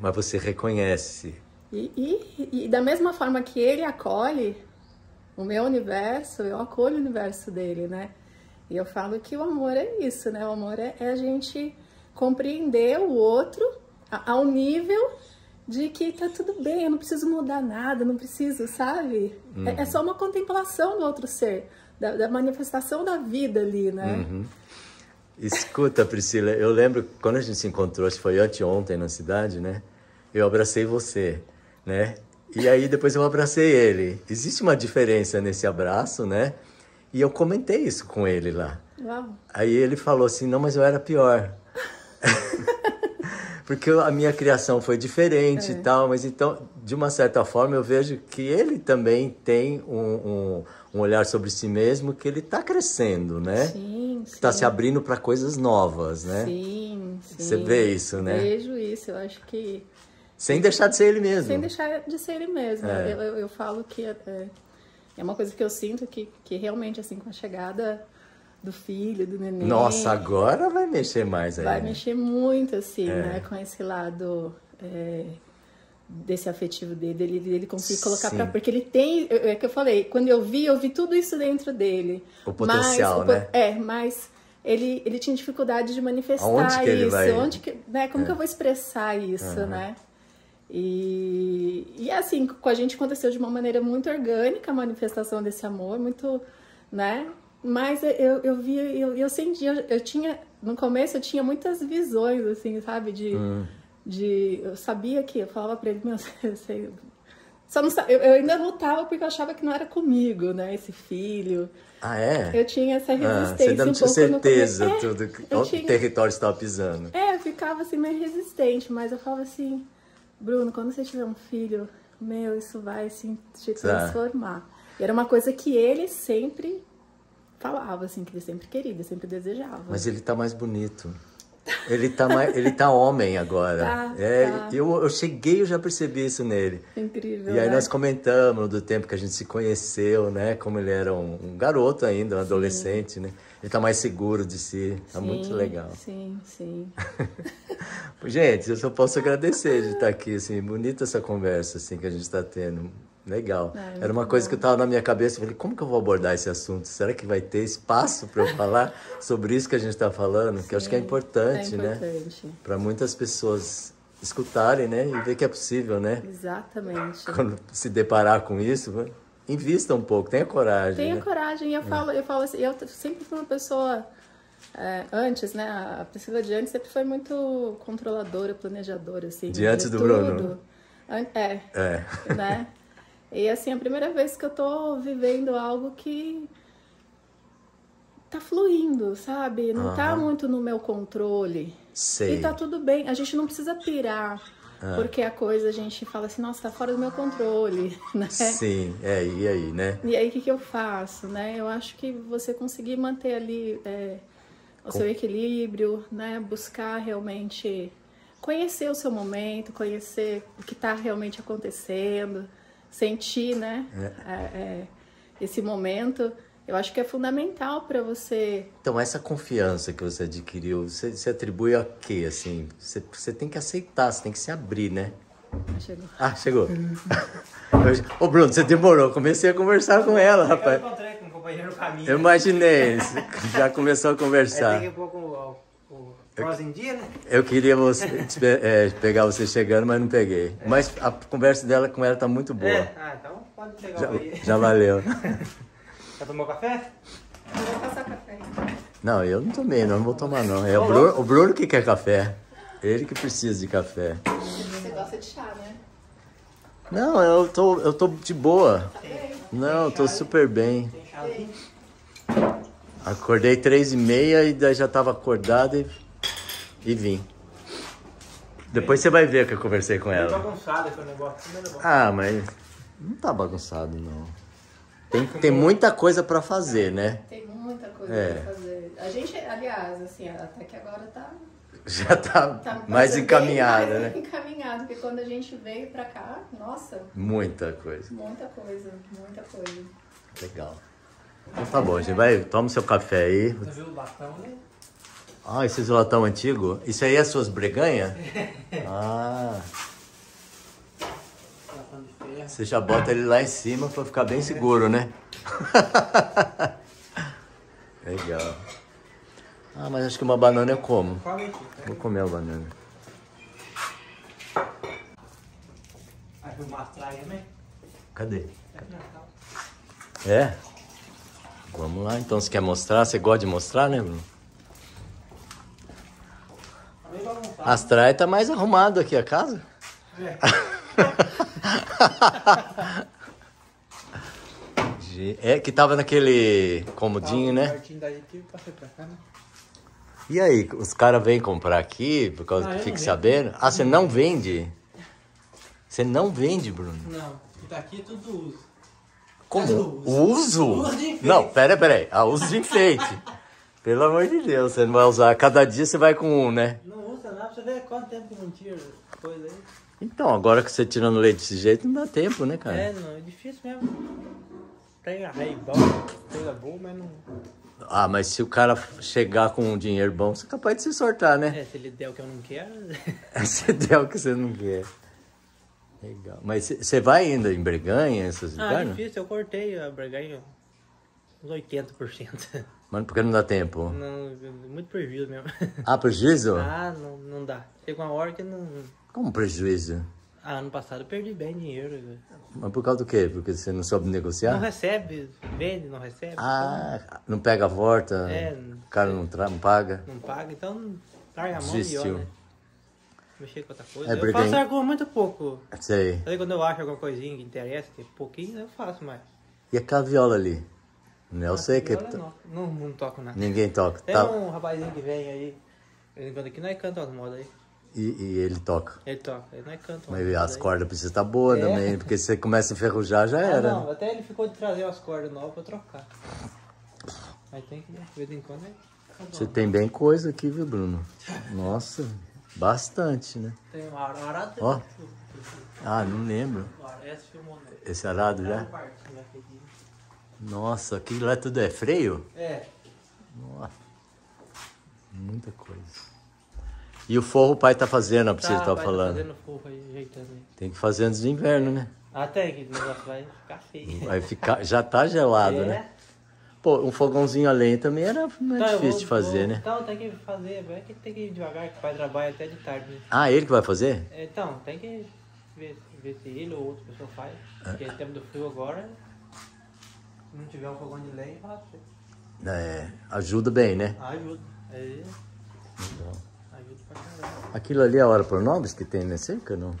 Mas você reconhece. E da mesma forma que ele acolhe o meu universo, eu acolho o universo dele, né? E eu falo que o amor é isso, né? O amor é a gente compreender o outro ao nível... de que tá tudo bem, eu não preciso mudar nada, não preciso, sabe? É só uma contemplação do outro ser, da manifestação da vida ali, né? Escuta, Priscila, eu lembro quando a gente se encontrou, acho que foi anteontem na cidade, né? Eu abracei você, né? E aí depois eu abracei ele. Existe uma diferença nesse abraço, né? E eu comentei isso com ele lá. Uau. Aí ele falou assim, não, mas eu era pior. Porque a minha criação foi diferente e tal, mas então, de uma certa forma, eu vejo que ele também tem um olhar sobre si mesmo, que ele está crescendo, né? Sim, sim. Está se abrindo para coisas novas, né? Sim, Sim, você vê isso, né? Vejo isso, eu acho que... Sem deixar de ser ele mesmo. Sem deixar de ser ele mesmo. É. Eu falo que é uma coisa que eu sinto que realmente, assim, com a chegada do filho, do neném... Nossa, agora vai mexer mais aí. Vai mexer muito, assim, né? Com esse lado... desse afetivo dele, ele conseguir colocar pra... Porque ele tem, é que eu falei, quando eu vi tudo isso dentro dele. O potencial, mas, né? Mas ele tinha dificuldade de manifestar isso. Ele vai... Onde que, né? Como que eu vou expressar isso, né? E assim, com a gente aconteceu de uma maneira muito orgânica a manifestação desse amor, muito, né? Mas eu vi, eu senti, eu tinha, no começo eu tinha muitas visões, assim, sabe, de... eu sabia que, eu falava pra ele, meu, só não sabia, eu ainda lutava porque eu achava que não era comigo, né, esse filho. Ah, é? Eu tinha essa resistência. Você não tinha certeza tudo, o território estava pisando. Eu ficava assim meio resistente, mas eu falava assim, Bruno, quando você tiver um filho, meu, isso vai assim, te transformar. E era uma coisa que ele sempre falava, assim, que ele sempre queria, ele sempre desejava. Mas ele tá mais bonito. Ele tá homem agora. Tá. Eu cheguei e já percebi isso nele. Incrível. E aí nós comentamos do tempo que a gente se conheceu, né? Como ele era um garoto ainda, um adolescente, né? Ele tá mais seguro de si. Tá muito legal. Sim, sim. Gente, eu só posso agradecer de estar aqui, assim. Bonita essa conversa, assim, que a gente tá tendo. Legal. Era uma coisa que eu tava na minha cabeça, eu falei, como que eu vou abordar esse assunto? Será que vai ter espaço para eu falar sobre isso que a gente tá falando? Sim, que eu acho que é importante, né? Para muitas pessoas escutarem, né? E ver que é possível, né? Exatamente. Quando se deparar com isso, invista um pouco, tenha coragem. Tenha coragem. E eu falo assim, eu sempre fui uma pessoa... antes, né? A Priscila de antes sempre foi muito controladora, planejadora, assim. Diante do Bruno. Né? E assim, a primeira vez que eu tô vivendo algo que tá fluindo, sabe? Não tá muito no meu controle. E tá tudo bem, a gente não precisa pirar. Porque a coisa, a gente fala assim, nossa, tá fora do meu controle, né? Sim, e aí, né? E aí, o que eu faço, né? Eu acho que você conseguir manter ali o seu equilíbrio, né? Buscar realmente conhecer o seu momento, conhecer o que tá realmente acontecendo... Sentir, né, esse momento, eu acho que é fundamental para você... Então, essa confiança que você adquiriu, você atribui a quê, assim? Você tem que aceitar, você tem que se abrir, né? Chegou. Ah, chegou. Ô, Bruno, você demorou, comecei a conversar com ela, rapaz. Eu encontrei com um companheiro no caminho. Eu imaginei, já começou a conversar. Daqui a pouco o próximo dia, né? Eu queria pegar você chegando, mas não peguei. Mas a conversa dela com ela tá muito boa. Então pode pegar aí. Já valeu. Já tomou café? Eu vou passar café. Não, eu não tomei, não vou tomar não. É o Bruno que quer café. Ele que precisa de café. Você gosta de chá, né? Não, eu tô de boa. Tá bem? Não, eu tô super bem. Tem chá aqui? Acordei 3h30 e daí já tava acordado e vim. Depois você vai ver que eu conversei com ela. Tá bagunçado esse negócio. Ah, mas não tá bagunçado, não. Tem muita coisa pra fazer, né? Tem muita coisa pra fazer. A gente, aliás, assim, até que agora tá... Já tá mais encaminhada, né? Mais encaminhada, porque quando a gente veio pra cá, nossa... Muita coisa. Muita coisa, muita coisa. Legal. Então tá bom, gente. Vai, toma o seu café aí. Você viu o latão, né? Ah, esse latão antigo? Isso aí é suas breganhas? Latão de ferro. Você já bota ele lá em cima pra ficar bem seguro, né? Legal. Ah, mas acho que uma banana eu como. Vou comer a banana. Cadê? É? Vamos lá, então, você quer mostrar? Você gosta de mostrar, né, Bruno? As traias tá mais arrumado aqui, a casa? É que tava naquele comodinho, né? E aí, os caras vêm comprar aqui, por causa que fique sabendo? Ah, você não vende? Você não vende, Bruno? Não, daqui é tudo uso. Como? Uso? Não, peraí. Uso de enfeite. Pelo amor de Deus, você não vai usar. Cada dia você vai com um, né? Não uso Dá pra você ver quanto tempo não tira coisa aí. Então, agora que você tirando leite desse jeito, não dá tempo, né, cara? É, não, é difícil mesmo. Pega rei bom, pega bom, mas não... Ah, mas se o cara chegar com um dinheiro bom, você é capaz de se sortar, né? É, se ele der o que eu não quero... Se der o que você não quer. Legal. Mas você vai ainda em Breganha, essas lugares? Ah, difícil, eu cortei a Breganha uns 80%. Mano, porque não dá tempo? Não, muito prejuízo mesmo. Ah, prejuízo? Ah, não, não dá. Chega uma hora que não... Como prejuízo? Ah, ano passado eu perdi bem dinheiro. Mas por causa do quê? Porque você não soube negociar? Não recebe, vende, não recebe. Ah, então... não pega a volta, é, o cara não paga. Não paga, então larga a mão e olha, né? Mexer com outra coisa. É, eu faço argumento muito pouco. Sei. Aí quando eu acho alguma coisinha que interessa, que é pouquinho, eu faço mais. E aquela viola ali? Não, eu sei que... Não toco nada. Ninguém toca. Tem um rapazinho que vem aí, lembrando que nós cantamos as modas aí. E ele toca. Ele toca, ele não é canto. Mas as cordas precisam estar boas também, porque se você começa a enferrujar já era. Não, até ele ficou de trazer umas cordas novas pra trocar. Aí tem que, de vez em quando, Você tem bem coisa aqui, viu, Bruno? Nossa, bastante, né? Tem um arado. Ó. Ah, não lembro. Esse arado já? Nossa, aqui lá tudo é freio? É. Nossa, muita coisa. E o forro o pai tá fazendo, a Priscila tava falando. Tá fazendo forro aí, ajeitando aí. Tem que fazer antes do inverno, né? Até que o negócio vai ficar feio. Vai ficar, já tá gelado, né? Pô, um fogãozinho a lenha também era, não é difícil de fazer, né? Então, tem que fazer, vai que tem que ir devagar, que o pai trabalha até de tarde. Né? Ah, ele que vai fazer? Então, tem que ver se ele ou outra pessoa faz. Porque é tempo do frio agora, se não tiver um fogão de lenha, vai fazer. É, ajuda bem, né? Ajuda. É. Então. Aquilo ali é a hora por nobres que tem, né? Cerca, não?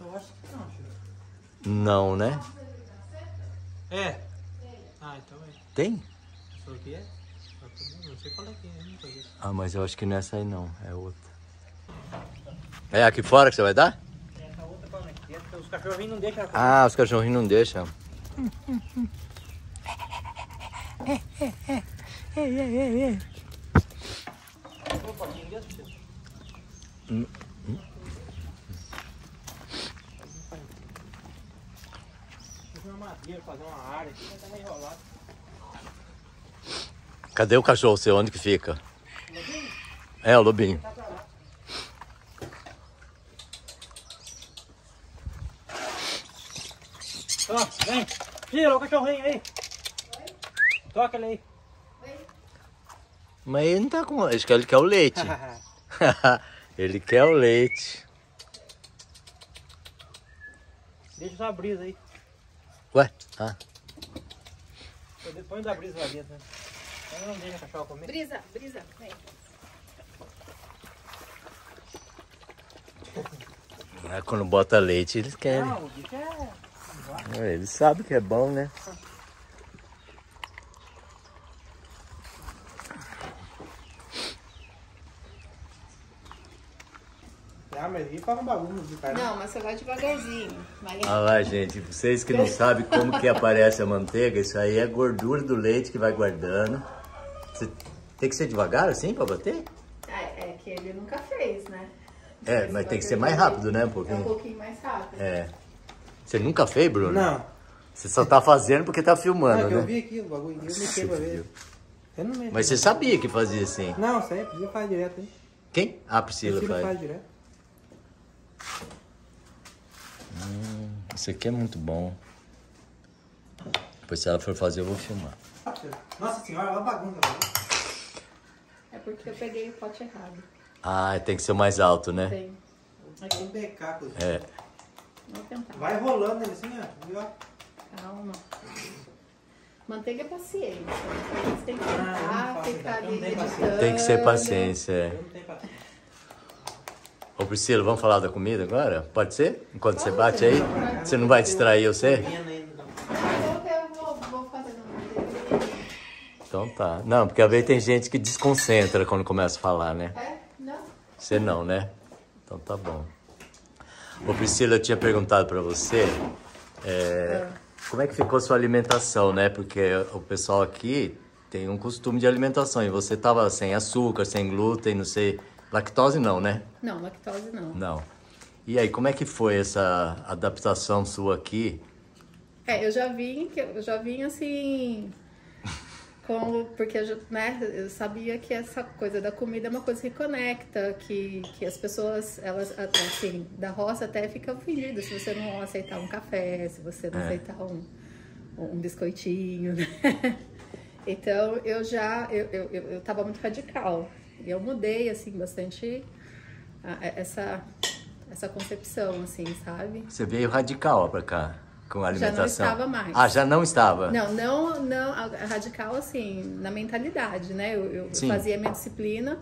Eu acho que não, Chico. Não, né? É. Ah, então é. Tem? Essa aqui é? Não sei qual é que é. Ah, mas eu acho que não é essa aí, não. É outra. É aqui fora que você vai dar? É, essa outra qual é que é? Os cachorrinhos não deixam. Ah, os cachorrinhos não deixam. Cadê o cachorro seu? Onde que fica? Lobinho? É, o lobinho. Ó, vem. Tira o cachorrinho aí. Toca ele aí. Mas ele não tá com... Acho que ele quer o leite. Ele quer o leite. Deixa só a brisa aí. Ué? Ah. Põe da brisa lá dentro. Eu não deixa a cachorra comer. Brisa, brisa. Vem. É, quando bota leite, eles querem. Não, eles sabem que é bom, né? Ah, mas ele faz um bagulho de cara. Não, mas você vai devagarzinho. Olha lá, gente. Vocês que não sabem como que aparece a manteiga, isso aí é gordura do leite que vai guardando. Você tem que ser devagar assim pra bater? É que ele nunca fez, né? É, mas tem que ser mais rápido, né? Um pouquinho. É um pouquinho mais rápido. É. Você nunca fez, Bruno? Não. Você só tá fazendo porque tá filmando, né? Eu vi aqui o bagulho, eu mexi pra ver. Eu não mexi. Mas você sabia que fazia assim? Não, sempre. Priscila faz direto, hein? Quem? Ah, Priscila faz direto. Isso aqui é muito bom. Depois, se ela for fazer, eu vou filmar. Nossa senhora, olha a bagunça. É porque eu peguei o pote errado. Ah, tem que ser mais alto, né? Tem. Tem um becaco. É. Vou tentar. Vai rolando ele assim, ó. Calma. Manteiga é paciência. Você tem que tentar, ficar ali editando. Tem que ser paciência, é. Eu não tenho paciência. Ô Priscila, vamos falar da comida agora? Pode ser? Enquanto você bate aí? Você não vai distrair você? Eu vou fazer. Então tá. Não, porque às vezes tem gente que desconcentra quando começa a falar, né? É? Não. Você não, né? Então tá bom. Ô Priscila, eu tinha perguntado pra você como é que ficou sua alimentação, né? Porque o pessoal aqui tem um costume de alimentação e você tava sem açúcar, sem glúten, não sei... Lactose não, né? Não, lactose não. Não. E aí, como é que foi essa adaptação sua aqui? É, eu já vim assim... Como, porque eu sabia que essa coisa da comida é uma coisa que conecta, que as pessoas, elas, assim, da roça até ficam ofendidas se você não aceitar um café, se você não aceitar um biscoitinho, né? Então, eu tava muito radical. E eu mudei, assim, bastante essa concepção, assim, sabe? Você veio radical pra cá. Com a alimentação. Já não estava mais. Ah, já não estava? Não, radical assim, na mentalidade, né? Eu fazia minha disciplina,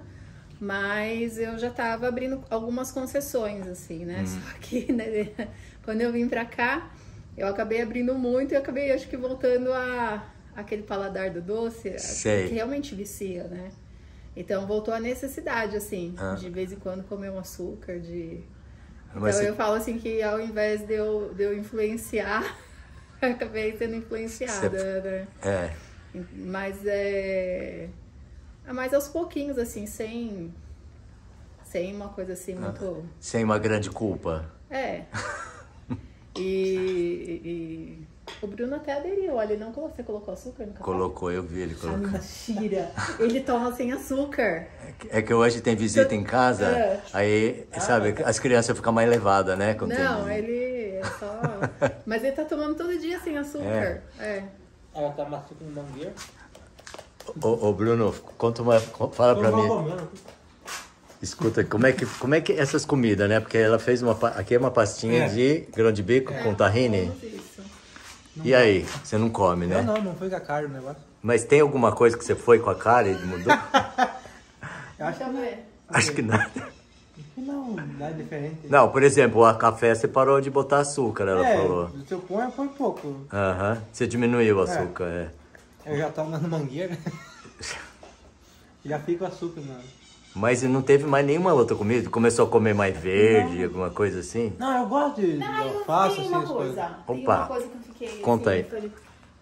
mas eu já estava abrindo algumas concessões, assim, né? Só que, né, quando eu vim pra cá, eu acabei abrindo muito e acabei, acho que, voltando àquele paladar do doce, que realmente vicia, né? Então, voltou a necessidade, assim, de vez em quando comer um açúcar, Então eu falo assim que ao invés de eu influenciar, eu acabei sendo influenciada, né? É. Mas aos pouquinhos, assim, sem uma coisa assim muito... Sem uma grande culpa. É. E o Bruno até aderiu, olha, ele não colocou, você colocou açúcar no café? Colocou, eu vi ele colocou. Mentira, ele toma sem açúcar. É que hoje tem visita em casa, aí, sabe, as crianças ficam mais levadas, né? Não, ele é só... Mas ele tá tomando todo dia sem açúcar. É. Ela toma açúcar no mangueiro. Ô Bruno, conta uma... Fala pra mim. Escuta, como é que essas comidas, né? Porque ela fez uma... Aqui é uma pastinha de grão de bico com tahine. Não, e aí, você não come, né? Não foi com a cara o negócio. Mas tem alguma coisa que você foi com a cara e mudou? Eu acho que nada. Não, nada diferente. Não, por exemplo, a café você parou de botar açúcar, ela falou. O seu pão foi pouco. Você diminuiu o açúcar, Eu já tomo no mangueira. Já fica o açúcar, mano. Mas não teve mais nenhuma outra comida? Começou a comer mais verde, alguma coisa assim? Não, eu gosto de alface, assim, as coisas. Opa. Uma coisa que eu fiquei... Conta aí.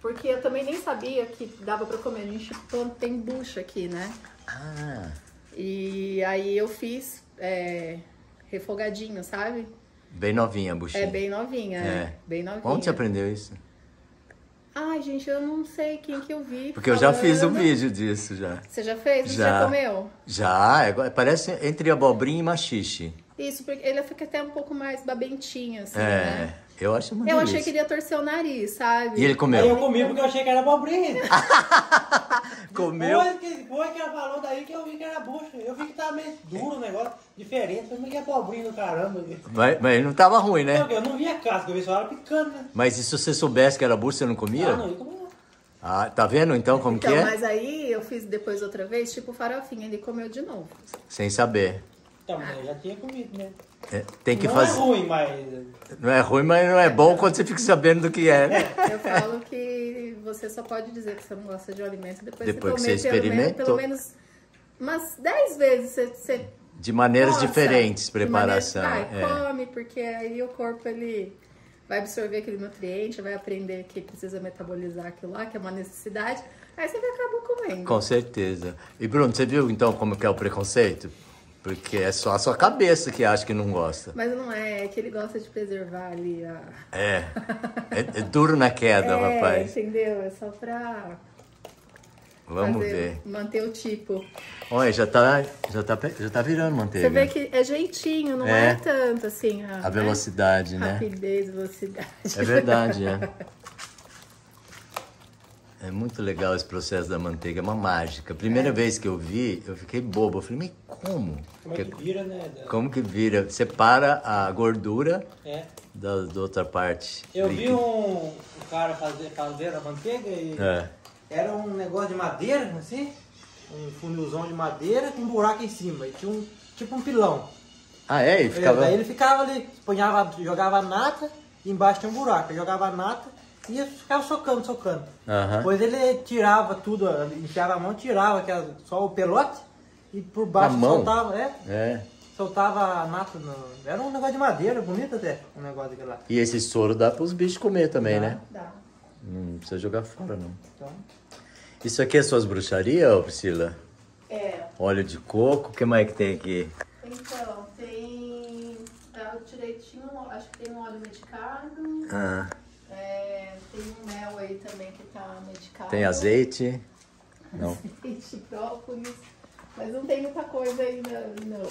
Porque eu também nem sabia que dava pra comer. A gente tem bucha aqui, né? Ah. E aí eu fiz refogadinho, sabe? Bem novinha a buchinha. É, bem novinha. Bem novinha. Onde você aprendeu isso? Ai, gente, eu não sei quem que eu vi. Porque falando. Eu já fiz um vídeo disso, já. Você já fez? Já. Você já comeu? Já. Parece entre abobrinha e machixe. Isso, porque ele fica até um pouco mais babentinho, assim, né? Eu acho muito delícia. Eu achei que ele ia torcer o nariz, sabe? E ele comeu? Aí eu comi porque eu achei que era abobrinha. Comeu? Depois que ela falou daí que eu vi que era bucha. Eu vi que tava meio duro o negócio, diferente. Eu vi que é abobrinha do caramba. Mas não tava ruim, né? Eu não vi a casca, eu vi só ela picando, né? Mas e se você soubesse que era bucha, você não comia? Não, eu comia. Ah, tá vendo então como que é? Mas aí eu fiz depois outra vez, tipo farofinha, ele comeu de novo. Sem saber. Eu já tinha comido, né? Tem que fazer. Não é ruim, mas... Não é ruim, mas não é bom quando você fica sabendo do que é, né? Eu falo que você só pode dizer que você não gosta de um alimento depois que você experimentou. Pelo menos umas 10 vezes você... De maneiras diferentes, preparação. Come, porque aí o corpo, ele vai absorver aquele nutriente, vai aprender que precisa metabolizar aquilo lá, que é uma necessidade. Aí você acaba comendo. Com certeza. E Bruno, você viu então como que é o preconceito? Porque é só a sua cabeça que acha que não gosta. Mas não é que ele gosta de preservar ali a... É duro na queda, rapaz. Entendeu? É só pra... Vamos ver. Manter o tipo. Olha, já tá virando manteiga. Você vê que é jeitinho, não é tanto assim. A velocidade, né? Rapidez, velocidade. É verdade, É muito legal esse processo da manteiga, é uma mágica. Primeira vez que eu vi, eu fiquei bobo. Eu falei, mas como? Como que vira, né? Como que vira? Separa a gordura da outra parte. Eu vi um cara fazer a manteiga e era um negócio de madeira, assim. Um funilzão de madeira com um buraco em cima. E tinha tipo um pilão. Ah, é? E ficava... Daí ele ficava ali, jogava a nata e embaixo tinha um buraco. Ele jogava a nata. E ficava socando. Depois ele tirava tudo, enfiava a mão, tirava só o pelote e por baixo soltava, soltava a nata. Era um negócio de madeira, bonito até, um negócio daquele lá. E esse soro dá para os bichos comer também, né? Dá. Não precisa jogar fora, não. Então... Isso aqui é suas bruxarias, Priscila? É. Óleo de coco, o que mais que tem aqui? Então, tem... Dá direitinho, acho que tem um óleo medicado. Ah. É, tem um mel aí também que tá medicado. Tem azeite? Não. Azeite, própolis. Mas não tem muita coisa ainda, não.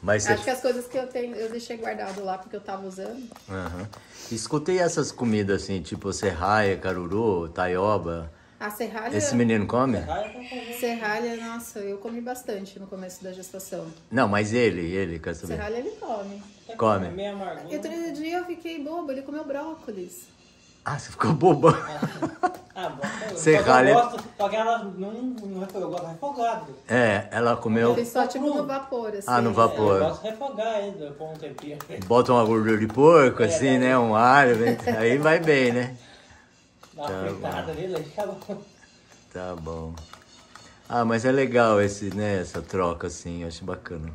Mas acho que as coisas que eu tenho, eu deixei guardado lá porque eu tava usando. Uhum. Escutei essas comidas assim, tipo serraia, caruru, taioba. A serralha... Esse menino come? Serralha, nossa, eu comi bastante no começo da gestação. Não, mas ele quer saber. Serralha ele come. Come. Outro dia eu fiquei boba, ele comeu brócolis. Ah, você ficou boba? Ah, bom. Serralha... Eu gosto, só que ela não eu gosto refogado. É, ela comeu... Ele só tipo no vapor, assim. Ah, no vapor. Eu gosto de refogar ainda, eu ponho um tempinho. Bota uma gordura de porco, assim, né? Um alho, aí vai bem, né? Tá bom. Tá bom. Ah, mas é legal esse, né, essa troca, assim, eu acho bacana.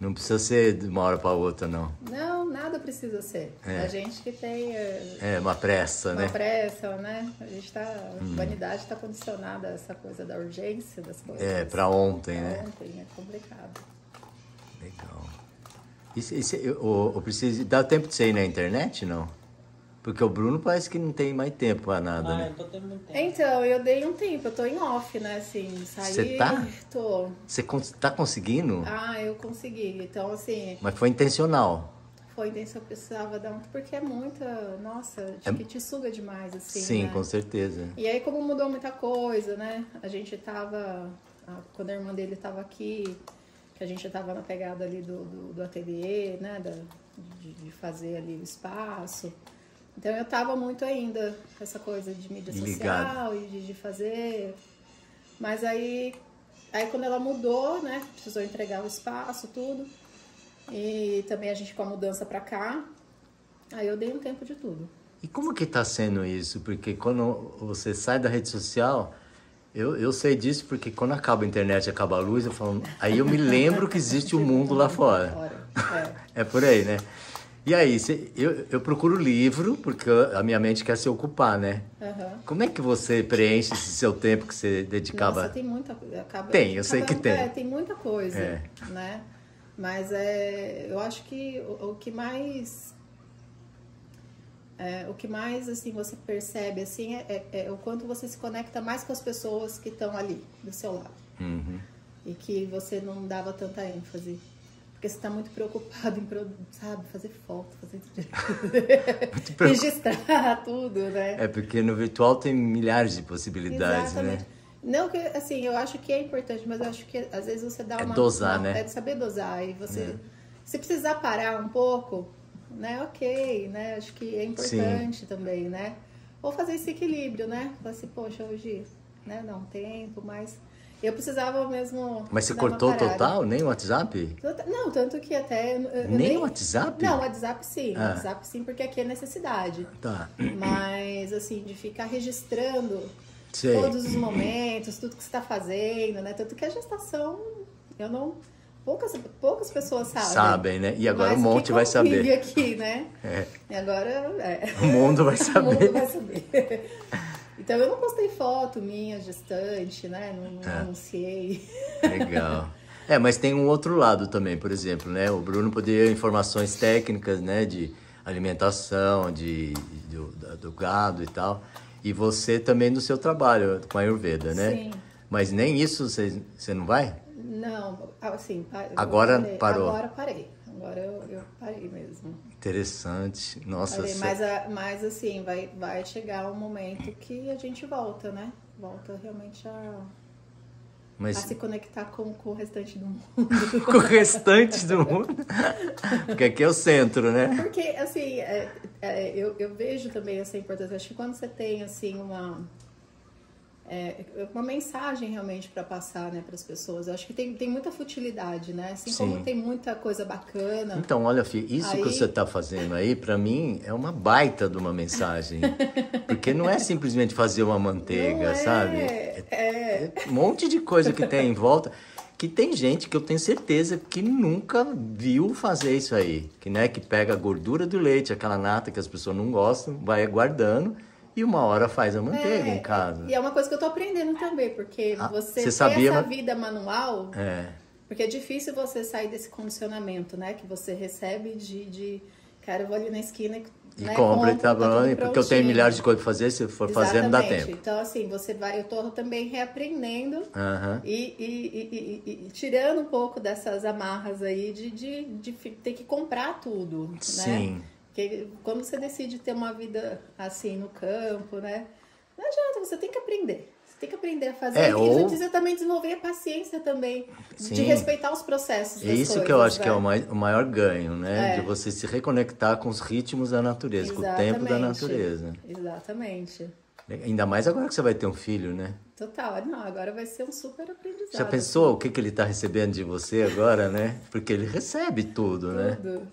Não precisa ser de uma hora para outra, não. Não, nada precisa ser. É. A gente que tem... É, uma pressa, uma né? Uma pressa, né? A gente tá... A humanidade tá condicionada a essa coisa da urgência das coisas. É, para ontem, pra né? Ontem, é complicado. Legal. Isso, dá tempo de você ir na internet, não? Porque o Bruno parece que não tem mais tempo pra nada, né? Eu tô tendo muito tempo. Então, eu dei um tempo, eu tô em off, né, assim, saí... Você tá? Tô. Você tá conseguindo? Ah, eu consegui, então, assim... Mas foi intencional? Foi intencional, eu precisava dar um... Porque é muita... Nossa, acho que te suga demais, assim, sim, né? Com certeza. E aí, como mudou muita coisa, né? A gente tava... Quando a irmã dele tava aqui, que a gente tava na pegada ali do ateliê, né? De fazer ali o espaço... Então eu tava muito ainda com essa coisa de mídia social e de fazer, mas aí quando ela mudou, né, precisou entregar o espaço, tudo, e também a gente com a mudança pra cá, aí eu dei um tempo de tudo. E como que tá sendo isso? Porque quando você sai da rede social, eu sei disso porque quando acaba a internet, acaba a luz, eu falo, aí eu me lembro que existe um mundo lá fora. É por aí, né? E aí, eu procuro livro, porque a minha mente quer se ocupar, né? Uhum. Como é que você preenche esse seu tempo que você dedicava? Nossa, tem muita coisa. Tem, eu sei que tem. É, tem muita coisa, né? Mas eu acho que o que mais... o que mais, assim, você percebe, assim, é o quanto você se conecta mais com as pessoas que estão ali, do seu lado. Uhum. E que você não dava tanta ênfase. Porque você está muito preocupado em, sabe, fazer foto, registrar tudo, né? É porque no virtual tem milhares de possibilidades, exatamente, né? Não que, assim, eu acho que é importante, mas eu acho que às vezes você dá uma... dosar, né? É de saber dosar, e você... É. Se precisar parar um pouco, né, ok, né? Acho que é importante, sim, também, né? Ou fazer esse equilíbrio, né? Falar assim, poxa, hoje, né, dá um tempo, mas... Eu precisava mesmo... Mas você cortou total? Nem o WhatsApp? Não, tanto que até... Nem o WhatsApp? Não, o WhatsApp sim. Ah. O WhatsApp sim, porque aqui é necessidade. Tá. Mas, assim, de ficar registrando, sei, todos os momentos, tudo que você está fazendo, né? Tanto que a gestação, eu não... Poucas pessoas sabem. Sabem, né? E agora um monte vai saber. Aqui, né? É. E agora... É. O mundo vai saber. O mundo vai saber. Então, eu não postei foto minha gestante, né? Não anunciei. Legal. É, mas tem um outro lado também, por exemplo, né? O Bruno poderia informações técnicas, né? De alimentação, do gado e tal. E você também no seu trabalho com a Ayurveda, né? Sim. Mas nem isso você não vai? Não, assim... Agora parou? Agora parei. Agora eu parei mesmo. Interessante. Nossa. Parei, mas assim, vai chegar um momento que a gente volta, né? Volta realmente a se conectar com o restante do mundo. Com o restante do mundo? Porque aqui é o centro, né? Porque, assim, eu vejo também essa importância. Acho que quando você tem, assim, uma mensagem realmente para passar, né, para as pessoas. Eu acho que tem muita futilidade, né? Assim, sim, como tem muita coisa bacana. Então, olha, filho, isso aí... que você está fazendo aí, para mim, é uma baita de uma mensagem. Porque não é simplesmente fazer uma manteiga, sabe? É um monte de coisa que tem em volta. Que tem gente que eu tenho certeza que nunca viu fazer isso aí. Que, né, que pega a gordura do leite, aquela nata que as pessoas não gostam, vai guardando... E uma hora faz a manteiga em casa. E é uma coisa que eu tô aprendendo também, porque você ter essa vida manual... É. Porque é difícil você sair desse condicionamento, né? Que você recebe de cara, eu vou ali na esquina e compra, tá bom, porque eu tenho milhares de coisas pra fazer, se for fazendo, dá tempo. Então, assim, você vai, eu tô também reaprendendo e tirando um pouco dessas amarras aí de ter que comprar tudo, né? Sim. Porque quando você decide ter uma vida assim no campo, né? Não adianta, você tem que aprender. Tem que aprender a fazer isso, precisa também desenvolver a paciência também, de respeitar os processos das coisas. Isso que eu acho que é o maior ganho, né? É. De você se reconectar com os ritmos da natureza, com o tempo da natureza. Exatamente. Ainda mais agora que você vai ter um filho, né? Total, não, agora vai ser um super aprendizado. Já pensou o que, que ele está recebendo de você agora, né? Porque ele recebe tudo, né? Tudo.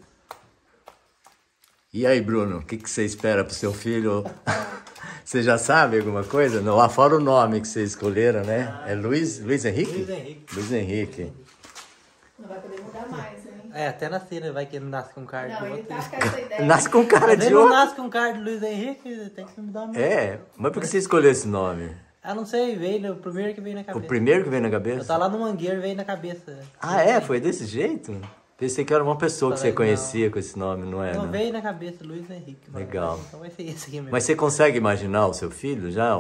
E aí, Bruno, o que, que você espera pro seu filho... Você já sabe alguma coisa? Não, lá fora o nome que vocês escolheram, né? É Luiz Henrique? Luiz Henrique. Luiz Henrique. Não vai poder mudar mais, né? É, até nascer, né? Vai que ele nasce com cara de outro. Não, ele tá com essa ideia. Nasce com cara de outro? Ele não nasce com cara de Luiz Henrique, tem que mudar mesmo. É, mas por que você escolheu esse nome? Ah, não sei, veio o primeiro que veio na cabeça. O primeiro que veio na cabeça? Eu tava lá no Mangueiro, veio na cabeça. Ah, é? Foi desse jeito? Pensei que era uma pessoa que você conhecia com esse nome, não é? Não veio na cabeça, Luiz Henrique. Legal. Então vai ser esse aqui mesmo. Mas você consegue imaginar o seu filho já?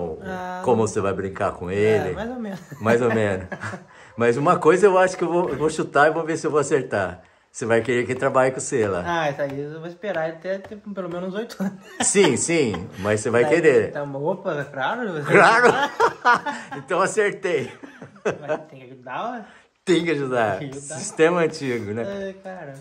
Como você vai brincar com ele? É, mais ou menos. Mais ou menos. Mas uma coisa eu acho que eu vou chutar e vou ver se eu vou acertar. Você vai querer que ele trabalhe com você lá. Ah, isso aí eu vou esperar até pelo menos 8 anos. Sim, sim. Mas você vai querer. Então, opa, claro. Claro. Então acertei. Mas tem que ajudar, né? Tem que ajudar. Sistema antigo, né? É, cara.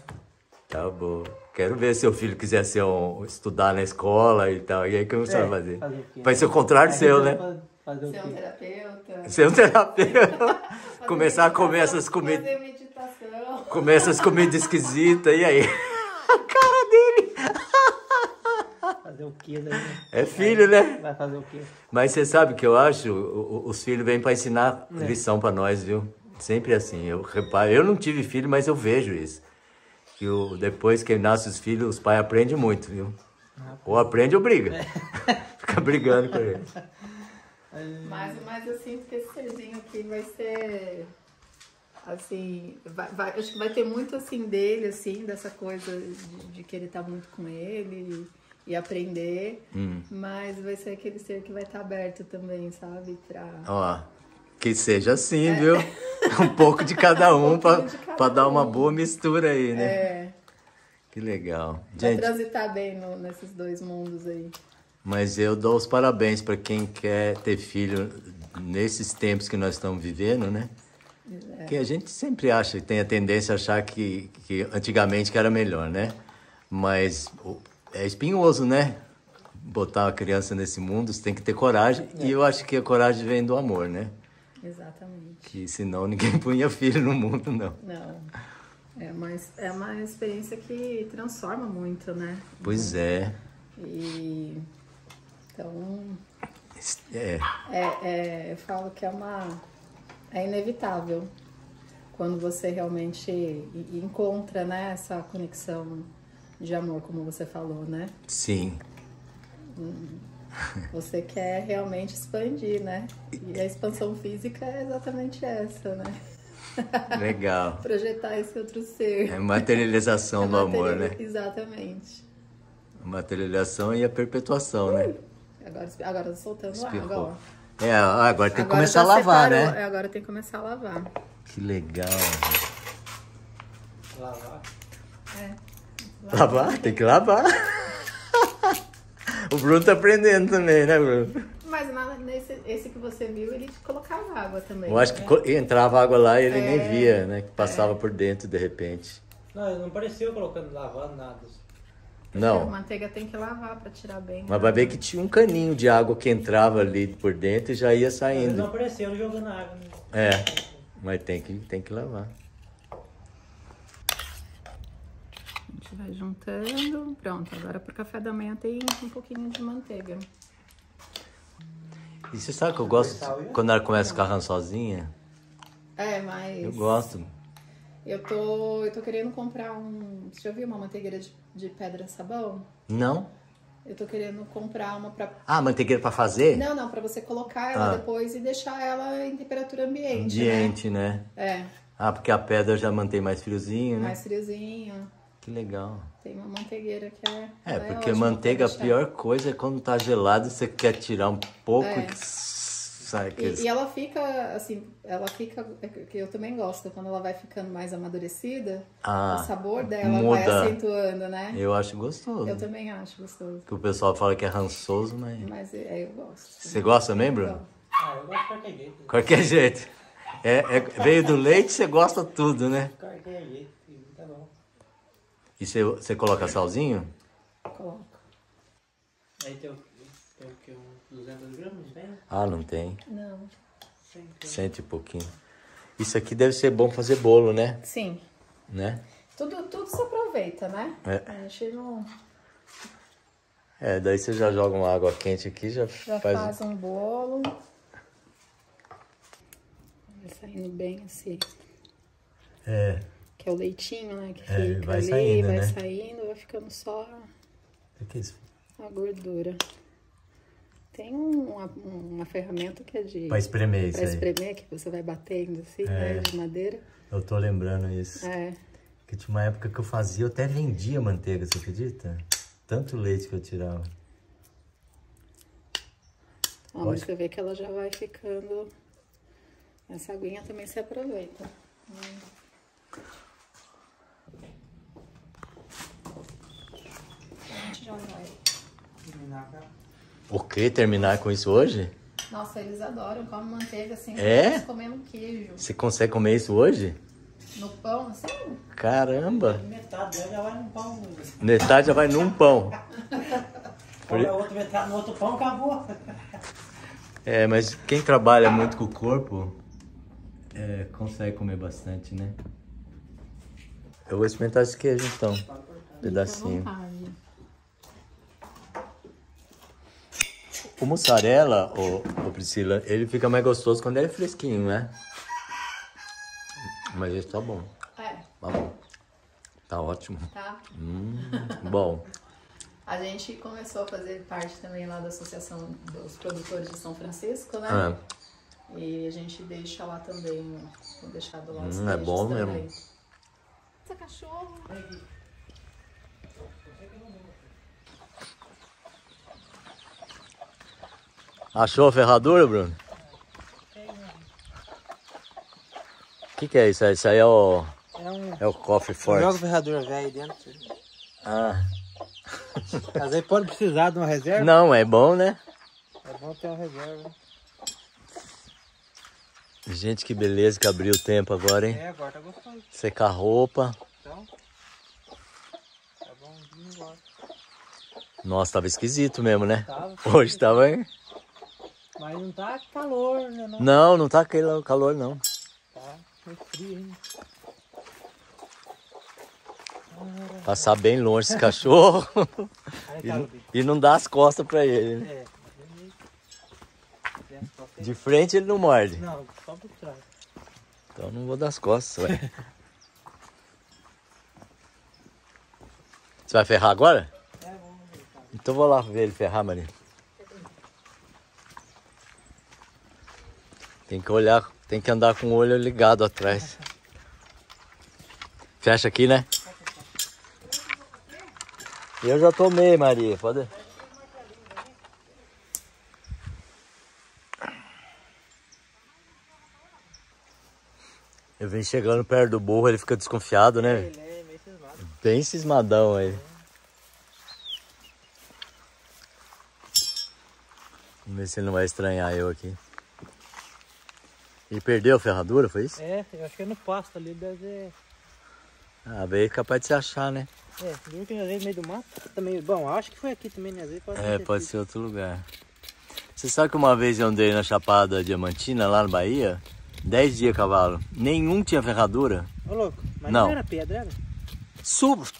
Tá bom. Quero ver se seu filho quiser ser estudar na escola e tal. E aí, como você vai fazer? Vai ser o contrário seu, né? Ser um terapeuta. Ser um terapeuta. Começar a comer essas comidas. Fazer meditação. Comer essas comidas esquisitas. E aí? A cara dele. Fazer o quê, né? É filho, né? Vai fazer o quê? Mas você sabe o que eu acho? Os filhos vêm para ensinar lição para nós, viu? Sempre assim, eu reparo. Eu não tive filho, mas eu vejo isso. Que depois que nasce os filhos, os pais aprendem muito, viu? Ou aprende ou briga. Fica brigando com eles. Mas eu sinto que esse Serginho aqui vai ser... Assim, acho que vai ter muito assim dele, assim, dessa coisa de querer estar muito com ele e aprender. Mas vai ser aquele ser que vai estar aberto também, sabe? Que seja assim, viu? Um pouco de cada um para dar uma boa mistura aí, né? É. Que legal. Vai transitar bem nesses dois mundos aí. Mas eu dou os parabéns para quem quer ter filho nesses tempos que nós estamos vivendo, né? É. Que a gente sempre acha, tem a tendência a achar que antigamente que era melhor, né? Mas é espinhoso, né? Botar a criança nesse mundo, você tem que ter coragem. E eu acho que a coragem vem do amor, né? Exatamente. Que senão ninguém punha filho no mundo, não. Não. É uma experiência que transforma muito, né? Pois é. E... Então... eu falo que é inevitável quando você realmente encontra, né, essa conexão de amor, como você falou, né? Sim. Você quer realmente expandir, né? E a expansão física é exatamente essa, né? Legal. Projetar esse outro ser. É materialização do amor, né? Exatamente. A materialização e a perpetuação, né? Agora soltando o ar, agora. É, agora tem que começar a lavar, né? Agora tem que começar a lavar. Que legal. Lavar? É. Lavar? Tem que lavar. O Bruno tá aprendendo também, né, Bruno? Mas esse que você viu, ele colocava água também. Eu acho que entrava água lá e ele nem via, né? Que passava por dentro, de repente. Não, ele não parecia colocando, lavando nada. Não. A manteiga tem que lavar pra tirar bem. Mas vai ver que tinha um caninho de água que entrava ali por dentro e já ia saindo. Mas não apareceu jogando água. Né? É, mas tem que lavar. A gente vai juntando. Pronto, agora pro café da manhã tem um pouquinho de manteiga. E você sabe que eu gosto quando ela começa carrando sozinha? É, mas... Eu gosto. Eu tô querendo comprar um... Você já viu uma manteigadeira de pedra sabão? Não. Eu tô querendo comprar uma pra... Ah, manteigueira pra fazer? Não, não, pra você colocar ela depois e deixar ela em temperatura ambiente, né? É. Ah, porque a pedra já mantém mais friozinho, né? Mais friozinho. Que legal. Tem uma manteigueira que é... É, porque manteiga, a pior coisa é quando tá gelado, você quer tirar um pouco e sai aqueles... E ela fica, assim, ela fica... que eu também gosto, quando ela vai ficando mais amadurecida, o sabor dela vai acentuando, né? Eu acho gostoso. Eu também acho gostoso. Que o pessoal fala que é rançoso, mas... Mas eu gosto. Você gosta também, Bruno? Ah, eu gosto de qualquer jeito. Qualquer jeito. Veio do leite, você gosta tudo, né? Qualquer jeito, tá bom. E você coloca salzinho? Coloco. Aí tem o que? Uns 200 gramas, né? Ah, não tem? Não. 100 e pouquinho. Isso aqui deve ser bom fazer bolo, né? Sim. Né? Tudo se aproveita, né? É. A gente não... É, daí você já joga uma água quente aqui, já faz um bolo. Vai saindo bem assim. É. Que é o leitinho, né? Que fica vai ali, saindo, vai saindo, vai ficando só a gordura. Tem uma ferramenta que é de... Pra espremer isso aí. Pra espremer, que você vai batendo assim, né? De madeira. Eu tô lembrando isso. É. Que tinha uma época que eu fazia, eu até vendia manteiga, você acredita? Tanto leite que eu tirava. Ó, mas você vê que ela já vai ficando... Essa aguinha também se aproveita. A gente já vai terminar com... O que? Terminar com isso hoje? Nossa, eles adoram. Comem manteiga assim. É? Comendo queijo. Você consegue comer isso hoje? No pão, assim? Caramba! Metade já vai num pão. Metade já vai num pão. A outra metade no outro pão, acabou. É, mas quem trabalha muito com o corpo... consegue comer bastante, né? Eu vou experimentar esse queijo, então. Um pedacinho. O mussarela, ô Priscila, ele fica mais gostoso quando ele é fresquinho, né? Mas esse tá bom. É. Tá bom. Tá ótimo. Tá. Bom. A gente começou a fazer parte também lá da Associação dos Produtores de São Francisco, né? É. E a gente deixa lá também, vou deixar do lado. É bom também. Mesmo. Essa cachorro. Achou a ferradura, Bruno? O que é isso? Isso aí é o... É o cofre forte. Joga a ferradura velha aí dentro. Ah. Mas aí pode precisar de uma reserva? Não, é bom, né? É bom ter uma reserva. Gente, que beleza que abriu o tempo agora, hein? É, agora tá gostoso. Secar a roupa. Então, tá bom, vamos embora. Nossa, tava esquisito mesmo, né? Tava. Hoje tava, hein? Mas não tá calor, né? Não tá aquele calor, não. Tá, foi frio, hein? Passar bem longe esse cachorro. E não dar as costas pra ele, né? É. De frente ele não morde? Não, só por trás. Então não vou dar as costas, ué. Você vai ferrar agora? É, vamos ver. Então vou lá ver ele ferrar, Maria. Tem que olhar, tem que andar com o olho ligado atrás. Fecha aqui, né? Eu já tomei, Maria, pode... Eu venho chegando perto do burro, ele fica desconfiado, né? Ele é meio cismado. Bem cismadão aí. Vamos ver se ele não vai estranhar eu aqui. Ele perdeu a ferradura, foi isso? É, eu acho que é no pasto ali, deve... Ah, veio capaz de se achar, né? É, viu que às vezes meio do mato também... Bom, acho que foi aqui também, né? Às vezes pode ser outro lugar. Você sabe que uma vez eu andei na Chapada Diamantina, lá na Bahia? 10 dias cavalo. Nenhum tinha ferradura. Ô, louco. Mas não era pedra, era?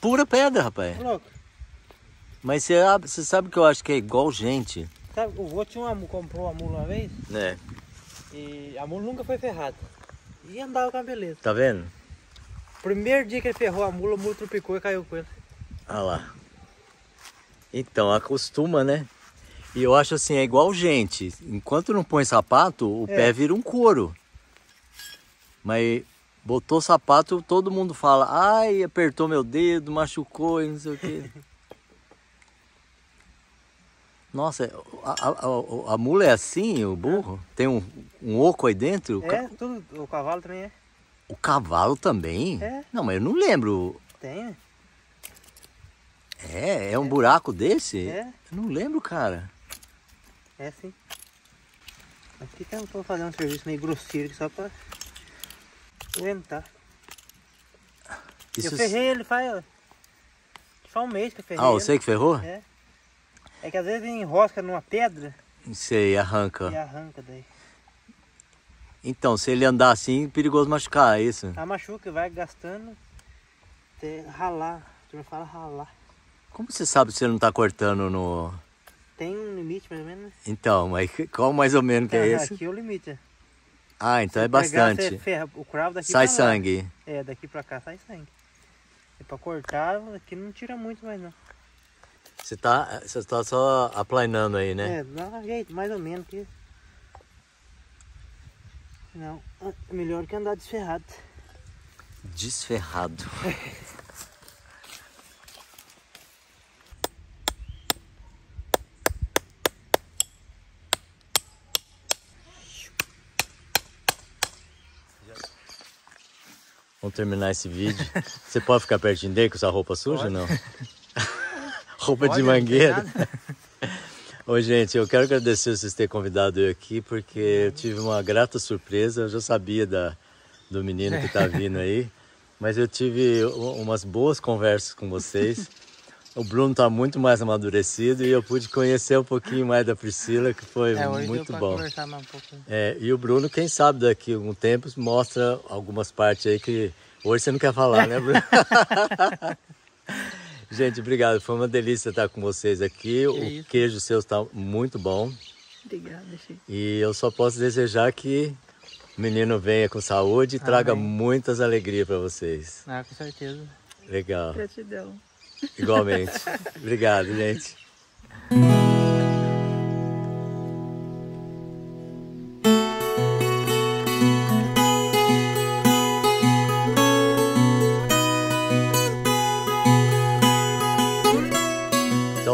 Pura pedra, rapaz. Ô, louco. Mas você sabe que eu acho que é igual gente. Sabe, o vô tinha comprou uma mula uma vez. É. E a mula nunca foi ferrada. E andava com a beleza. Tá vendo? Primeiro dia que ele ferrou a mula tropicou e caiu com ele. Ah lá. Então, acostuma, né? E eu acho assim, é igual gente. Enquanto não põe sapato, o pé vira um couro. Mas botou sapato, todo mundo fala, ai, apertou meu dedo, machucou e não sei o quê. Nossa, a mula é assim, o burro? Tem um oco aí dentro? É, tudo, o cavalo também é. O cavalo também? É. Não, mas eu não lembro. Tem. É um buraco desse? É. Eu não lembro, cara. É sim. Aqui tá, eu tô fazendo um serviço meio grosseiro só pra aguentar. Isso... Eu ferrei ele faz um mês que eu ferrei. Ah, você que ferrou? É. É que às vezes enrosca numa pedra. Sei, arranca. E arranca daí. Então, se ele andar assim, é perigoso machucar, é isso? Ah, machuca, vai gastando até ralar. Tu não fala ralar. Como você sabe se você não tá cortando no... Tem um limite mais ou menos. Então, mas qual mais ou menos que é esse? Aqui é o limite. Ah, então é bastante. Ferra, o cravo daqui sai sangue. Lá. É, daqui pra cá sai sangue. E pra cortar, aqui não tira muito mais não. Você tá só aplanando aí, né? É, dá jeito, mais ou menos. Que... Não, melhor que andar desferrado. Desferrado. Vamos terminar esse vídeo. Você pode ficar pertinho dele com essa roupa suja ou não? Roupa de mangueira. Oi, gente, eu quero agradecer vocês terem convidado eu aqui, porque eu tive uma grata surpresa. Eu já sabia do menino que está vindo aí, mas eu tive umas boas conversas com vocês. O Bruno está muito mais amadurecido e eu pude conhecer um pouquinho mais da Priscila, que foi muito bom. E o Bruno, quem sabe daqui a algum tempo, mostra algumas partes aí que hoje você não quer falar, né, Bruno? Gente, obrigado. Foi uma delícia estar com vocês aqui. O queijo seu está muito bom. Obrigada, gente. E eu só posso desejar que o menino venha com saúde e traga muitas alegrias para vocês. Ah, com certeza. Legal. Gratidão. Igualmente. Obrigado, gente.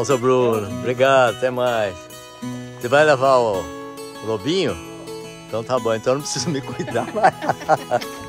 Seu Bruno, obrigado, até mais. Você vai levar o lobinho? Então tá bom, então eu não preciso me cuidar mais.